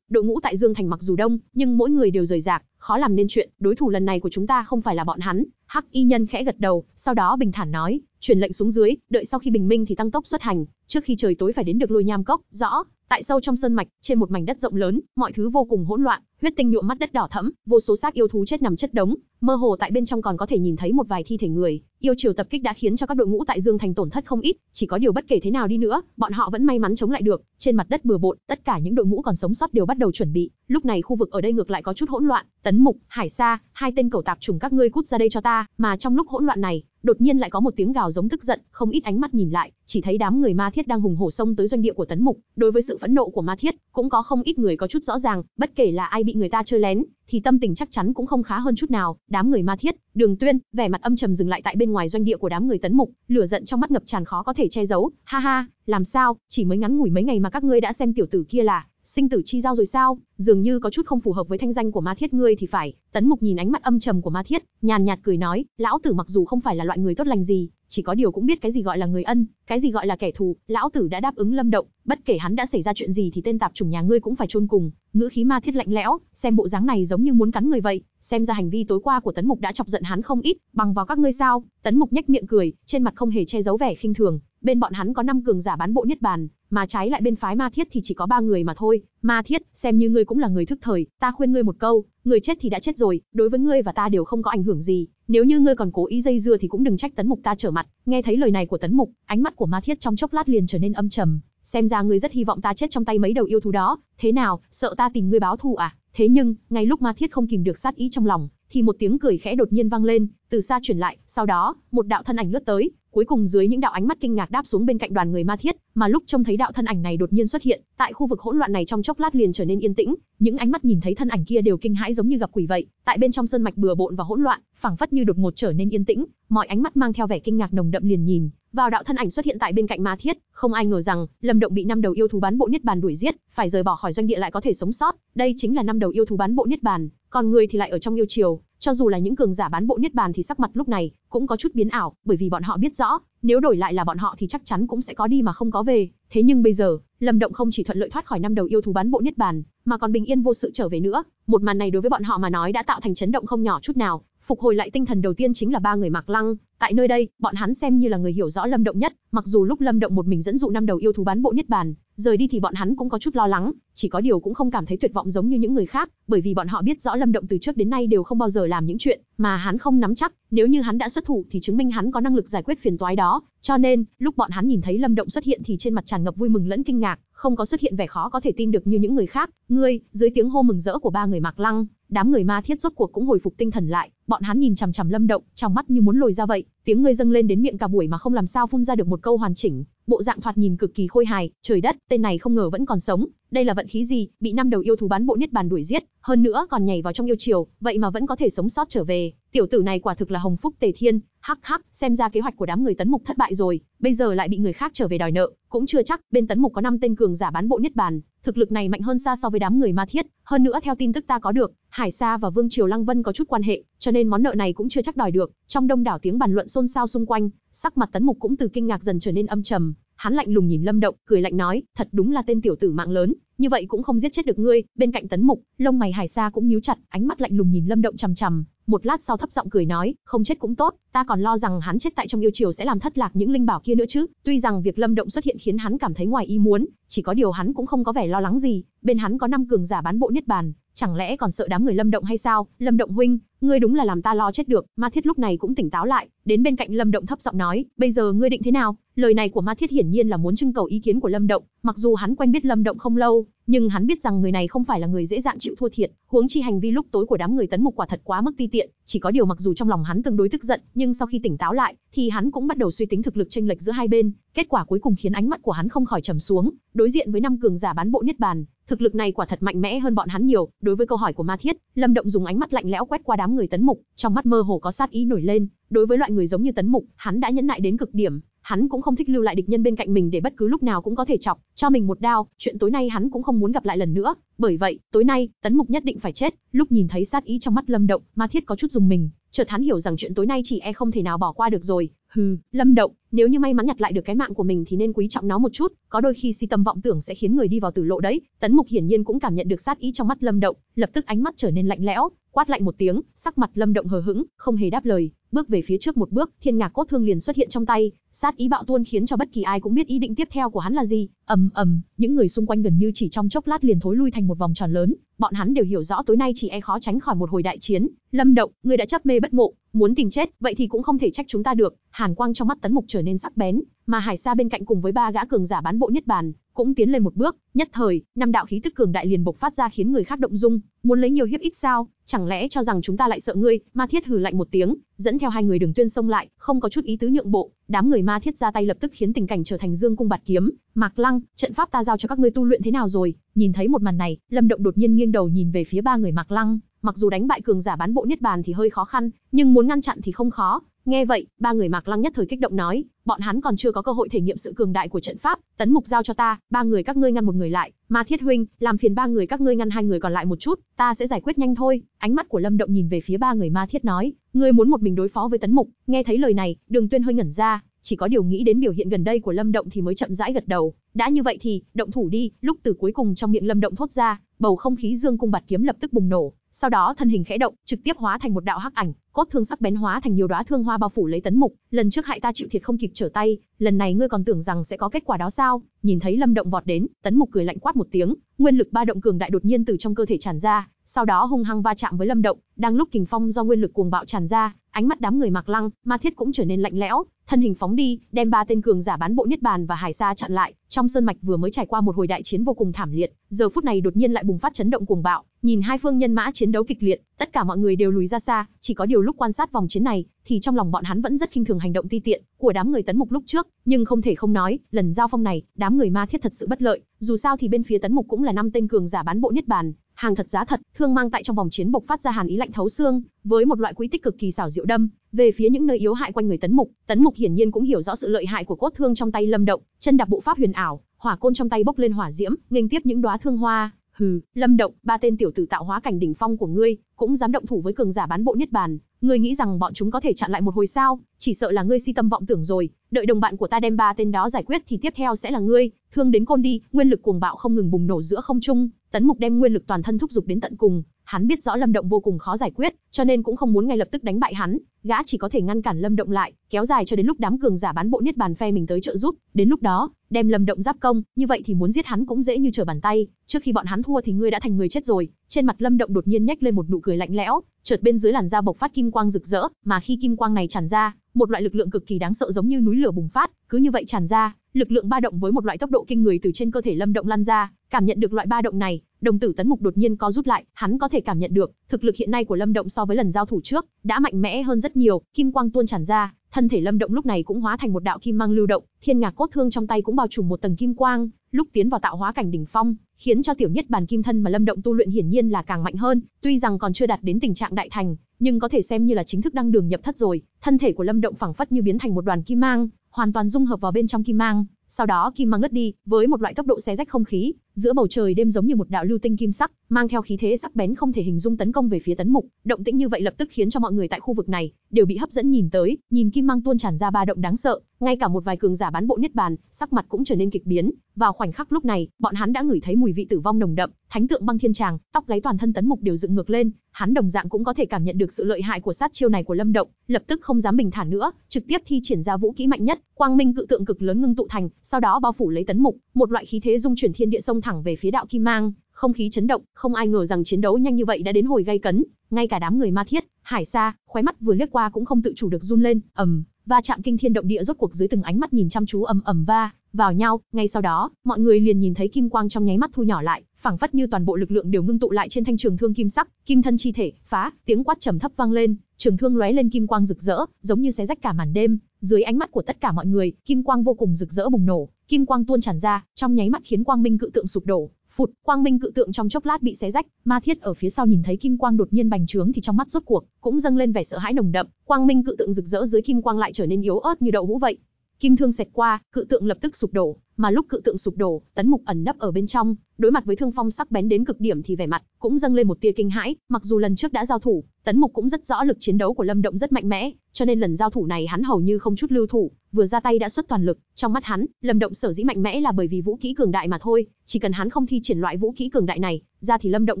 đội ngũ tại Dương Thành mặc dù đông, nhưng mỗi người đều rời rạc, khó làm nên chuyện. Đối thủ lần này của chúng ta không phải là bọn hắn. Hắc y nhân khẽ gật đầu, sau đó bình thản nói, truyền lệnh xuống dưới, đợi sau khi bình minh thì tăng tốc xuất hành, trước khi trời tối phải đến được Lôi Nham Cốc. Rõ. Tại sâu trong sơn mạch, trên một mảnh đất rộng lớn, mọi thứ vô cùng hỗn loạn, huyết tinh nhuộm mắt đất đỏ thẫm, vô số xác yêu thú chết nằm chất đống, mơ hồ tại bên trong còn có thể nhìn thấy một vài thi thể người. Yêu triều tập kích đã khiến cho các đội ngũ tại Dương Thành tổn thất không ít, chỉ có điều bất kể thế nào đi nữa, bọn họ vẫn may mắn chống lại được. Trên mặt đất bừa bộn, tất cả những đội ngũ còn sống sót đều bắt đầu chuẩn bị. Lúc này khu vực ở đây ngược lại có chút hỗn loạn. Tấn Mục, Hải Sa, hai tên cẩu tạp chủng các ngươi cút ra đây cho ta. Mà trong lúc hỗn loạn này, đột nhiên lại có một tiếng gào giống tức giận, không ít ánh mắt nhìn lại, chỉ thấy đám người Ma Thiết đang hùng hổ xông tới doanh địa của Tấn Mục. Đối với sự phẫn nộ của Ma Thiết, cũng có không ít người có chút rõ ràng, bất kể là ai bị người ta chơi lén, thì tâm tình chắc chắn cũng không khá hơn chút nào. Đám người Ma Thiết, Đường Tuyên, vẻ mặt âm trầm dừng lại tại bên ngoài doanh địa của đám người Tấn Mục, lửa giận trong mắt ngập tràn khó có thể che giấu. Ha ha, làm sao, chỉ mới ngắn ngủi mấy ngày mà các ngươi đã xem tiểu tử kia là sinh tử chi giao rồi sao? Dường như có chút không phù hợp với thanh danh của Ma Thiết ngươi thì phải. Tấn Mục nhìn ánh mắt âm trầm của Ma Thiết, nhàn nhạt cười nói, lão tử mặc dù không phải là loại người tốt lành gì, chỉ có điều cũng biết cái gì gọi là người ân, cái gì gọi là kẻ thù. Lão tử đã đáp ứng Lâm Động, bất kể hắn đã xảy ra chuyện gì thì tên tạp chủng nhà ngươi cũng phải chôn cùng. Ngữ khí Ma Thiết lạnh lẽo, xem bộ dáng này giống như muốn cắn người vậy. Xem ra hành vi tối qua của Tấn Mục đã chọc giận hắn không ít, bằng vào các ngươi sao? Tấn Mục nhếch miệng cười, trên mặt không hề che giấu vẻ khinh thường. Bên bọn hắn có 5 cường giả bán bộ niết bàn, mà trái lại bên phái Ma Thiết thì chỉ có 3 người mà thôi. Ma Thiết, xem như ngươi cũng là người thức thời, ta khuyên ngươi một câu, người chết thì đã chết rồi, đối với ngươi và ta đều không có ảnh hưởng gì, nếu như ngươi còn cố ý dây dưa thì cũng đừng trách Tấn Mục ta trở mặt. Nghe thấy lời này của Tấn Mục, ánh mắt của Ma Thiết trong chốc lát liền trở nên âm trầm, xem ra ngươi rất hy vọng ta chết trong tay mấy đầu yêu thú đó, thế nào, sợ ta tìm ngươi báo thù à? Thế nhưng, ngay lúc Ma Thiết không kìm được sát ý trong lòng, thì một tiếng cười khẽ đột nhiên vang lên, từ xa truyền lại, sau đó, một đạo thân ảnh lướt tới, cuối cùng dưới những đạo ánh mắt kinh ngạc đáp xuống bên cạnh đoàn người Ma Thiết, mà lúc trông thấy đạo thân ảnh này đột nhiên xuất hiện, tại khu vực hỗn loạn này trong chốc lát liền trở nên yên tĩnh, những ánh mắt nhìn thấy thân ảnh kia đều kinh hãi giống như gặp quỷ vậy, tại bên trong sơn mạch bừa bộn và hỗn loạn, phảng phất như đột ngột trở nên yên tĩnh, mọi ánh mắt mang theo vẻ kinh ngạc nồng đậm liền nhìn vào đạo thân ảnh xuất hiện tại bên cạnh Ma Thiết, không ai ngờ rằng, Lâm Động bị 5 đầu yêu thú bán bộ niết bàn đuổi giết, phải rời bỏ khỏi doanh địa lại có thể sống sót, đây chính là 5 đầu yêu thú bán bộ niết bàn, còn người thì lại ở trong yêu triều. Cho dù là những cường giả bán bộ niết bàn thì sắc mặt lúc này cũng có chút biến ảo, bởi vì bọn họ biết rõ, nếu đổi lại là bọn họ thì chắc chắn cũng sẽ có đi mà không có về, thế nhưng bây giờ, Lâm Động không chỉ thuận lợi thoát khỏi 5 đầu yêu thú bán bộ niết bàn, mà còn bình yên vô sự trở về nữa, một màn này đối với bọn họ mà nói đã tạo thành chấn động không nhỏ chút nào. Phục hồi lại tinh thần đầu tiên chính là 3 người Mạc Lăng, tại nơi đây, bọn hắn xem như là người hiểu rõ Lâm Động nhất, mặc dù lúc Lâm Động một mình dẫn dụ 5 đầu yêu thú bán bộ niết bàn, rời đi thì bọn hắn cũng có chút lo lắng, chỉ có điều cũng không cảm thấy tuyệt vọng giống như những người khác, bởi vì bọn họ biết rõ Lâm Động từ trước đến nay đều không bao giờ làm những chuyện mà hắn không nắm chắc, nếu như hắn đã xuất thủ thì chứng minh hắn có năng lực giải quyết phiền toái đó, cho nên, lúc bọn hắn nhìn thấy Lâm Động xuất hiện thì trên mặt tràn ngập vui mừng lẫn kinh ngạc, không có xuất hiện vẻ khó có thể tin được như những người khác. Ngươi, dưới tiếng hô mừng rỡ của 3 người Mạc Lăng, đám người Ma Thiết rốt cuộc cũng hồi phục tinh thần lại, bọn hắn nhìn chằm chằm Lâm Động, trong mắt như muốn lồi ra vậy, tiếng ngươi dâng lên đến miệng cả buổi mà không làm sao phun ra được một câu hoàn chỉnh, bộ dạng thoạt nhìn cực kỳ khôi hài, trời đất, tên này không ngờ vẫn còn sống, đây là vận khí gì, bị 5 đầu yêu thú bán bộ niết bàn đuổi giết, hơn nữa còn nhảy vào trong yêu triều, vậy mà vẫn có thể sống sót trở về, tiểu tử này quả thực là hồng phúc tề thiên. Hắc hắc, xem ra kế hoạch của đám người Tấn Mục thất bại rồi, bây giờ lại bị người khác trở về đòi nợ, cũng chưa chắc, bên Tấn Mục có 5 tên cường giả bán bộ niết bàn, thực lực này mạnh hơn xa so với đám người Ma Thiết, hơn nữa theo tin tức ta có được, Hải Sa và Vương Triều Lăng Vân có chút quan hệ, cho nên món nợ này cũng chưa chắc đòi được. Trong đông đảo tiếng bàn luận xôn xao xung quanh, sắc mặt Tấn Mục cũng từ kinh ngạc dần trở nên âm trầm, hắn lạnh lùng nhìn Lâm Động, cười lạnh nói, thật đúng là tên tiểu tử mạng lớn, như vậy cũng không giết chết được ngươi. Bên cạnh Tấn Mục, lông mày Hải Sa cũng nhíu chặt, ánh mắt lạnh lùng nhìn Lâm Động chằm chằm, một lát sau thấp giọng cười nói, không chết cũng tốt, ta còn lo rằng hắn chết tại trong yêu triều sẽ làm thất lạc những linh bảo kia nữa chứ. Tuy rằng việc Lâm Động xuất hiện khiến hắn cảm thấy ngoài ý muốn, chỉ có điều hắn cũng không có vẻ lo lắng gì, bên hắn có 5 cường giả bán bộ niết bàn, chẳng lẽ còn sợ đám người Lâm Động hay sao? Lâm Động huynh, Ngươi đúng là làm ta lo chết được. Ma Thiết lúc này cũng tỉnh táo lại, đến bên cạnh Lâm Động thấp giọng nói, bây giờ ngươi định thế nào? Lời này của Ma Thiết hiển nhiên là muốn trưng cầu ý kiến của Lâm Động, mặc dù hắn quen biết Lâm Động không lâu, nhưng hắn biết rằng người này không phải là người dễ dàng chịu thua thiệt, huống chi hành vi lúc tối của đám người Tấn Mục quả thật quá mức ti tiện, chỉ có điều mặc dù trong lòng hắn tương đối tức giận, nhưng sau khi tỉnh táo lại, thì hắn cũng bắt đầu suy tính thực lực chênh lệch giữa hai bên, kết quả cuối cùng khiến ánh mắt của hắn không khỏi trầm xuống, đối diện với 5 cường giả bán bộ niết bàn, thực lực này quả thật mạnh mẽ hơn bọn hắn nhiều. Đối với câu hỏi của Ma Thiết, Lâm Động dùng ánh mắt lạnh lẽo quét qua đám người Tấn Mục, trong mắt mơ hồ có sát ý nổi lên, đối với loại người giống như Tấn Mục, hắn đã nhẫn nại đến cực điểm. Hắn cũng không thích lưu lại địch nhân bên cạnh mình để bất cứ lúc nào cũng có thể chọc cho mình một đao, chuyện tối nay hắn cũng không muốn gặp lại lần nữa, bởi vậy, tối nay, Tấn Mục nhất định phải chết. Lúc nhìn thấy sát ý trong mắt Lâm Động, Ma Thiết có chút rùng mình, chợt hắn hiểu rằng chuyện tối nay chỉ e không thể nào bỏ qua được rồi. Hừ, Lâm Động, nếu như may mắn nhặt lại được cái mạng của mình thì nên quý trọng nó một chút, có đôi khi si tâm vọng tưởng sẽ khiến người đi vào tử lộ đấy. Tấn Mục hiển nhiên cũng cảm nhận được sát ý trong mắt Lâm Động, lập tức ánh mắt trở nên lạnh lẽo, quát lạnh một tiếng, sắc mặt Lâm Động hờ hững, không hề đáp lời, bước về phía trước một bước, thiên ngạc cốt thương liền xuất hiện trong tay, sát ý bạo tuôn khiến cho bất kỳ ai cũng biết ý định tiếp theo của hắn là gì. Ầm, những người xung quanh gần như chỉ trong chốc lát liền thối lui thành một vòng tròn lớn, bọn hắn đều hiểu rõ tối nay chỉ e khó tránh khỏi một hồi đại chiến. Lâm Động, ngươi đã chấp mê bất ngộ, muốn tìm chết, vậy thì cũng không thể trách chúng ta được. Hàn quang trong mắt Tấn Mục trở nên sắc bén, mà Hải Sa bên cạnh cùng với 3 gã cường giả bán bộ niết bàn cũng tiến lên một bước, nhất thời, 5 đạo khí tức cường đại liền bộc phát ra khiến người khác động dung, muốn lấy nhiều hiếp ít sao, chẳng lẽ cho rằng chúng ta lại sợ ngươi? Ma Thiết hừ lạnh một tiếng, dẫn theo 2 người Đường Tuyên xông lại, không có chút ý tứ nhượng bộ, đám người Ma Thiết ra tay lập tức khiến tình cảnh trở thành dương cung bạt kiếm. Mạc Lăng, trận pháp ta giao cho các ngươi tu luyện thế nào rồi? Nhìn thấy một màn này, Lâm Động đột nhiên nghiêng đầu nhìn về phía 3 người Mạc Lăng, mặc dù đánh bại cường giả bán bộ niết bàn thì hơi khó khăn, nhưng muốn ngăn chặn thì không khó. Nghe vậy, 3 người Mạc Lăng nhất thời kích động nói, bọn hắn còn chưa có cơ hội thể nghiệm sự cường đại của trận pháp. Tấn Mục giao cho ta, 3 người các ngươi ngăn một người lại. Ma Thiết huynh, làm phiền 3 người các ngươi ngăn 2 người còn lại một chút, ta sẽ giải quyết nhanh thôi. Ánh mắt của Lâm Động nhìn về phía 3 người Ma Thiết nói, ngươi muốn một mình đối phó với Tấn Mục? Nghe thấy lời này, Đường Tuyên hơi ngẩn ra, chỉ có điều nghĩ đến biểu hiện gần đây của Lâm Động thì mới chậm rãi gật đầu. Đã như vậy thì động thủ đi. Lúc từ cuối cùng trong miệng Lâm Động thốt ra, bầu không khí dương cung bạt kiếm lập tức bùng nổ. Sau đó thân hình khẽ động, trực tiếp hóa thành một đạo hắc ảnh, cốt thương sắc bén hóa thành nhiều đóa thương hoa bao phủ lấy Tấn Mục. Lần trước hại ta chịu thiệt không kịp trở tay, lần này ngươi còn tưởng rằng sẽ có kết quả đó sao? Nhìn thấy Lâm Động vọt đến, Tấn Mục cười lạnh quát một tiếng, nguyên lực ba động cường đại đột nhiên từ trong cơ thể tràn ra, sau đó hung hăng va chạm với Lâm Động. Đang lúc kình phong do nguyên lực cuồng bạo tràn ra, ánh mắt đám người Mạc Lăng, Ma Thiết cũng trở nên lạnh lẽo, thân hình phóng đi, đem 3 tên cường giả bán bộ niết bàn và Hải Sa chặn lại. Trong sơn mạch vừa mới trải qua một hồi đại chiến vô cùng thảm liệt, giờ phút này đột nhiên lại bùng phát chấn động cuồng bạo. Nhìn hai phương nhân mã chiến đấu kịch liệt, tất cả mọi người đều lùi ra xa, chỉ có điều lúc quan sát vòng chiến này, thì trong lòng bọn hắn vẫn rất khinh thường hành động ti tiện của đám người Tấn Mục lúc trước, nhưng không thể không nói, lần giao phong này, đám người Ma Thiết thật sự bất lợi, dù sao thì bên phía Tấn Mục cũng là 5 tên cường giả bán bộ niết bàn, hàng thật giá thật, thương mang tại trong vòng chiến bộc phát ra hàn ý lạnh thấu xương, với một loại quỹ tích cực kỳ xảo diệu đâm về phía những nơi yếu hại quanh người Tấn Mục. Tấn Mục hiển nhiên cũng hiểu rõ sự lợi hại của cốt thương trong tay Lâm Động, chân đạp bộ pháp huyền ảo, hỏa côn trong tay bốc lên hỏa diễm, nghênh tiếp những đóa thương hoa. Hừ, Lâm Động, 3 tên tiểu tử tạo hóa cảnh đỉnh phong của ngươi, cũng dám động thủ với cường giả bán bộ niết bàn, ngươi nghĩ rằng bọn chúng có thể chặn lại một hồi sao? Chỉ sợ là ngươi si tâm vọng tưởng rồi, đợi đồng bạn của ta đem 3 tên đó giải quyết thì tiếp theo sẽ là ngươi. Thương đến côn đi, nguyên lực cuồng bạo không ngừng bùng nổ giữa không trung, Tấn Mục đem nguyên lực toàn thân thúc giục đến tận cùng, hắn biết rõ Lâm Động vô cùng khó giải quyết, cho nên cũng không muốn ngay lập tức đánh bại hắn, gã chỉ có thể ngăn cản Lâm Động lại, kéo dài cho đến lúc đám cường giả bán bộ niết bàn phe mình tới trợ giúp, đến lúc đó, đem Lâm Động giáp công, như vậy thì muốn giết hắn cũng dễ như trở bàn tay, trước khi bọn hắn thua thì ngươi đã thành người chết rồi. Trên mặt Lâm Động đột nhiên nhếch lên một nụ cười lạnh lẽo, chợt bên dưới làn da bộc phát kim quang rực rỡ, mà khi kim quang này tràn ra, một loại lực lượng cực kỳ đáng sợ giống như núi lửa bùng phát, cứ như vậy tràn ra, lực lượng ba động với một loại tốc độ kinh người từ trên cơ thể Lâm Động lan ra. Cảm nhận được loại ba động này, đồng tử Tấn Mục đột nhiên co rút lại, hắn có thể cảm nhận được, thực lực hiện nay của Lâm Động so với lần giao thủ trước, đã mạnh mẽ hơn rất nhiều, kim quang tuôn tràn ra, thân thể Lâm Động lúc này cũng hóa thành một đạo kim mang lưu động, thiên ngạc cốt thương trong tay cũng bao trùm một tầng kim quang, lúc tiến vào tạo hóa cảnh đỉnh phong, khiến cho tiểu niết bàn kim thân mà Lâm Động tu luyện hiển nhiên là càng mạnh hơn, tuy rằng còn chưa đạt đến tình trạng đại thành, nhưng có thể xem như là chính thức đăng đường nhập thất rồi, thân thể của Lâm Động phảng phất như biến thành một đoàn kim mang, hoàn toàn dung hợp vào bên trong kim mang. Sau đó kim mang ngất đi, với một loại tốc độ xé rách không khí, giữa bầu trời đêm giống như một đạo lưu tinh kim sắc, mang theo khí thế sắc bén không thể hình dung tấn công về phía Tấn Mục. Động tĩnh như vậy lập tức khiến cho mọi người tại khu vực này đều bị hấp dẫn nhìn tới, nhìn kim mang tuôn tràn ra ba động đáng sợ, ngay cả một vài cường giả bán bộ niết bàn, sắc mặt cũng trở nên kịch biến. Vào khoảnh khắc lúc này, bọn hắn đã ngửi thấy mùi vị tử vong nồng đậm, thánh tượng băng thiên tràng, tóc gáy toàn thân Tấn Mục đều dựng ngược lên, hắn đồng dạng cũng có thể cảm nhận được sự lợi hại của sát chiêu này của Lâm Động, lập tức không dám bình thản nữa, trực tiếp thi triển ra vũ kỹ mạnh nhất, quang minh cự tượng cực lớn ngưng tụ thành, sau đó bao phủ lấy Tấn Mục, một loại khí thế dung chuyển thiên địa xông thẳng về phía đạo kim mang, không khí chấn động, không ai ngờ rằng chiến đấu nhanh như vậy đã đến hồi gay cấn, ngay cả đám người Ma Thiết, Hải Sa, khóe mắt vừa liếc qua cũng không tự chủ được run lên, ầm, va chạm kinh thiên động địa rốt cuộc dưới từng ánh mắt nhìn chăm chú ầm ầm vào nhau, ngay sau đó, mọi người liền nhìn thấy kim quang trong nháy mắt thu nhỏ lại, phảng phất như toàn bộ lực lượng đều ngưng tụ lại trên thanh trường thương kim sắc, kim thân chi thể, phá, tiếng quát trầm thấp vang lên, trường thương lóe lên kim quang rực rỡ, giống như xé rách cả màn đêm, dưới ánh mắt của tất cả mọi người, kim quang vô cùng rực rỡ bùng nổ, kim quang tuôn tràn ra, trong nháy mắt khiến quang minh cự tượng sụp đổ. Phụt, quang minh cự tượng trong chốc lát bị xé rách, Ma Thiết ở phía sau nhìn thấy kim quang đột nhiên bành trướng thì trong mắt rốt cuộc cũng dâng lên vẻ sợ hãi nồng đậm, quang minh cự tượng rực rỡ dưới kim quang lại trở nên yếu ớt như đậu hũ vậy. Kim thương xẹt qua, cự tượng lập tức sụp đổ, mà lúc cự tượng sụp đổ, Tấn Mục ẩn nấp ở bên trong, đối mặt với thương phong sắc bén đến cực điểm thì vẻ mặt cũng dâng lên một tia kinh hãi, mặc dù lần trước đã giao thủ, Tấn Mục cũng rất rõ lực chiến đấu của Lâm Động rất mạnh mẽ, cho nên lần giao thủ này hắn hầu như không chút lưu thủ, vừa ra tay đã xuất toàn lực, trong mắt hắn, Lâm Động sở dĩ mạnh mẽ là bởi vì vũ khí cường đại mà thôi, chỉ cần hắn không thi triển loại vũ khí cường đại này, ra thì Lâm Động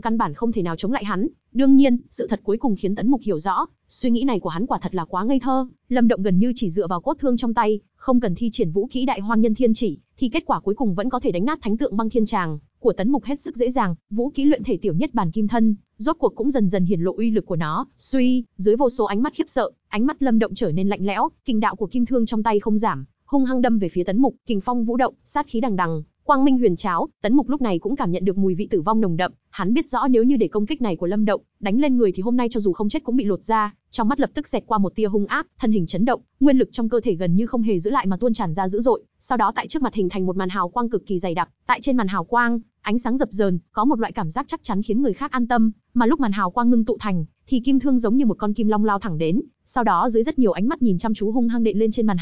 căn bản không thể nào chống lại hắn. Đương nhiên, sự thật cuối cùng khiến Tấn Mục hiểu rõ, suy nghĩ này của hắn quả thật là quá ngây thơ, Lâm Động gần như chỉ dựa vào cốt thương trong tay, không cần thi triển vũ khí đại hoang nhân thiên chỉ, thì kết quả cuối cùng vẫn có thể đánh nát thánh tượng băng thiên tràng của Tấn Mục hết sức dễ dàng. Vũ khí luyện thể tiểu nhất bản kim thân, rốt cuộc cũng dần dần hiển lộ uy lực của nó. Suy, dưới vô số ánh mắt khiếp sợ, ánh mắt Lâm Động trở nên lạnh lẽo, kình đạo của kim thương trong tay không giảm, hung hăng đâm về phía Tấn Mục, kình phong vũ động, sát khí đằng đằng, quang minh huyền tráo. Tấn Mục lúc này cũng cảm nhận được mùi vị tử vong nồng đậm, hắn biết rõ nếu như để công kích này của Lâm Động đánh lên người thì hôm nay cho dù không chết cũng bị lột ra. Trong mắt lập tức xẹt qua một tia hung ác, thân hình chấn động, nguyên lực trong cơ thể gần như không hề giữ lại mà tuôn tràn ra dữ dội. Sau đó tại trước mặt hình thành một màn hào quang cực kỳ dày đặc, tại trên màn hào quang, ánh sáng dập dờn, có một loại cảm giác chắc chắn khiến người khác an tâm, mà lúc màn hào quang ngưng tụ thành, thì kim thương giống như một con kim long lao thẳng đến, sau đó dưới rất nhiều ánh mắt nhìn chăm chú hung hăng đện lên trên màn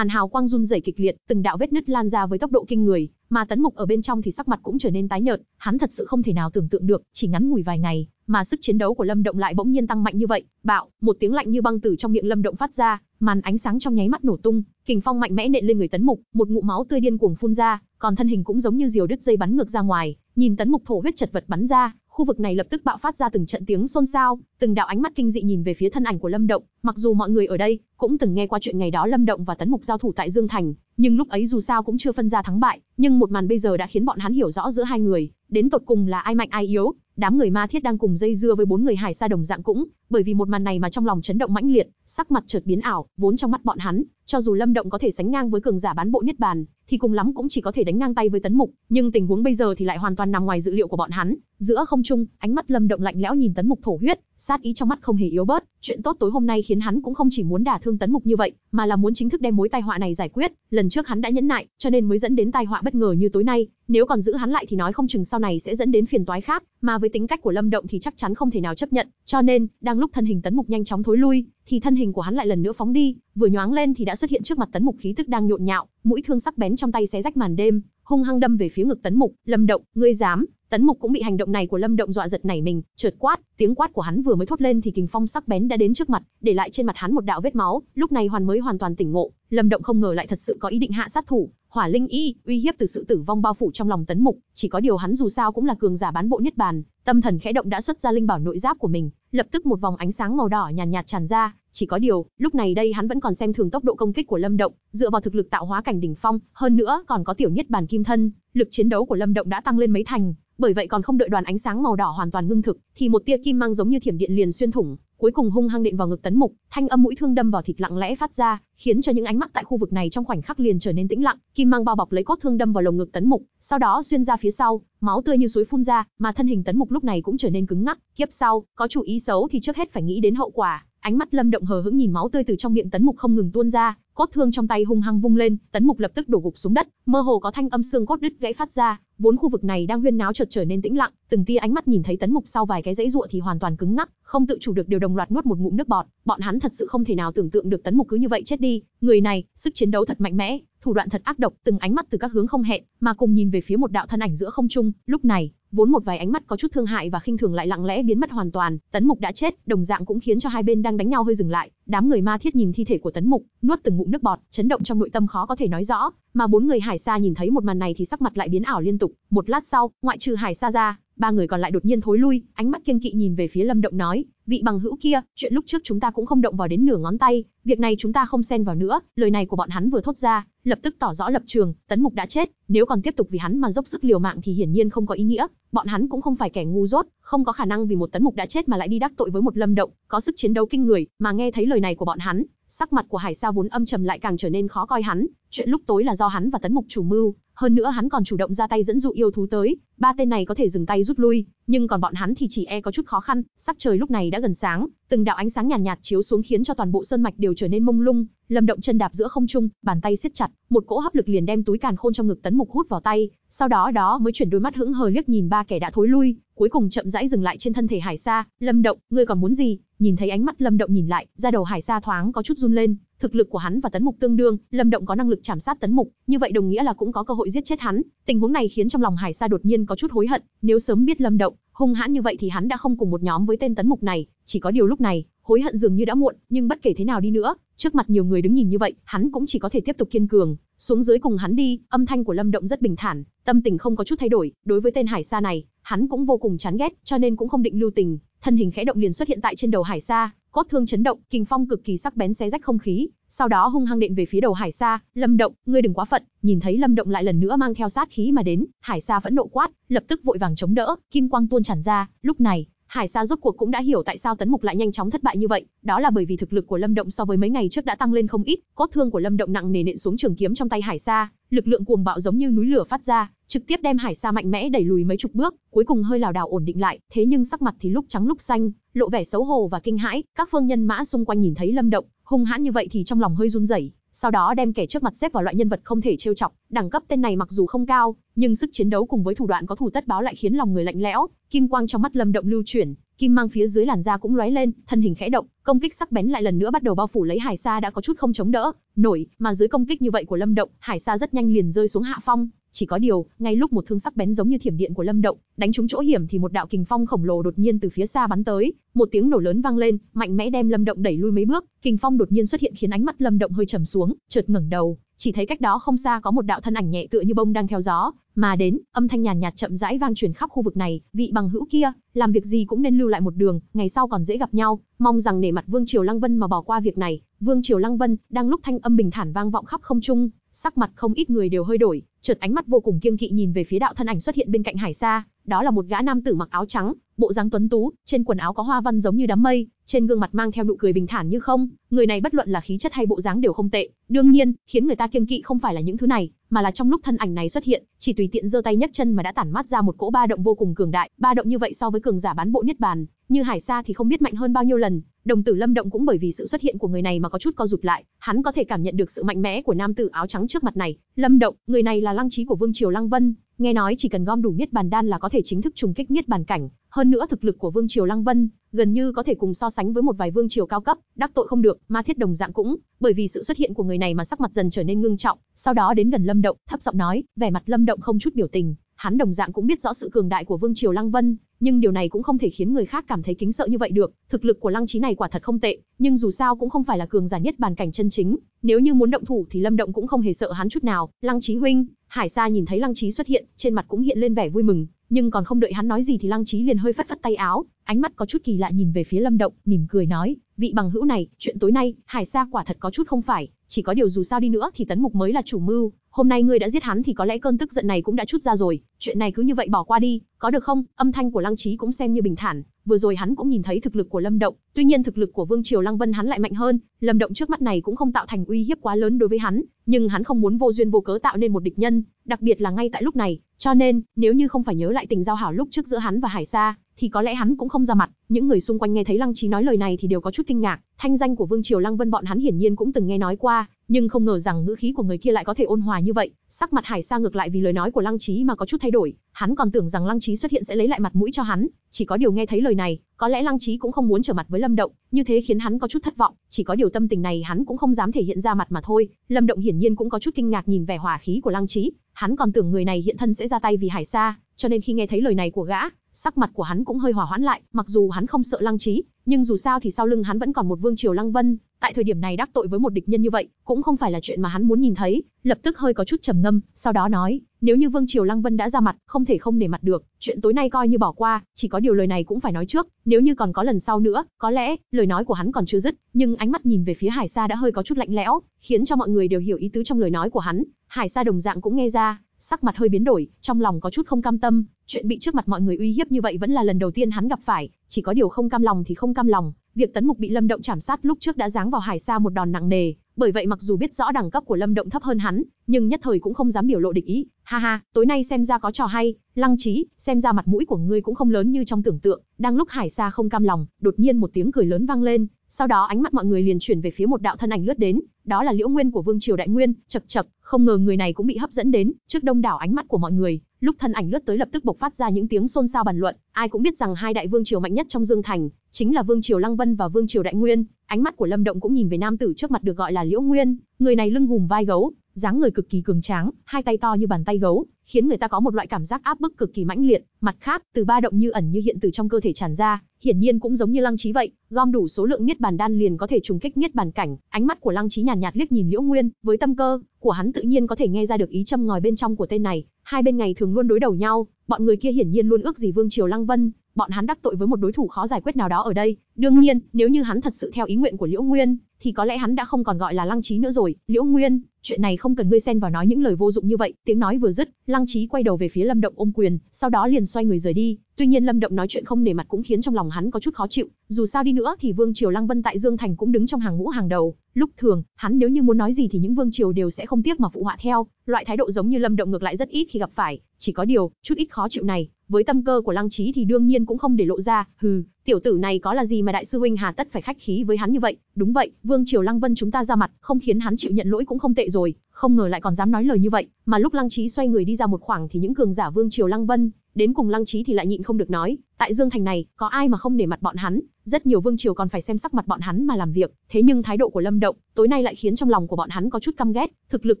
hào quang run rẩy kịch liệt, từng đạo vết nứt lan ra với tốc độ kinh người, mà Tấn Mục ở bên trong thì sắc mặt cũng trở nên tái nhợt, hắn thật sự không thể nào tưởng tượng được, chỉ ngắn ngủi vài ngày mà sức chiến đấu của Lâm Động lại bỗng nhiên tăng mạnh như vậy. Bạo, một tiếng lạnh như băng từ trong miệng Lâm Động phát ra, màn ánh sáng trong nháy mắt nổ tung, kình phong mạnh mẽ nện lên người Tấn Mục, một ngụm máu tươi điên cuồng phun ra, còn thân hình cũng giống như diều đứt dây bắn ngược ra ngoài, nhìn Tấn Mục thổ huyết chật vật bắn ra, khu vực này lập tức bạo phát ra từng trận tiếng xôn xao, từng đạo ánh mắt kinh dị nhìn về phía thân ảnh của Lâm Động, mặc dù mọi người ở đây cũng từng nghe qua chuyện ngày đó Lâm Động và Tấn Mục giao thủ tại Dương Thành, nhưng lúc ấy dù sao cũng chưa phân ra thắng bại, nhưng một màn bây giờ đã khiến bọn hắn hiểu rõ giữa hai người, đến tột cùng là ai mạnh ai yếu. Đám người Ma Thiết đang cùng dây dưa với bốn người Hải Sa đồng dạng cũng, bởi vì một màn này mà trong lòng chấn động mãnh liệt, sắc mặt chợt biến ảo, vốn trong mắt bọn hắn, cho dù Lâm Động có thể sánh ngang với cường giả bán bộ niết bàn, thì cùng lắm cũng chỉ có thể đánh ngang tay với Tấn Mục, nhưng tình huống bây giờ thì lại hoàn toàn nằm ngoài dự liệu của bọn hắn. Giữa không trung, ánh mắt Lâm Động lạnh lẽo nhìn Tấn Mục thổ huyết, sát ý trong mắt không hề yếu bớt, chuyện tốt tối hôm nay khiến hắn cũng không chỉ muốn đả thương Tấn Mục như vậy, mà là muốn chính thức đem mối tai họa này giải quyết, lần trước hắn đã nhẫn nại, cho nên mới dẫn đến tai họa bất ngờ như tối nay, nếu còn giữ hắn lại thì nói không chừng sau này sẽ dẫn đến phiền toái khác, mà với tính cách của Lâm Động thì chắc chắn không thể nào chấp nhận, cho nên, đang lúc thân hình Tấn Mục nhanh chóng thối lui, thì thân hình của hắn lại lần nữa phóng đi, vừa nhoáng lên thì đã xuất hiện trước mặt Tấn Mục, khí tức đang nhộn nhạo, mũi thương sắc bén trong tay xé rách màn đêm, hung hăng đâm về phía ngực Tấn Mục. Lâm Động, ngươi dám! Tấn Mục cũng bị hành động này của Lâm Động dọa giật nảy mình, chợt quát, tiếng quát của hắn vừa mới thốt lên thì kình phong sắc bén đã đến trước mặt, để lại trên mặt hắn một đạo vết máu. Lúc này Hoàn mới hoàn toàn tỉnh ngộ, Lâm Động không ngờ lại thật sự có ý định hạ sát thủ. Hỏa linh y, uy hiếp từ sự tử vong bao phủ trong lòng Tấn Mục, chỉ có điều hắn dù sao cũng là cường giả bán bộ niết bàn, tâm thần khẽ động đã xuất ra linh bảo nội giáp của mình, lập tức một vòng ánh sáng màu đỏ nhàn nhạt tràn ra, chỉ có điều, lúc này đây hắn vẫn còn xem thường tốc độ công kích của Lâm Động, dựa vào thực lực tạo hóa cảnh đỉnh phong, hơn nữa còn có tiểu niết bàn kim thân, lực chiến đấu của Lâm Động đã tăng lên mấy thành, bởi vậy còn không đợi đoàn ánh sáng màu đỏ hoàn toàn ngưng thực, thì một tia kim mang giống như thiểm điện liền xuyên thủng, cuối cùng hung hăng đện vào ngực Tấn Mục, thanh âm mũi thương đâm vào thịt lặng lẽ phát ra, khiến cho những ánh mắt tại khu vực này trong khoảnh khắc liền trở nên tĩnh lặng. Kim mang bao bọc lấy cốt thương đâm vào lồng ngực Tấn Mục, sau đó xuyên ra phía sau, máu tươi như suối phun ra, mà thân hình Tấn Mục lúc này cũng trở nên cứng ngắc. Kiếp sau, có chủ ý xấu thì trước hết phải nghĩ đến hậu quả. Ánh mắt Lâm Động hờ hững nhìn máu tươi từ trong miệng Tấn Mục không ngừng tuôn ra, cốt thương trong tay hung hăng vung lên, Tấn Mục lập tức đổ gục xuống đất, mơ hồ có thanh âm xương cốt đứt gãy phát ra. Vốn khu vực này đang huyên náo chợt trở nên tĩnh lặng, từng tia ánh mắt nhìn thấy Tấn Mục sau vài cái giãy giụa thì hoàn toàn cứng ngắc, không tự chủ được đều đồng loạt nuốt một ngụm nước bọt. Bọn hắn thật sự không thể nào tưởng tượng được Tấn Mục cứ như vậy chết đi, người này, sức chiến đấu thật mạnh mẽ, thủ đoạn thật ác độc, từng ánh mắt từ các hướng không hẹn mà cùng nhìn về phía một đạo thân ảnh giữa không trung. Lúc này, vốn một vài ánh mắt có chút thương hại và khinh thường lại lặng lẽ biến mất hoàn toàn. Tấn Mục đã chết, đồng dạng cũng khiến cho hai bên đang đánh nhau hơi dừng lại. Đám người Ma Thiết nhìn thi thể của Tấn Mục, nuốt từng ngụm nước bọt, chấn động trong nội tâm khó có thể nói rõ, mà bốn người Hải Sa nhìn thấy một màn này thì sắc mặt lại biến ảo liên tục. Một lát sau, ngoại trừ Hải Sa ra, ba người còn lại đột nhiên thối lui, ánh mắt kiêng kỵ nhìn về phía Lâm Động nói: vị bằng hữu kia, chuyện lúc trước chúng ta cũng không động vào đến nửa ngón tay, việc này chúng ta không xen vào nữa. Lời này của bọn hắn vừa thốt ra, lập tức tỏ rõ lập trường, Tấn Mục đã chết, nếu còn tiếp tục vì hắn mà dốc sức liều mạng thì hiển nhiên không có ý nghĩa. Bọn hắn cũng không phải kẻ ngu dốt, không có khả năng vì một Tấn Mục đã chết mà lại đi đắc tội với một Lâm Động, có sức chiến đấu kinh người. Mà nghe thấy lời này của bọn hắn, sắc mặt của Hải Sa vốn âm trầm lại càng trở nên khó coi. Hắn, chuyện lúc tối là do hắn và Tấn Mục chủ mưu, hơn nữa hắn còn chủ động ra tay dẫn dụ yêu thú tới, ba tên này có thể dừng tay rút lui, nhưng còn bọn hắn thì chỉ e có chút khó khăn. Sắc trời lúc này đã gần sáng, từng đạo ánh sáng nhàn nhạt chiếu xuống khiến cho toàn bộ sơn mạch đều trở nên mông lung. Lâm Động chân đạp giữa không trung, bàn tay siết chặt, một cỗ hấp lực liền đem túi càn khôn trong ngực Tấn Mục hút vào tay, sau đó mới chuyển đôi mắt hững hờ liếc nhìn ba kẻ đã thối lui, cuối cùng chậm rãi dừng lại trên thân thể Hải Sa. Lâm Động, ngươi còn muốn gì? Nhìn thấy ánh mắt Lâm Động nhìn lại, da đầu Hải Sa thoáng có chút run lên. Thực lực của hắn và Tấn Mục tương đương, Lâm Động có năng lực chảm sát Tấn Mục, như vậy đồng nghĩa là cũng có cơ hội giết chết hắn. Tình huống này khiến trong lòng Hải Sa đột nhiên có chút hối hận, nếu sớm biết Lâm Động hung hãn như vậy thì hắn đã không cùng một nhóm với tên Tấn Mục này, chỉ có điều lúc này, hối hận dường như đã muộn, nhưng bất kể thế nào đi nữa, trước mặt nhiều người đứng nhìn như vậy, hắn cũng chỉ có thể tiếp tục kiên cường, xuống dưới cùng hắn đi. Âm thanh của Lâm Động rất bình thản, tâm tình không có chút thay đổi, đối với tên Hải Sa này, hắn cũng vô cùng chán ghét, cho nên cũng không định lưu tình, thân hình khẽ động liền xuất hiện tại trên đầu Hải Sa. Cốt thương chấn động, kình phong cực kỳ sắc bén xé rách không khí, sau đó hung hăng đệm về phía đầu Hải Sa. Lâm Động, ngươi đừng quá phận. Nhìn thấy Lâm Động lại lần nữa mang theo sát khí mà đến, Hải Sa vẫn nộ quát, lập tức vội vàng chống đỡ, kim quang tuôn tràn ra. Lúc này, Hải Sa rốt cuộc cũng đã hiểu tại sao Tấn Mục lại nhanh chóng thất bại như vậy, đó là bởi vì thực lực của Lâm Động so với mấy ngày trước đã tăng lên không ít. Cốt thương của Lâm Động nặng nề nện xuống trường kiếm trong tay Hải Sa, lực lượng cuồng bạo giống như núi lửa phát ra, trực tiếp đem Hải Sa mạnh mẽ đẩy lùi mấy chục bước, cuối cùng hơi lảo đảo ổn định lại, thế nhưng sắc mặt thì lúc trắng lúc xanh, lộ vẻ xấu hổ và kinh hãi. Các phương nhân mã xung quanh nhìn thấy Lâm Động hung hãn như vậy thì trong lòng hơi run rẩy, sau đó đem kẻ trước mặt xếp vào loại nhân vật không thể trêu chọc. Đẳng cấp tên này mặc dù không cao, nhưng sức chiến đấu cùng với thủ đoạn có thù tất báo lại khiến lòng người lạnh lẽo. Kim quang trong mắt Lâm Động lưu chuyển, kim mang phía dưới làn da cũng lóe lên, thân hình khẽ động, công kích sắc bén lại lần nữa bắt đầu bao phủ lấy Hải Sa đã có chút không chống đỡ nổi, mà dưới công kích như vậy của Lâm Động, Hải Sa rất nhanh liền rơi xuống hạ phong. Chỉ có điều, ngay lúc một thương sắc bén giống như thiểm điện của Lâm Động đánh trúng chỗ hiểm thì một đạo kình phong khổng lồ đột nhiên từ phía xa bắn tới, một tiếng nổ lớn vang lên, mạnh mẽ đem Lâm Động đẩy lui mấy bước. Kình phong đột nhiên xuất hiện khiến ánh mắt Lâm Động hơi trầm xuống, chợt ngẩng đầu, chỉ thấy cách đó không xa có một đạo thân ảnh nhẹ tựa như bông đang theo gió mà đến, âm thanh nhàn nhạt chậm rãi vang truyền khắp khu vực này. Vị bằng hữu kia, làm việc gì cũng nên lưu lại một đường, ngày sau còn dễ gặp nhau, mong rằng nể mặt Vương Triều Lăng Vân mà bỏ qua việc này. Vương Triều Lăng Vân, đang lúc thanh âm bình thản vang vọng khắp không trung, sắc mặt không ít người đều hơi đổi, chợt ánh mắt vô cùng kiêng kỵ nhìn về phía đạo thân ảnh xuất hiện bên cạnh Hải Sa, đó là một gã nam tử mặc áo trắng, bộ dáng tuấn tú, trên quần áo có hoa văn giống như đám mây, trên gương mặt mang theo nụ cười bình thản như không, người này bất luận là khí chất hay bộ dáng đều không tệ, đương nhiên, khiến người ta kiêng kỵ không phải là những thứ này, mà là trong lúc thân ảnh này xuất hiện, chỉ tùy tiện giơ tay nhấc chân mà đã tản mát ra một cỗ ba động vô cùng cường đại, ba động như vậy so với cường giả bán bộ niết bàn, như Hải Sa thì không biết mạnh hơn bao nhiêu lần. Đồng tử Lâm Động cũng bởi vì sự xuất hiện của người này mà có chút co rụt lại, hắn có thể cảm nhận được sự mạnh mẽ của nam tử áo trắng trước mặt này. Lâm Động, người này là Lăng Trí của Vương Triều Lăng Vân, nghe nói chỉ cần gom đủ niết bàn đan là có thể chính thức trùng kích niết bàn cảnh, hơn nữa thực lực của Vương Triều Lăng Vân gần như có thể cùng so sánh với một vài vương triều cao cấp, đắc tội không được. Ma Thiết đồng dạng cũng bởi vì sự xuất hiện của người này mà sắc mặt dần trở nên ngưng trọng, sau đó đến gần Lâm Động, thấp giọng nói, vẻ mặt Lâm Động không chút biểu tình. Hắn đồng dạng cũng biết rõ sự cường đại của Vương Triều Lăng Vân, nhưng điều này cũng không thể khiến người khác cảm thấy kính sợ như vậy được. Thực lực của Lăng Trí này quả thật không tệ, nhưng dù sao cũng không phải là cường giả niết bàn cảnh chân chính, nếu như muốn động thủ thì Lâm Động cũng không hề sợ hắn chút nào. Lăng Trí huynh. Hải Sa nhìn thấy Lăng Trí xuất hiện, trên mặt cũng hiện lên vẻ vui mừng, nhưng còn không đợi hắn nói gì thì Lăng Trí liền hơi phất phất tay áo, ánh mắt có chút kỳ lạ nhìn về phía Lâm Động, mỉm cười nói, vị bằng hữu này, chuyện tối nay, Hải Sa quả thật có chút không phải, chỉ có điều dù sao đi nữa thì Tấn Mục mới là chủ mưu, hôm nay ngươi đã giết hắn thì có lẽ cơn tức giận này cũng đã trút ra rồi, chuyện này cứ như vậy bỏ qua đi, có được không? Âm thanh của Lăng Trí cũng xem như bình thản, vừa rồi hắn cũng nhìn thấy thực lực của Lâm Động, tuy nhiên thực lực của Vương Triều Lăng Vân hắn lại mạnh hơn, Lâm Động trước mắt này cũng không tạo thành uy hiếp quá lớn đối với hắn, nhưng hắn không muốn vô duyên vô cớ tạo nên một địch nhân, đặc biệt là ngay tại lúc này, cho nên, nếu như không phải nhớ lại tình giao hảo lúc trước giữa hắn và Hải Sa, thì có lẽ hắn cũng không ra mặt. Những người xung quanh nghe thấy Lăng Trí nói lời này thì đều có chút kinh ngạc, thanh danh của Vương Triều Lăng Vân bọn hắn hiển nhiên cũng từng nghe nói qua, nhưng không ngờ rằng ngữ khí của người kia lại có thể ôn hòa như vậy. Sắc mặt Hải Sa ngược lại vì lời nói của Lăng Trí mà có chút thay đổi, hắn còn tưởng rằng Lăng Trí xuất hiện sẽ lấy lại mặt mũi cho hắn, chỉ có điều nghe thấy lời này, có lẽ Lăng Trí cũng không muốn trở mặt với Lâm Động, như thế khiến hắn có chút thất vọng, chỉ có điều tâm tình này hắn cũng không dám thể hiện ra mặt mà thôi. Lâm Động hiển nhiên cũng có chút kinh ngạc nhìn vẻ hòa khí của Lăng Trí, hắn còn tưởng người này hiện thân sẽ ra tay vì Hải Sa, cho nên khi nghe thấy lời này của gã, sắc mặt của hắn cũng hơi hòa hoãn lại, mặc dù hắn không sợ Lăng Trí, nhưng dù sao thì sau lưng hắn vẫn còn một Vương Triều Lăng Vân, tại thời điểm này đắc tội với một địch nhân như vậy, cũng không phải là chuyện mà hắn muốn nhìn thấy, lập tức hơi có chút trầm ngâm, sau đó nói, nếu như Vương Triều Lăng Vân đã ra mặt, không thể không để mặt được, chuyện tối nay coi như bỏ qua, chỉ có điều lời này cũng phải nói trước, nếu như còn có lần sau nữa, có lẽ, lời nói của hắn còn chưa dứt, nhưng ánh mắt nhìn về phía Hải Sa đã hơi có chút lạnh lẽo, khiến cho mọi người đều hiểu ý tứ trong lời nói của hắn, Hải Sa đồng dạng cũng nghe ra, sắc mặt hơi biến đổi, trong lòng có chút không cam tâm, chuyện bị trước mặt mọi người uy hiếp như vậy vẫn là lần đầu tiên hắn gặp phải, chỉ có điều không cam lòng thì không cam lòng, việc Tấn Mục bị Lâm Động trảm sát lúc trước đã giáng vào Hải Sa một đòn nặng nề, bởi vậy mặc dù biết rõ đẳng cấp của Lâm Động thấp hơn hắn, nhưng nhất thời cũng không dám biểu lộ địch ý, ha ha, tối nay xem ra có trò hay, Lăng Trí, xem ra mặt mũi của ngươi cũng không lớn như trong tưởng tượng, đang lúc Hải Sa không cam lòng, đột nhiên một tiếng cười lớn vang lên. Sau đó ánh mắt mọi người liền chuyển về phía một đạo thân ảnh lướt đến, đó là Liễu Nguyên của Vương Triều Đại Nguyên, chật chật, không ngờ người này cũng bị hấp dẫn đến, trước đông đảo ánh mắt của mọi người, lúc thân ảnh lướt tới lập tức bộc phát ra những tiếng xôn xao bàn luận, ai cũng biết rằng hai đại vương triều mạnh nhất trong Dương Thành, chính là Vương Triều Lăng Vân và Vương Triều Đại Nguyên, ánh mắt của Lâm Động cũng nhìn về nam tử trước mặt được gọi là Liễu Nguyên, người này lưng hùm vai gấu, dáng người cực kỳ cường tráng, hai tay to như bàn tay gấu, khiến người ta có một loại cảm giác áp bức cực kỳ mãnh liệt, mặt khác, từ ba động như ẩn như hiện từ trong cơ thể tràn ra, hiển nhiên cũng giống như Lăng Trí vậy, gom đủ số lượng niết bàn đan liền có thể trùng kích niết bàn cảnh, ánh mắt của Lăng Trí nhàn nhạt liếc nhìn Liễu Nguyên, với tâm cơ của hắn tự nhiên có thể nghe ra được ý châm ngòi bên trong của tên này, hai bên ngày thường luôn đối đầu nhau, bọn người kia hiển nhiên luôn ước gì Vương Triều Lăng Vân, bọn hắn đắc tội với một đối thủ khó giải quyết nào đó ở đây, đương nhiên, nếu như hắn thật sự theo ý nguyện của Liễu Nguyên, thì có lẽ hắn đã không còn gọi là Lăng Trí nữa rồi, Liễu Nguyên, chuyện này không cần ngươi xen vào nói những lời vô dụng như vậy, tiếng nói vừa dứt, Lăng Trí quay đầu về phía Lâm Động ôm quyền, sau đó liền xoay người rời đi, tuy nhiên Lâm Động nói chuyện không nể mặt cũng khiến trong lòng hắn có chút khó chịu, dù sao đi nữa thì Vương Triều Lăng Vân tại Dương Thành cũng đứng trong hàng ngũ hàng đầu, lúc thường, hắn nếu như muốn nói gì thì những vương triều đều sẽ không tiếc mà phụ họa theo, loại thái độ giống như Lâm Động ngược lại rất ít khi gặp phải, chỉ có điều, chút ít khó chịu này, với tâm cơ của Lăng Trí thì đương nhiên cũng không để lộ ra, hừ, tiểu tử này có là gì mà đại sư huynh hà tất phải khách khí với hắn như vậy, đúng vậy, Vương Triều Lăng Vân chúng ta ra mặt, không khiến hắn chịu nhận lỗi cũng không tệ rồi, không ngờ lại còn dám nói lời như vậy, mà lúc Lăng Trí xoay người đi ra một khoảng thì những cường giả Vương Triều Lăng Vân, đến cùng Lăng Trí thì lại nhịn không được nói, tại Dương Thành này, có ai mà không nể mặt bọn hắn, rất nhiều vương triều còn phải xem sắc mặt bọn hắn mà làm việc, thế nhưng thái độ của Lâm Động, tối nay lại khiến trong lòng của bọn hắn có chút căm ghét, thực lực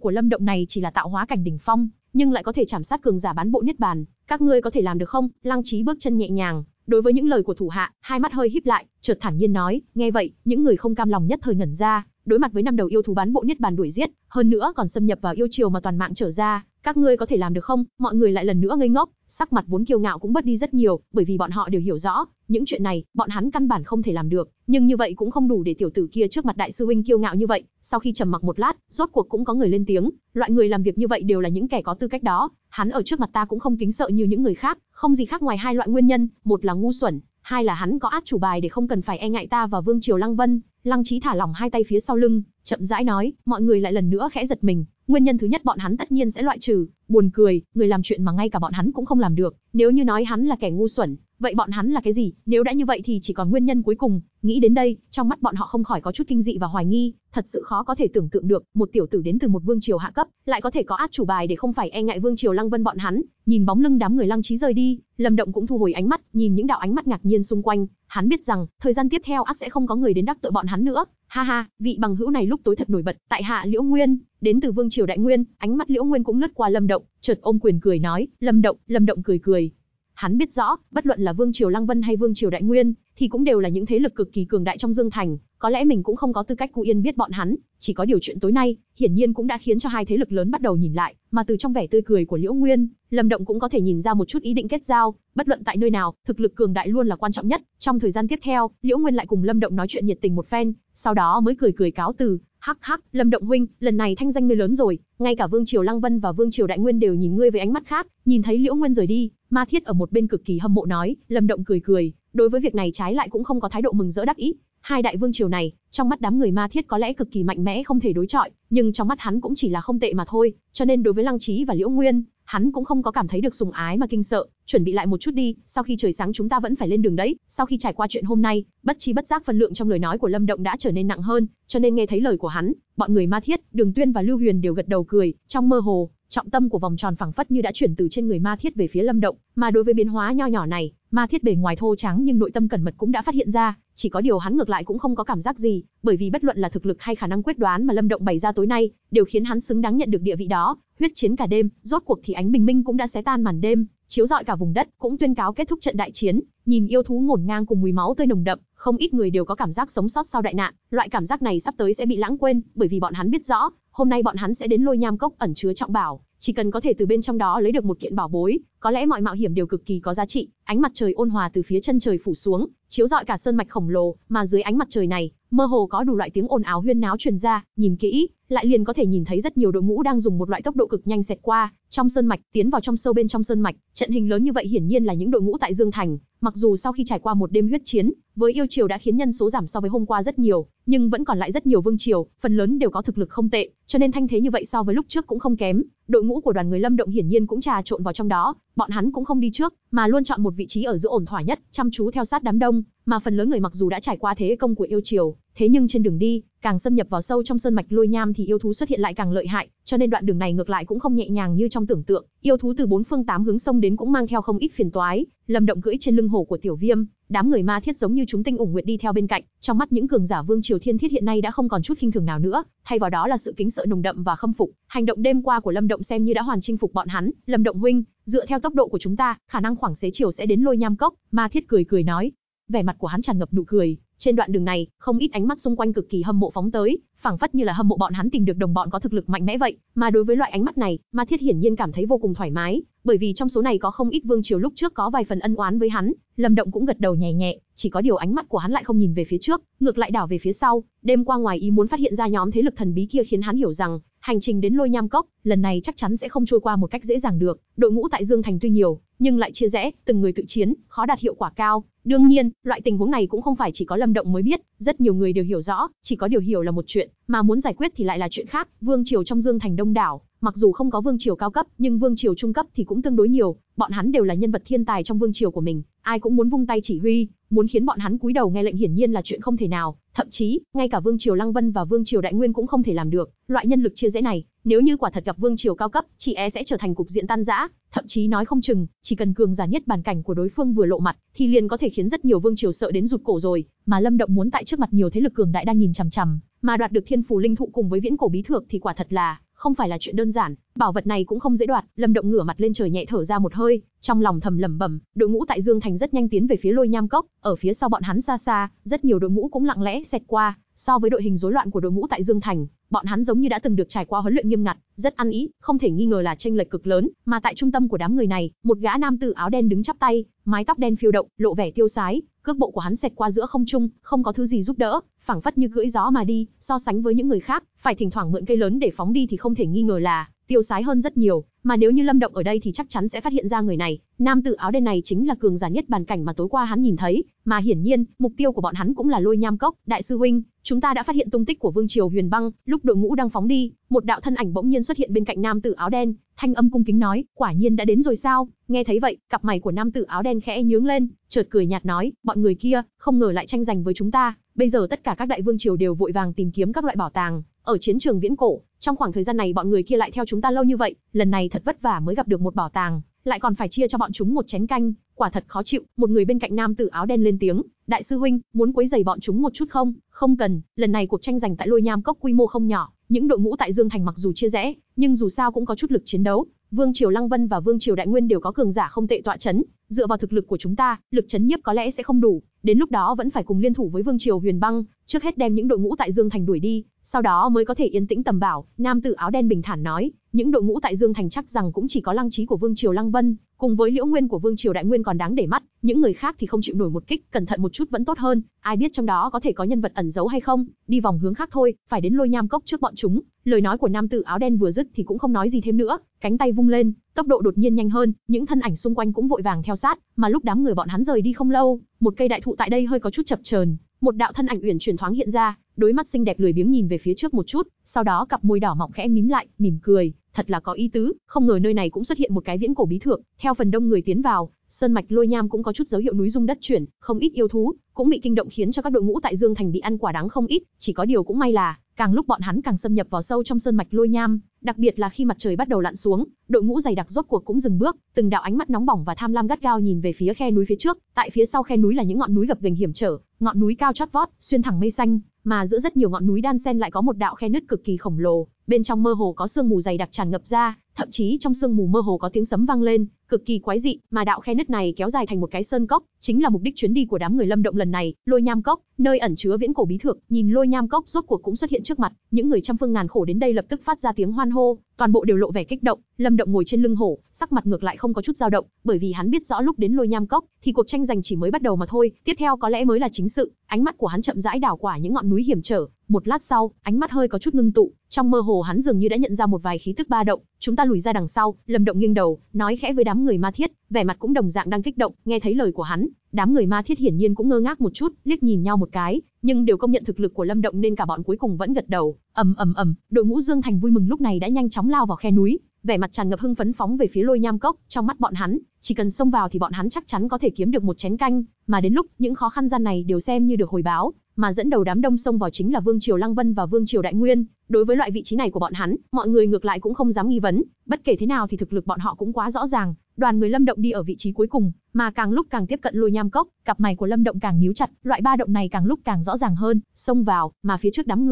của Lâm Động này chỉ là tạo hóa cảnh đỉnh phong, nhưng lại có thể trảm sát cường giả bán bộ niết bàn, các ngươi có thể làm được không? Lăng Trí bước chân nhẹ nhàng, đối với những lời của thủ hạ, hai mắt hơi híp lại, chợt thản nhiên nói, nghe vậy, những người không cam lòng nhất thời ngẩn ra, đối mặt với năm đầu yêu thú bán bộ niết bàn đuổi giết, hơn nữa còn xâm nhập vào yêu triều mà toàn mạng trở ra, các ngươi có thể làm được không? Mọi người lại lần nữa ngây ngốc, sắc mặt vốn kiêu ngạo cũng bớt đi rất nhiều, bởi vì bọn họ đều hiểu rõ, những chuyện này, bọn hắn căn bản không thể làm được, nhưng như vậy cũng không đủ để tiểu tử kia trước mặt đại sư huynh kiêu ngạo như vậy, sau khi trầm mặc một lát, rốt cuộc cũng có người lên tiếng, loại người làm việc như vậy đều là những kẻ có tư cách đó, hắn ở trước mặt ta cũng không kính sợ như những người khác, không gì khác ngoài hai loại nguyên nhân, một là ngu xuẩn, hai là hắn có át chủ bài để không cần phải e ngại ta và Vương Triều Lăng Vân. Lăng Trí thả lỏng hai tay phía sau lưng, chậm rãi nói, mọi người lại lần nữa khẽ giật mình, nguyên nhân thứ nhất bọn hắn tất nhiên sẽ loại trừ, buồn cười, người làm chuyện mà ngay cả bọn hắn cũng không làm được, nếu như nói hắn là kẻ ngu xuẩn, vậy bọn hắn là cái gì, nếu đã như vậy thì chỉ còn nguyên nhân cuối cùng, nghĩ đến đây, trong mắt bọn họ không khỏi có chút kinh dị và hoài nghi, thật sự khó có thể tưởng tượng được, một tiểu tử đến từ một vương triều hạ cấp, lại có thể có át chủ bài để không phải e ngại Vương Triều Lăng Vân bọn hắn, nhìn bóng lưng đám người Lăng Trí rời đi, Lâm Động cũng thu hồi ánh mắt, nhìn những đạo ánh mắt ngạc nhiên xung quanh, hắn biết rằng, thời gian tiếp theo ắt sẽ không có người đến đắc tội bọn hắn nữa. Ha ha, vị bằng hữu này lúc tối thật nổi bật, tại hạ Liễu Nguyên, đến từ Vương Triều Đại Nguyên, ánh mắt Liễu Nguyên cũng lướt qua Lâm Động, chợt ôm quyền cười nói, Lâm Động cười. Hắn biết rõ, bất luận là Vương Triều Lăng Vân hay Vương Triều Đại Nguyên, thì cũng đều là những thế lực cực kỳ cường đại trong Dương Thành, có lẽ mình cũng không có tư cách cu yên biết bọn hắn, chỉ có điều chuyện tối nay, hiển nhiên cũng đã khiến cho hai thế lực lớn bắt đầu nhìn lại, mà từ trong vẻ tươi cười của Liễu Nguyên, Lâm Động cũng có thể nhìn ra một chút ý định kết giao, bất luận tại nơi nào, thực lực cường đại luôn là quan trọng nhất. Trong thời gian tiếp theo, Liễu Nguyên lại cùng Lâm Động nói chuyện nhiệt tình một phen, sau đó mới cười cáo từ, hắc hắc, Lâm Động huynh, lần này thanh danh ngươi lớn rồi, ngay cả Vương Triều Lăng Vân và Vương Triều Đại Nguyên đều nhìn ngươi với ánh mắt khác. Nhìn thấy Liễu Nguyên rời đi, Ma Thiết ở một bên cực kỳ hâm mộ nói, Lâm Động cười, đối với việc này trái lại cũng không có thái độ mừng rỡ đắc ý. Hai đại vương triều này, trong mắt đám người Ma Thiết có lẽ cực kỳ mạnh mẽ không thể đối chọi, nhưng trong mắt hắn cũng chỉ là không tệ mà thôi, cho nên đối với Lăng Trí và Liễu Nguyên, hắn cũng không có cảm thấy được sùng ái mà kinh sợ, chuẩn bị lại một chút đi, sau khi trời sáng chúng ta vẫn phải lên đường đấy. Sau khi trải qua chuyện hôm nay, bất chi bất giác phân lượng trong lời nói của Lâm Động đã trở nên nặng hơn, cho nên nghe thấy lời của hắn, bọn người Ma Thiết, Đường Tuyên và Lưu Huyền đều gật đầu cười, trong mơ hồ, trọng tâm của vòng tròn phẳng phất như đã chuyển từ trên người Ma Thiết về phía Lâm Động, mà đối với biến hóa nho nhỏ này, Ma Thiết bề ngoài thô trắng nhưng nội tâm cẩn mật cũng đã phát hiện ra, chỉ có điều hắn ngược lại cũng không có cảm giác gì, bởi vì bất luận là thực lực hay khả năng quyết đoán mà Lâm Động bày ra tối nay, đều khiến hắn xứng đáng nhận được địa vị đó. Huyết chiến cả đêm, rốt cuộc thì ánh bình minh cũng đã xé tan màn đêm, chiếu rọi cả vùng đất, cũng tuyên cáo kết thúc trận đại chiến. Nhìn yêu thú ngổn ngang cùng mùi máu tươi nồng đậm, không ít người đều có cảm giác sống sót sau đại nạn, loại cảm giác này sắp tới sẽ bị lãng quên, bởi vì bọn hắn biết rõ, hôm nay bọn hắn sẽ đến Lôi Nham Cốc ẩn chứa trọng bảo, chỉ cần có thể từ bên trong đó lấy được một kiện bảo bối, có lẽ mọi mạo hiểm đều cực kỳ có giá trị. Ánh mặt trời ôn hòa từ phía chân trời phủ xuống, chiếu rọi cả sơn mạch khổng lồ, mà dưới ánh mặt trời này, mơ hồ có đủ loại tiếng ồn ào huyên náo truyền ra, nhìn kỹ, lại liền có thể nhìn thấy rất nhiều đội ngũ đang dùng một loại tốc độ cực nhanh xẹt qua, trong sơn mạch, tiến vào trong sâu bên trong sơn mạch, trận hình lớn như vậy hiển nhiên là những đội ngũ tại Dương Thành, mặc dù sau khi trải qua một đêm huyết chiến, với yêu triều đã khiến nhân số giảm so với hôm qua rất nhiều, nhưng vẫn còn lại rất nhiều vương triều, phần lớn đều có thực lực không tệ, cho nên thanh thế như vậy so với lúc trước cũng không kém. Đội ngũ của đoàn người Lâm Động hiển nhiên cũng trà trộn vào trong đó, bọn hắn cũng không đi trước, mà luôn chọn một vị trí ở giữa ổn thỏa nhất, chăm chú theo sát đám đông, mà phần lớn người mặc dù đã trải qua thế công của yêu triều, thế nhưng trên đường đi, càng xâm nhập vào sâu trong sơn mạch Lôi Nham thì yêu thú xuất hiện lại càng lợi hại, cho nên đoạn đường này ngược lại cũng không nhẹ nhàng như trong tưởng tượng, yêu thú từ bốn phương tám hướng xông đến cũng mang theo không ít phiền toái. Lâm Động cưỡi trên lưng hổ của Tiểu Viêm, đám người Ma Thiết giống như chúng tinh ủng nguyện đi theo bên cạnh, trong mắt những cường giả Vương Triều Thiên Thiết hiện nay đã không còn chút khinh thường nào nữa, thay vào đó là sự kính sợ nồng đậm và khâm phục. Hành động đêm qua của Lâm Động xem như đã hoàn chinh phục bọn hắn. Lâm Động huynh, dựa theo tốc độ của chúng ta, khả năng khoảng xế chiều sẽ đến Lôi Nham Cốc. Ma Thiết cười cười nói, vẻ mặt của hắn tràn ngập nụ cười. Trên đoạn đường này, không ít ánh mắt xung quanh cực kỳ hâm mộ phóng tới, phảng phất như là hâm mộ bọn hắn tìm được đồng bọn có thực lực mạnh mẽ vậy, mà đối với loại ánh mắt này, Ma Thiết hiển nhiên cảm thấy vô cùng thoải mái, bởi vì trong số này có không ít vương triều lúc trước có vài phần ân oán với hắn. Lâm Động cũng gật đầu nhẹ nhẹ, chỉ có điều ánh mắt của hắn lại không nhìn về phía trước, ngược lại đảo về phía sau. Đêm qua ngoài ý muốn phát hiện ra nhóm thế lực thần bí kia khiến hắn hiểu rằng, hành trình đến Lôi Nham Cốc, lần này chắc chắn sẽ không trôi qua một cách dễ dàng được. Đội ngũ tại Dương Thành tuy nhiều, nhưng lại chia rẽ, từng người tự chiến, khó đạt hiệu quả cao. Đương nhiên, loại tình huống này cũng không phải chỉ có Lâm Động mới biết, rất nhiều người đều hiểu rõ, chỉ có điều hiểu là một chuyện, mà muốn giải quyết thì lại là chuyện khác. Vương triều trong Dương Thành đông đảo, mặc dù không có vương triều cao cấp, nhưng vương triều trung cấp thì cũng tương đối nhiều, bọn hắn đều là nhân vật thiên tài trong vương triều của mình, ai cũng muốn vung tay chỉ huy, muốn khiến bọn hắn cúi đầu nghe lệnh hiển nhiên là chuyện không thể nào, thậm chí, ngay cả Vương Triều Lăng Vân và Vương Triều Đại Nguyên cũng không thể làm được, loại nhân lực chia rẽ này, nếu như quả thật gặp vương triều cao cấp, chỉ e sẽ trở thành cục diện tan rã, thậm chí nói không chừng, chỉ cần cường giả niết bàn cảnh của đối phương vừa lộ mặt, thì liền có thể khiến rất nhiều vương triều sợ đến rụt cổ rồi, mà Lâm Động muốn tại trước mặt nhiều thế lực cường đại đang nhìn chằm chằm, mà đoạt được thiên phù linh thụ cùng với viễn cổ bí thược thì quả thật là không phải là chuyện đơn giản, bảo vật này cũng không dễ đoạt. Lâm Động ngửa mặt lên trời nhẹ thở ra một hơi, trong lòng thầm lẩm bẩm. Đội ngũ tại Dương Thành rất nhanh tiến về phía Lôi Nham Cốc, ở phía sau bọn hắn xa xa, rất nhiều đội ngũ cũng lặng lẽ xẹt qua. So với đội hình rối loạn của đội ngũ tại Dương Thành, bọn hắn giống như đã từng được trải qua huấn luyện nghiêm ngặt, rất ăn ý, không thể nghi ngờ là chênh lệch cực lớn. Mà tại trung tâm của đám người này, một gã nam tử áo đen đứng chắp tay, mái tóc đen phiêu động, lộ vẻ tiêu sái. Cước bộ của hắn xẹt qua giữa không trung, không có thứ gì giúp đỡ, phảng phất như cưỡi gió mà đi. So sánh với những người khác, phải thỉnh thoảng mượn cây lớn để phóng đi thì không thể nghi ngờ là tiêu sái hơn rất nhiều. Mà nếu như Lâm Động ở đây thì chắc chắn sẽ phát hiện ra người này. Nam tử áo đen này chính là cường giả niết bàn cảnh mà tối qua hắn nhìn thấy, mà hiển nhiên mục tiêu của bọn hắn cũng là Lôi Nham Cốc. Đại sư huynh, chúng ta đã phát hiện tung tích của Vương Triều Huyền Băng. Lúc đội ngũ đang phóng đi, một đạo thân ảnh bỗng nhiên xuất hiện bên cạnh nam tử áo đen, thanh âm cung kính nói, quả nhiên đã đến rồi sao? Nghe thấy vậy, cặp mày của nam tử áo đen khẽ nhướng lên, chợt cười nhạt nói, bọn người kia không ngờ lại tranh giành với chúng ta. Bây giờ tất cả các đại vương triều đều vội vàng tìm kiếm các loại bảo tàng ở chiến trường viễn cổ, trong khoảng thời gian này bọn người kia lại theo chúng ta lâu như vậy, lần này thật vất vả mới gặp được một bảo tàng, lại còn phải chia cho bọn chúng một chén canh, quả thật khó chịu. Một người bên cạnh nam tử áo đen lên tiếng, đại sư huynh, muốn quấy rầy bọn chúng một chút không? Không cần, lần này cuộc tranh giành tại Lôi Nham Cốc quy mô không nhỏ, những đội ngũ tại Dương Thành mặc dù chia rẽ, nhưng dù sao cũng có chút lực chiến đấu. Vương Triều Lăng Vân và Vương Triều Đại Nguyên đều có cường giả không tệ tọa chấn, dựa vào thực lực của chúng ta, lực chấn nhiếp có lẽ sẽ không đủ, đến lúc đó vẫn phải cùng liên thủ với Vương Triều Huyền Băng, trước hết đem những đội ngũ tại Dương Thành đuổi đi, sau đó mới có thể yên tĩnh tầm bảo. Nam tử áo đen bình thản nói, những đội ngũ tại Dương Thành chắc rằng cũng chỉ có Lăng Trí của Vương Triều Lăng Vân, cùng với Liễu Nguyên của Vương Triều Đại Nguyên còn đáng để mắt, những người khác thì không chịu nổi một kích, cẩn thận một chút vẫn tốt hơn, ai biết trong đó có thể có nhân vật ẩn giấu hay không, đi vòng hướng khác thôi, phải đến Lôi Nham Cốc trước bọn chúng. Lời nói của nam tử áo đen vừa dứt thì cũng không nói gì thêm nữa, cánh tay vung lên, tốc độ đột nhiên nhanh hơn, những thân ảnh xung quanh cũng vội vàng theo sát, mà lúc đám người bọn hắn rời đi không lâu, một cây đại thụ tại đây hơi có chút chập chờn, một đạo thân ảnh uyển chuyển thoáng hiện ra, đôi mắt xinh đẹp lười biếng nhìn về phía trước một chút, sau đó cặp môi đỏ mọng khẽ mím lại, mỉm cười, thật là có ý tứ, không ngờ nơi này cũng xuất hiện một cái viễn cổ bí thượng. Theo phần đông người tiến vào, sơn mạch Lôi Nham cũng có chút dấu hiệu núi rung đất chuyển, không ít yêu thú cũng bị kinh động khiến cho các đội ngũ tại Dương Thành bị ăn quả đắng không ít, chỉ có điều cũng may là càng lúc bọn hắn càng xâm nhập vào sâu trong sơn mạch Lôi Nham, đặc biệt là khi mặt trời bắt đầu lặn xuống, đội ngũ dày đặc rốt cuộc cũng dừng bước, từng đạo ánh mắt nóng bỏng và tham lam gắt gao nhìn về phía khe núi phía trước, tại phía sau khe núi là những ngọn núi gập ghềnh hiểm trở, ngọn núi cao chót vót, xuyên thẳng mây xanh, mà giữa rất nhiều ngọn núi đan xen lại có một đạo khe nứt cực kỳ khổng lồ, bên trong mơ hồ có sương mù dày đặc tràn ngập ra, thậm chí trong sương mù mơ hồ có tiếng sấm vang lên, cực kỳ quái dị, mà đạo khe nứt này kéo dài thành một cái sơn cốc, chính là mục đích chuyến đi của đám người Lâm Động lần này, Lôi Nham Cốc, nơi ẩn chứa viễn cổ bí thượng. Nhìn Lôi Nham Cốc rốt cuộc cũng xuất hiện trước mặt, những người trăm phương ngàn khổ đến đây lập tức phát ra tiếng hoan hô, toàn bộ đều lộ vẻ kích động. Lâm Động ngồi trên lưng hổ, sắc mặt ngược lại không có chút dao động, bởi vì hắn biết rõ lúc đến Lôi Nham Cốc thì cuộc tranh giành chỉ mới bắt đầu mà thôi, tiếp theo có lẽ mới là chính sự. Ánh mắt của hắn chậm rãi đảo qua những ngọn núi hiểm trở, một lát sau, ánh mắt hơi có chút ngưng tụ, trong mơ hồ hắn dường như đã nhận ra một vài khí tức ba động. Chúng ta lùi ra đằng sau, Lâm Động nghiêng đầu, nói khẽ với đám người Ma Thiết, vẻ mặt cũng đồng dạng đang kích động. Nghe thấy lời của hắn, đám người Ma Thiết hiển nhiên cũng ngơ ngác một chút, liếc nhìn nhau một cái, nhưng đều công nhận thực lực của Lâm Động nên cả bọn cuối cùng vẫn gật đầu. Ầm ầm ầm, đội ngũ Dương Thành vui mừng lúc này đã nhanh chóng lao vào khe núi, vẻ mặt tràn ngập hưng phấn phóng về phía Lôi Nham Cốc. Trong mắt bọn hắn, chỉ cần xông vào thì bọn hắn chắc chắn có thể kiếm được một chén canh, mà đến lúc những khó khăn gian này đều xem như được hồi báo. Mà dẫn đầu đám đông xông vào chính là Vương Triều Lăng Vân và Vương Triều Đại Nguyên. Đối với loại vị trí này của bọn hắn, mọi người ngược lại cũng không dám nghi vấn, bất kể thế nào thì thực lực bọn họ cũng quá rõ ràng. Đoàn người Lâm Động đi ở vị trí cuối cùng, mà càng lúc càng tiếp cận Lôi Nham Cốc, cặp mày của Lâm Động càng nhíu chặt, loại ba động này càng lúc càng rõ ràng hơn, xông vào, mà phía trước đám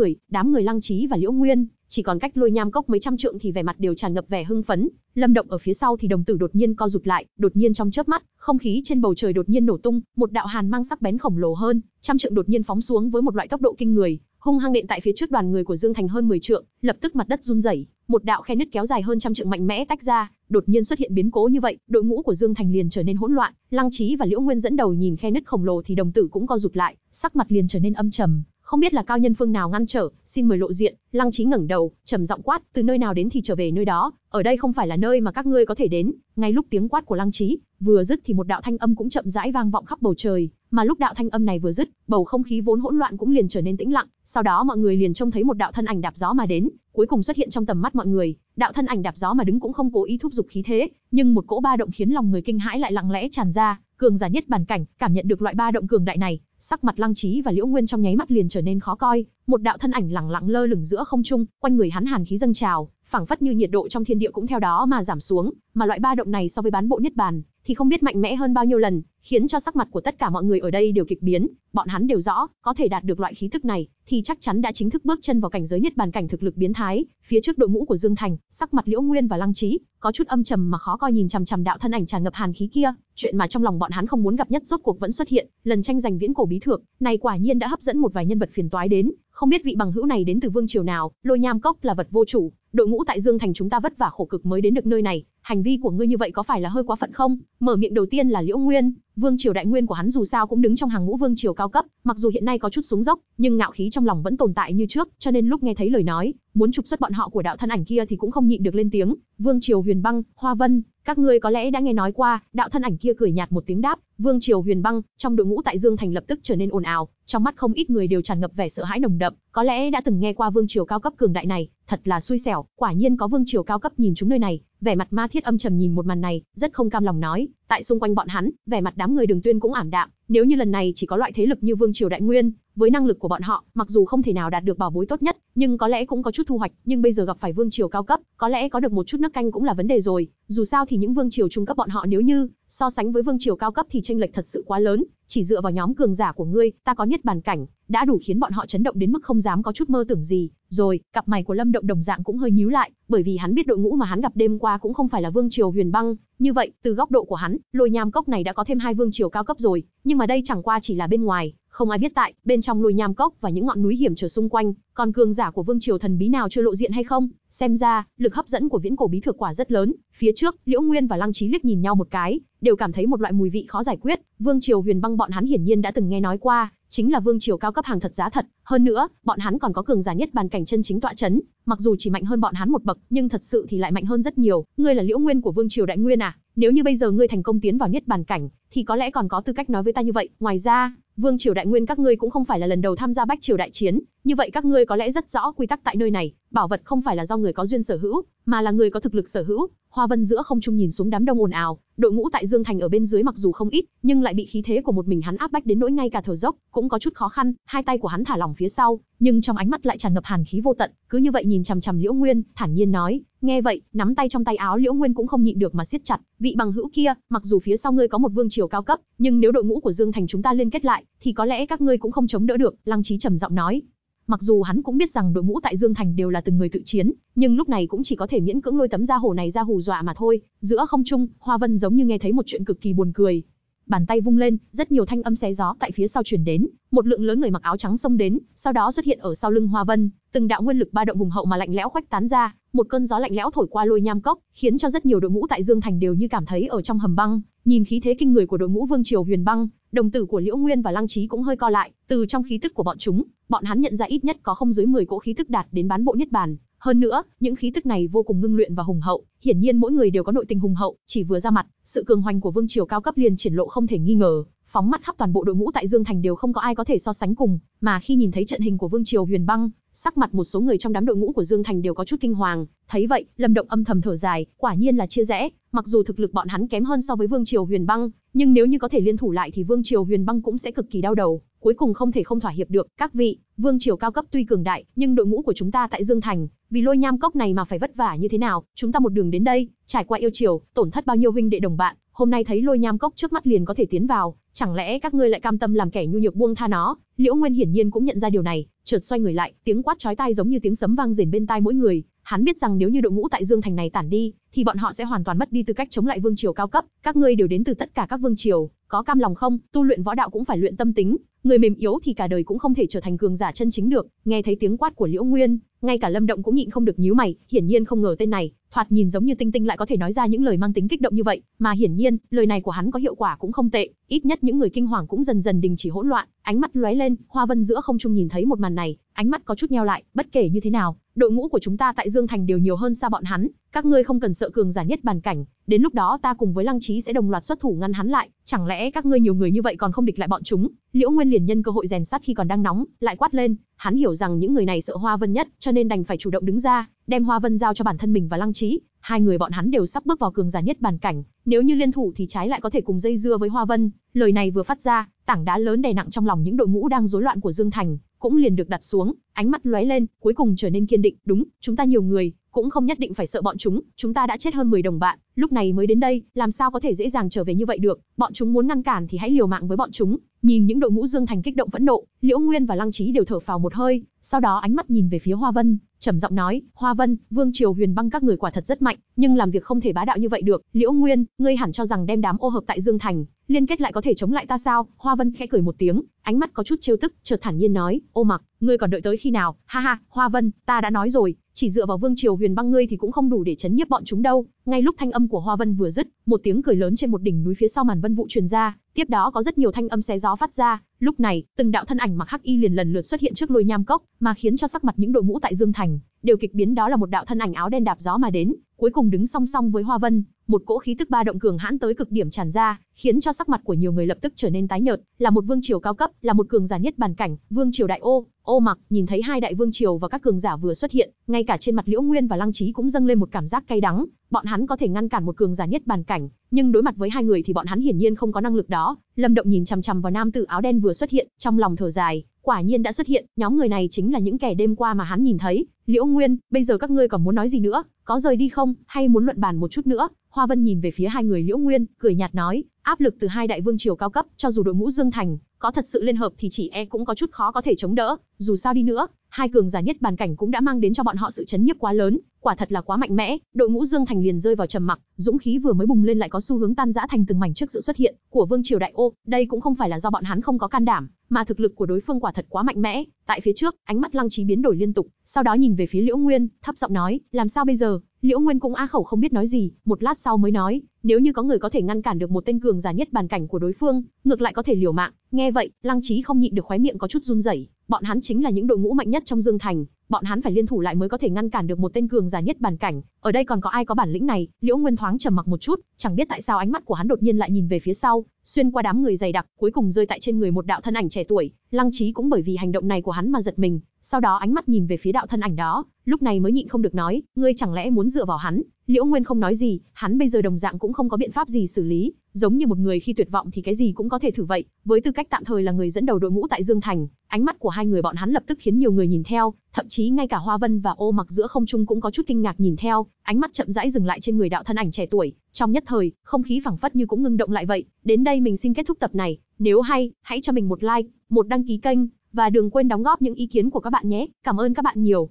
người Lăng Trí và Liễu Nguyên, chỉ còn cách Lôi Nham Cốc mấy trăm trượng thì vẻ mặt đều tràn ngập vẻ hưng phấn. Lâm Động ở phía sau thì đồng tử đột nhiên co rụt lại, đột nhiên trong chớp mắt, không khí trên bầu trời đột nhiên nổ tung, một đạo hàn mang sắc bén khổng lồ hơn trăm trượng đột nhiên phóng xuống với một loại tốc độ kinh người, hung hăng nện tại phía trước đoàn người của Dương Thành hơn 10 trượng, lập tức mặt đất run rẩy, một đạo khe nứt kéo dài hơn trăm trượng mạnh mẽ tách ra. Đột nhiên xuất hiện biến cố như vậy, đội ngũ của Dương Thành liền trở nên hỗn loạn. Lăng Trí và Liễu Nguyên dẫn đầu nhìn khe nứt khổng lồ thì đồng tử cũng co rụt lại, sắc mặt liền trở nên âm trầm. Không biết là cao nhân phương nào ngăn trở, xin mời lộ diện. Lăng Trí ngẩng đầu, trầm giọng quát, từ nơi nào đến thì trở về nơi đó, ở đây không phải là nơi mà các ngươi có thể đến. Ngay lúc tiếng quát của Lăng Trí vừa dứt thì một đạo thanh âm cũng chậm rãi vang vọng khắp bầu trời, mà lúc đạo thanh âm này vừa dứt, bầu không khí vốn hỗn loạn cũng liền trở nên tĩnh lặng. Sau đó mọi người liền trông thấy một đạo thân ảnh đạp gió mà đến, cuối cùng xuất hiện trong tầm mắt mọi người. Đạo thân ảnh đạp gió mà đứng cũng không cố ý thúc giục khí thế, nhưng một cỗ ba động khiến lòng người kinh hãi lại lặng lẽ tràn ra. Cường giả Niết Bàn cảnh cảm nhận được loại ba động cường đại này, sắc mặt Lăng Trí và Liễu Nguyên trong nháy mắt liền trở nên khó coi. Một đạo thân ảnh lẳng lặng lơ lửng giữa không trung, quanh người hắn hàn khí dâng trào, phảng phất như nhiệt độ trong thiên địa cũng theo đó mà giảm xuống. Mà loại ba động này so với bán bộ Niết Bàn thì không biết mạnh mẽ hơn bao nhiêu lần, khiến cho sắc mặt của tất cả mọi người ở đây đều kịch biến. Bọn hắn đều rõ, có thể đạt được loại khí tức này thì chắc chắn đã chính thức bước chân vào cảnh giới Niết Bàn cảnh thực lực biến thái. Phía trước đội ngũ của Dương Thành, sắc mặt Liễu Nguyên và Lăng Trí có chút âm trầm mà khó coi nhìn chằm chằm đạo thân ảnh tràn ngập hàn khí kia. Chuyện mà trong lòng bọn hắn không muốn gặp nhất rốt cuộc vẫn xuất hiện, lần tranh giành viễn cổ bí thượng này quả nhiên đã hấp dẫn một vài nhân vật phiền toái đến. Không biết vị bằng hữu này đến từ vương triều nào, Lôi Nham Cốc là vật vô chủ, đội ngũ tại Dương Thành chúng ta vất vả khổ cực mới đến được nơi này, hành vi của ngươi như vậy có phải là hơi quá phận không? Mở miệng đầu tiên là Liễu Nguyên, Vương Triều Đại Nguyên của hắn dù sao cũng đứng trong hàng ngũ vương triều cao cấp, mặc dù hiện nay có chút xuống dốc, nhưng ngạo khí trong lòng vẫn tồn tại như trước, cho nên lúc nghe thấy lời nói muốn trục xuất bọn họ của đạo thân ảnh kia thì cũng không nhịn được lên tiếng. Vương Triều Huyền Băng, Hoa Vân, các ngươi có lẽ đã nghe nói qua. Đạo thân ảnh kia cười nhạt một tiếng đáp, Vương Triều Huyền Băng. Trong đội ngũ tại Dương Thành lập tức trở nên ồn ào, trong mắt không ít người đều tràn ngập vẻ sợ hãi nồng đậm, có lẽ đã từng nghe qua vương triều cao cấp cường đại này, thật là xui xẻo, quả nhiên có vương triều cao cấp nhìn chúng nơi này. Vẻ mặt Ma Thiết âm trầm nhìn một màn này, rất không cam lòng nói. Tại xung quanh bọn hắn, vẻ mặt đám người Đường Tuyên cũng ảm đạm, nếu như lần này chỉ có loại thế lực như Vương Triều Đại Nguyên, với năng lực của bọn họ, mặc dù không thể nào đạt được bảo bối tốt nhất, nhưng có lẽ cũng có chút thu hoạch, nhưng bây giờ gặp phải vương triều cao cấp, có lẽ có được một chút nước canh cũng là vấn đề rồi. Dù sao thì những vương triều trung cấp bọn họ nếu như so sánh với vương triều cao cấp thì chênh lệch thật sự quá lớn, chỉ dựa vào nhóm cường giả của ngươi, ta có Niết Bàn cảnh, đã đủ khiến bọn họ chấn động đến mức không dám có chút mơ tưởng gì. Rồi, cặp mày của Lâm Động đồng dạng cũng hơi nhíu lại, bởi vì hắn biết đội ngũ mà hắn gặp đêm qua cũng không phải là Vương Triều Huyền Băng, như vậy, từ góc độ của hắn, Lôi Nham Cốc này đã có thêm hai vương triều cao cấp rồi, nhưng mà đây chẳng qua chỉ là bên ngoài, không ai biết tại bên trong Lôi Nham Cốc và những ngọn núi hiểm trở xung quanh, còn cường giả của vương triều thần bí nào chưa lộ diện hay không? Xem ra, lực hấp dẫn của viễn cổ bí thược quả rất lớn. Phía trước, Liễu Nguyên và Lăng Trí liếc nhìn nhau một cái, đều cảm thấy một loại mùi vị khó giải quyết. Vương Triều Huyền Băng bọn hắn hiển nhiên đã từng nghe nói qua, chính là vương triều cao cấp hàng thật giá thật, hơn nữa, bọn hắn còn có cường giả Niết Bàn cảnh chân chính tọa trấn, mặc dù chỉ mạnh hơn bọn hắn một bậc, nhưng thật sự thì lại mạnh hơn rất nhiều. Ngươi là Liễu Nguyên của Vương Triều Đại Nguyên à? Nếu như bây giờ ngươi thành công tiến vào Niết Bàn cảnh, thì có lẽ còn có tư cách nói với ta như vậy. Ngoài ra, Vương Triều Đại Nguyên các ngươi cũng không phải là lần đầu tham gia Bách Triều đại chiến, như vậy các ngươi có lẽ rất rõ quy tắc tại nơi này, bảo vật không phải là do người có duyên sở hữu, mà là người có thực lực sở hữu. Hoa Vân giữa không trung nhìn xuống đám đông ồn ào, đội ngũ tại Dương Thành ở bên dưới mặc dù không ít, nhưng lại bị khí thế của một mình hắn áp bách đến nỗi ngay cả thở dốc cũng có chút khó khăn. Hai tay của hắn thả lỏng phía sau, nhưng trong ánh mắt lại tràn ngập hàn khí vô tận, cứ như vậy nhìn chằm chằm Liễu Nguyên, thản nhiên nói. Nghe vậy, nắm tay trong tay áo Liễu Nguyên cũng không nhịn được mà siết chặt. Vị bằng hữu kia, mặc dù phía sau ngươi có một vương triều cao cấp, nhưng nếu đội ngũ của Dương Thành chúng ta liên kết lại, thì có lẽ các ngươi cũng không chống đỡ được. Lăng Trí trầm giọng nói. Mặc dù hắn cũng biết rằng đội ngũ tại Dương Thành đều là từng người tự chiến, nhưng lúc này cũng chỉ có thể miễn cưỡng lôi tấm da hổ này ra hù dọa mà thôi. Giữa không trung, Hoa Vân giống như nghe thấy một chuyện cực kỳ buồn cười. Bàn tay vung lên, rất nhiều thanh âm xé gió tại phía sau truyền đến, một lượng lớn người mặc áo trắng xông đến, sau đó xuất hiện ở sau lưng Hoa Vân, từng đạo nguyên lực ba động hùng hậu mà lạnh lẽo khuếch tán ra, một cơn gió lạnh lẽo thổi qua Lôi Nham Cốc, khiến cho rất nhiều đội ngũ tại Dương Thành đều như cảm thấy ở trong hầm băng. Nhìn khí thế kinh người của đội ngũ Vương Triều Huyền Băng, đồng tử của Liễu Nguyên và Lăng Trí cũng hơi co lại, từ trong khí tức của bọn chúng, bọn hắn nhận ra ít nhất có không dưới 10 cỗ khí tức đạt đến bán bộ niết bàn, hơn nữa, những khí tức này vô cùng ngưng luyện và hùng hậu, hiển nhiên mỗi người đều có nội tình hùng hậu, chỉ vừa ra mặt, sự cường hoành của Vương Triều cao cấp liền triển lộ không thể nghi ngờ, phóng mắt khắp toàn bộ đội ngũ tại Dương Thành đều không có ai có thể so sánh cùng, mà khi nhìn thấy trận hình của Vương Triều Huyền Băng, sắc mặt một số người trong đám đội ngũ của Dương Thành đều có chút kinh hoàng, thấy vậy, Lâm Động âm thầm thở dài, quả nhiên là chia rẽ, mặc dù thực lực bọn hắn kém hơn so với Vương Triều Huyền Băng, nhưng nếu như có thể liên thủ lại thì Vương Triều Huyền Băng cũng sẽ cực kỳ đau đầu, cuối cùng không thể không thỏa hiệp được, các vị, Vương Triều cao cấp tuy cường đại, nhưng đội ngũ của chúng ta tại Dương Thành, vì Lôi Nham Cốc này mà phải vất vả như thế nào, chúng ta một đường đến đây, trải qua yêu triều, tổn thất bao nhiêu huynh đệ đồng bạn, hôm nay thấy Lôi Nham Cốc trước mắt liền có thể tiến vào, chẳng lẽ các ngươi lại cam tâm làm kẻ nhu nhược buông tha nó? Liễu Nguyên hiển nhiên cũng nhận ra điều này, chợt xoay người lại, tiếng quát chói tai giống như tiếng sấm vang rền bên tai mỗi người, hắn biết rằng nếu như đội ngũ tại Dương Thành này tản đi, thì bọn họ sẽ hoàn toàn mất đi tư cách chống lại Vương Triều cao cấp, các ngươi đều đến từ tất cả các vương triều, có cam lòng không? Tu luyện võ đạo cũng phải luyện tâm tính, người mềm yếu thì cả đời cũng không thể trở thành cường giả chân chính được. Nghe thấy tiếng quát của Liễu Nguyên, ngay cả Lâm Động cũng nhịn không được nhíu mày, hiển nhiên không ngờ tên này, thoạt nhìn giống như Tinh Tinh lại có thể nói ra những lời mang tính kích động như vậy, mà hiển nhiên, lời này của hắn có hiệu quả cũng không tệ, ít nhất những người kinh hoàng cũng dần dần đình chỉ hỗn loạn, ánh mắt lóe lên, Hoa Vân giữa không trung nhìn thấy một màn này, ánh mắt có chút nheo lại, bất kể như thế nào, đội ngũ của chúng ta tại Dương Thành đều nhiều hơn xa bọn hắn, các ngươi không cần sợ cường giả nhất bàn cảnh, đến lúc đó ta cùng với Lăng Trí sẽ đồng loạt xuất thủ ngăn hắn lại, chẳng lẽ các ngươi nhiều người như vậy còn không địch lại bọn chúng? Liễu Nguyên liền nhân cơ hội rèn sát khi còn đang nóng, lại quát lên, hắn hiểu rằng những người này sợ Hoa Vân nhất, cho nên đành phải chủ động đứng ra, đem Hoa Vân giao cho bản thân mình và Lăng Trí, hai người bọn hắn đều sắp bước vào cường giả nhất bàn cảnh, nếu như liên thủ thì trái lại có thể cùng dây dưa với Hoa Vân. Lời này vừa phát ra, tảng đá lớn đè nặng trong lòng những đội ngũ đang rối loạn của Dương Thành cũng liền được đặt xuống, ánh mắt lóe lên, cuối cùng trở nên kiên định, đúng, chúng ta nhiều người, cũng không nhất định phải sợ bọn chúng ta đã chết hơn 10 đồng bạn, lúc này mới đến đây, làm sao có thể dễ dàng trở về như vậy được, bọn chúng muốn ngăn cản thì hãy liều mạng với bọn chúng. Nhìn những đội ngũ Dương Thành kích động phẫn nộ, Liễu Nguyên và Lăng Trí đều thở phào một hơi, sau đó ánh mắt nhìn về phía Hoa Vân, trầm giọng nói, Hoa Vân, Vương Triều Huyền Băng các người quả thật rất mạnh, nhưng làm việc không thể bá đạo như vậy được, Liễu Nguyên, ngươi hẳn cho rằng đem đám ô hợp tại Dương Thành, liên kết lại có thể chống lại ta sao? Hoa Vân khẽ cười một tiếng, ánh mắt có chút trêu tức, chợt thản nhiên nói, Ô Mặc, ngươi còn đợi tới khi nào? Ha ha, Hoa Vân, ta đã nói rồi, chỉ dựa vào Vương Triều Huyền Băng ngươi thì cũng không đủ để chấn nhiếp bọn chúng đâu. Ngay lúc thanh âm của Hoa Vân vừa dứt, một tiếng cười lớn trên một đỉnh núi phía sau màn vân vụ truyền ra, tiếp đó có rất nhiều thanh âm xé gió phát ra, lúc này, từng đạo thân ảnh mặc hắc y liền lần lượt xuất hiện trước Lôi Nham Cốc, mà khiến cho sắc mặt những đội ngũ tại Dương Thành đều kịch biến, đó là một đạo thân ảnh áo đen đạp gió mà đến, cuối cùng đứng song song với Hoa Vân, một cỗ khí tức ba động cường hãn tới cực điểm tràn ra, khiến cho sắc mặt của nhiều người lập tức trở nên tái nhợt, là một vương triều cao cấp, là một cường giả nhất bàn cảnh, Vương Triều Đại Ô. Ô Mặc nhìn thấy hai đại vương triều và các cường giả vừa xuất hiện, ngay cả trên mặt Liễu Nguyên và Lăng Trí cũng dâng lên một cảm giác cay đắng, bọn hắn có thể ngăn cản một cường giả nhất bàn cảnh, nhưng đối mặt với hai người thì bọn hắn hiển nhiên không có năng lực đó. Lâm Động nhìn chằm chằm vào nam tử áo đen vừa xuất hiện, trong lòng thở dài, quả nhiên đã xuất hiện, nhóm người này chính là những kẻ đêm qua mà hắn nhìn thấy. Liễu Nguyên, bây giờ các ngươi còn muốn nói gì nữa, có rời đi không, hay muốn luận bàn một chút nữa? Hoa Vân nhìn về phía hai người Liễu Nguyên, cười nhạt nói, áp lực từ hai đại vương triều cao cấp, cho dù đội ngũ Dương Thành có thật sự liên hợp thì chỉ e cũng có chút khó có thể chống đỡ, dù sao đi nữa, hai cường giả nhất bàn cảnh cũng đã mang đến cho bọn họ sự chấn nhiếp quá lớn, quả thật là quá mạnh mẽ. Đội ngũ Dương Thành liền rơi vào trầm mặc, dũng khí vừa mới bùng lên lại có xu hướng tan rã thành từng mảnh trước sự xuất hiện của Vương Triều Đại Ô, đây cũng không phải là do bọn hắn không có can đảm, mà thực lực của đối phương quả thật quá mạnh mẽ. Tại phía trước, ánh mắt Lăng Trí biến đổi liên tục, sau đó nhìn về phía Liễu Nguyên, thấp giọng nói, làm sao bây giờ? Liễu Nguyên cũng á khẩu không biết nói gì, một lát sau mới nói, nếu như có người có thể ngăn cản được một tên cường giả nhất bàn cảnh của đối phương, ngược lại có thể liều mạng. Nghe vậy, Lăng Trí không nhịn được khóe miệng có chút run rẩy, bọn hắn chính là những đội ngũ mạnh nhất trong Dương Thành, bọn hắn phải liên thủ lại mới có thể ngăn cản được một tên cường giả nhất bàn cảnh, ở đây còn có ai có bản lĩnh này? Liễu Nguyên thoáng trầm mặc một chút, chẳng biết tại sao ánh mắt của hắn đột nhiên lại nhìn về phía sau, xuyên qua đám người dày đặc, cuối cùng rơi tại trên người một đạo thân ảnh trẻ tuổi. Lăng Trí cũng bởi vì hành động này của hắn mà giật mình, sau đó ánh mắt nhìn về phía đạo thân ảnh đó, lúc này mới nhịn không được nói, ngươi chẳng lẽ muốn dựa vào hắn? Liễu Nguyên không nói gì, hắn bây giờ đồng dạng cũng không có biện pháp gì xử lý, giống như một người khi tuyệt vọng thì cái gì cũng có thể thử vậy, với tư cách tạm thời là người dẫn đầu đội ngũ tại Dương Thành, ánh mắt của hai người bọn hắn lập tức khiến nhiều người nhìn theo, thậm chí ngay cả Hoa Vân và Ô Mặc giữa không trung cũng có chút kinh ngạc nhìn theo, ánh mắt chậm rãi dừng lại trên người đạo thân ảnh trẻ tuổi, trong nhất thời, không khí phảng phất như cũng ngưng động lại vậy. Đến đây mình xin kết thúc tập này, nếu hay, hãy cho mình một like, một đăng ký kênh Và đừng quên đóng góp những ý kiến của các bạn nhé. Cảm ơn các bạn nhiều.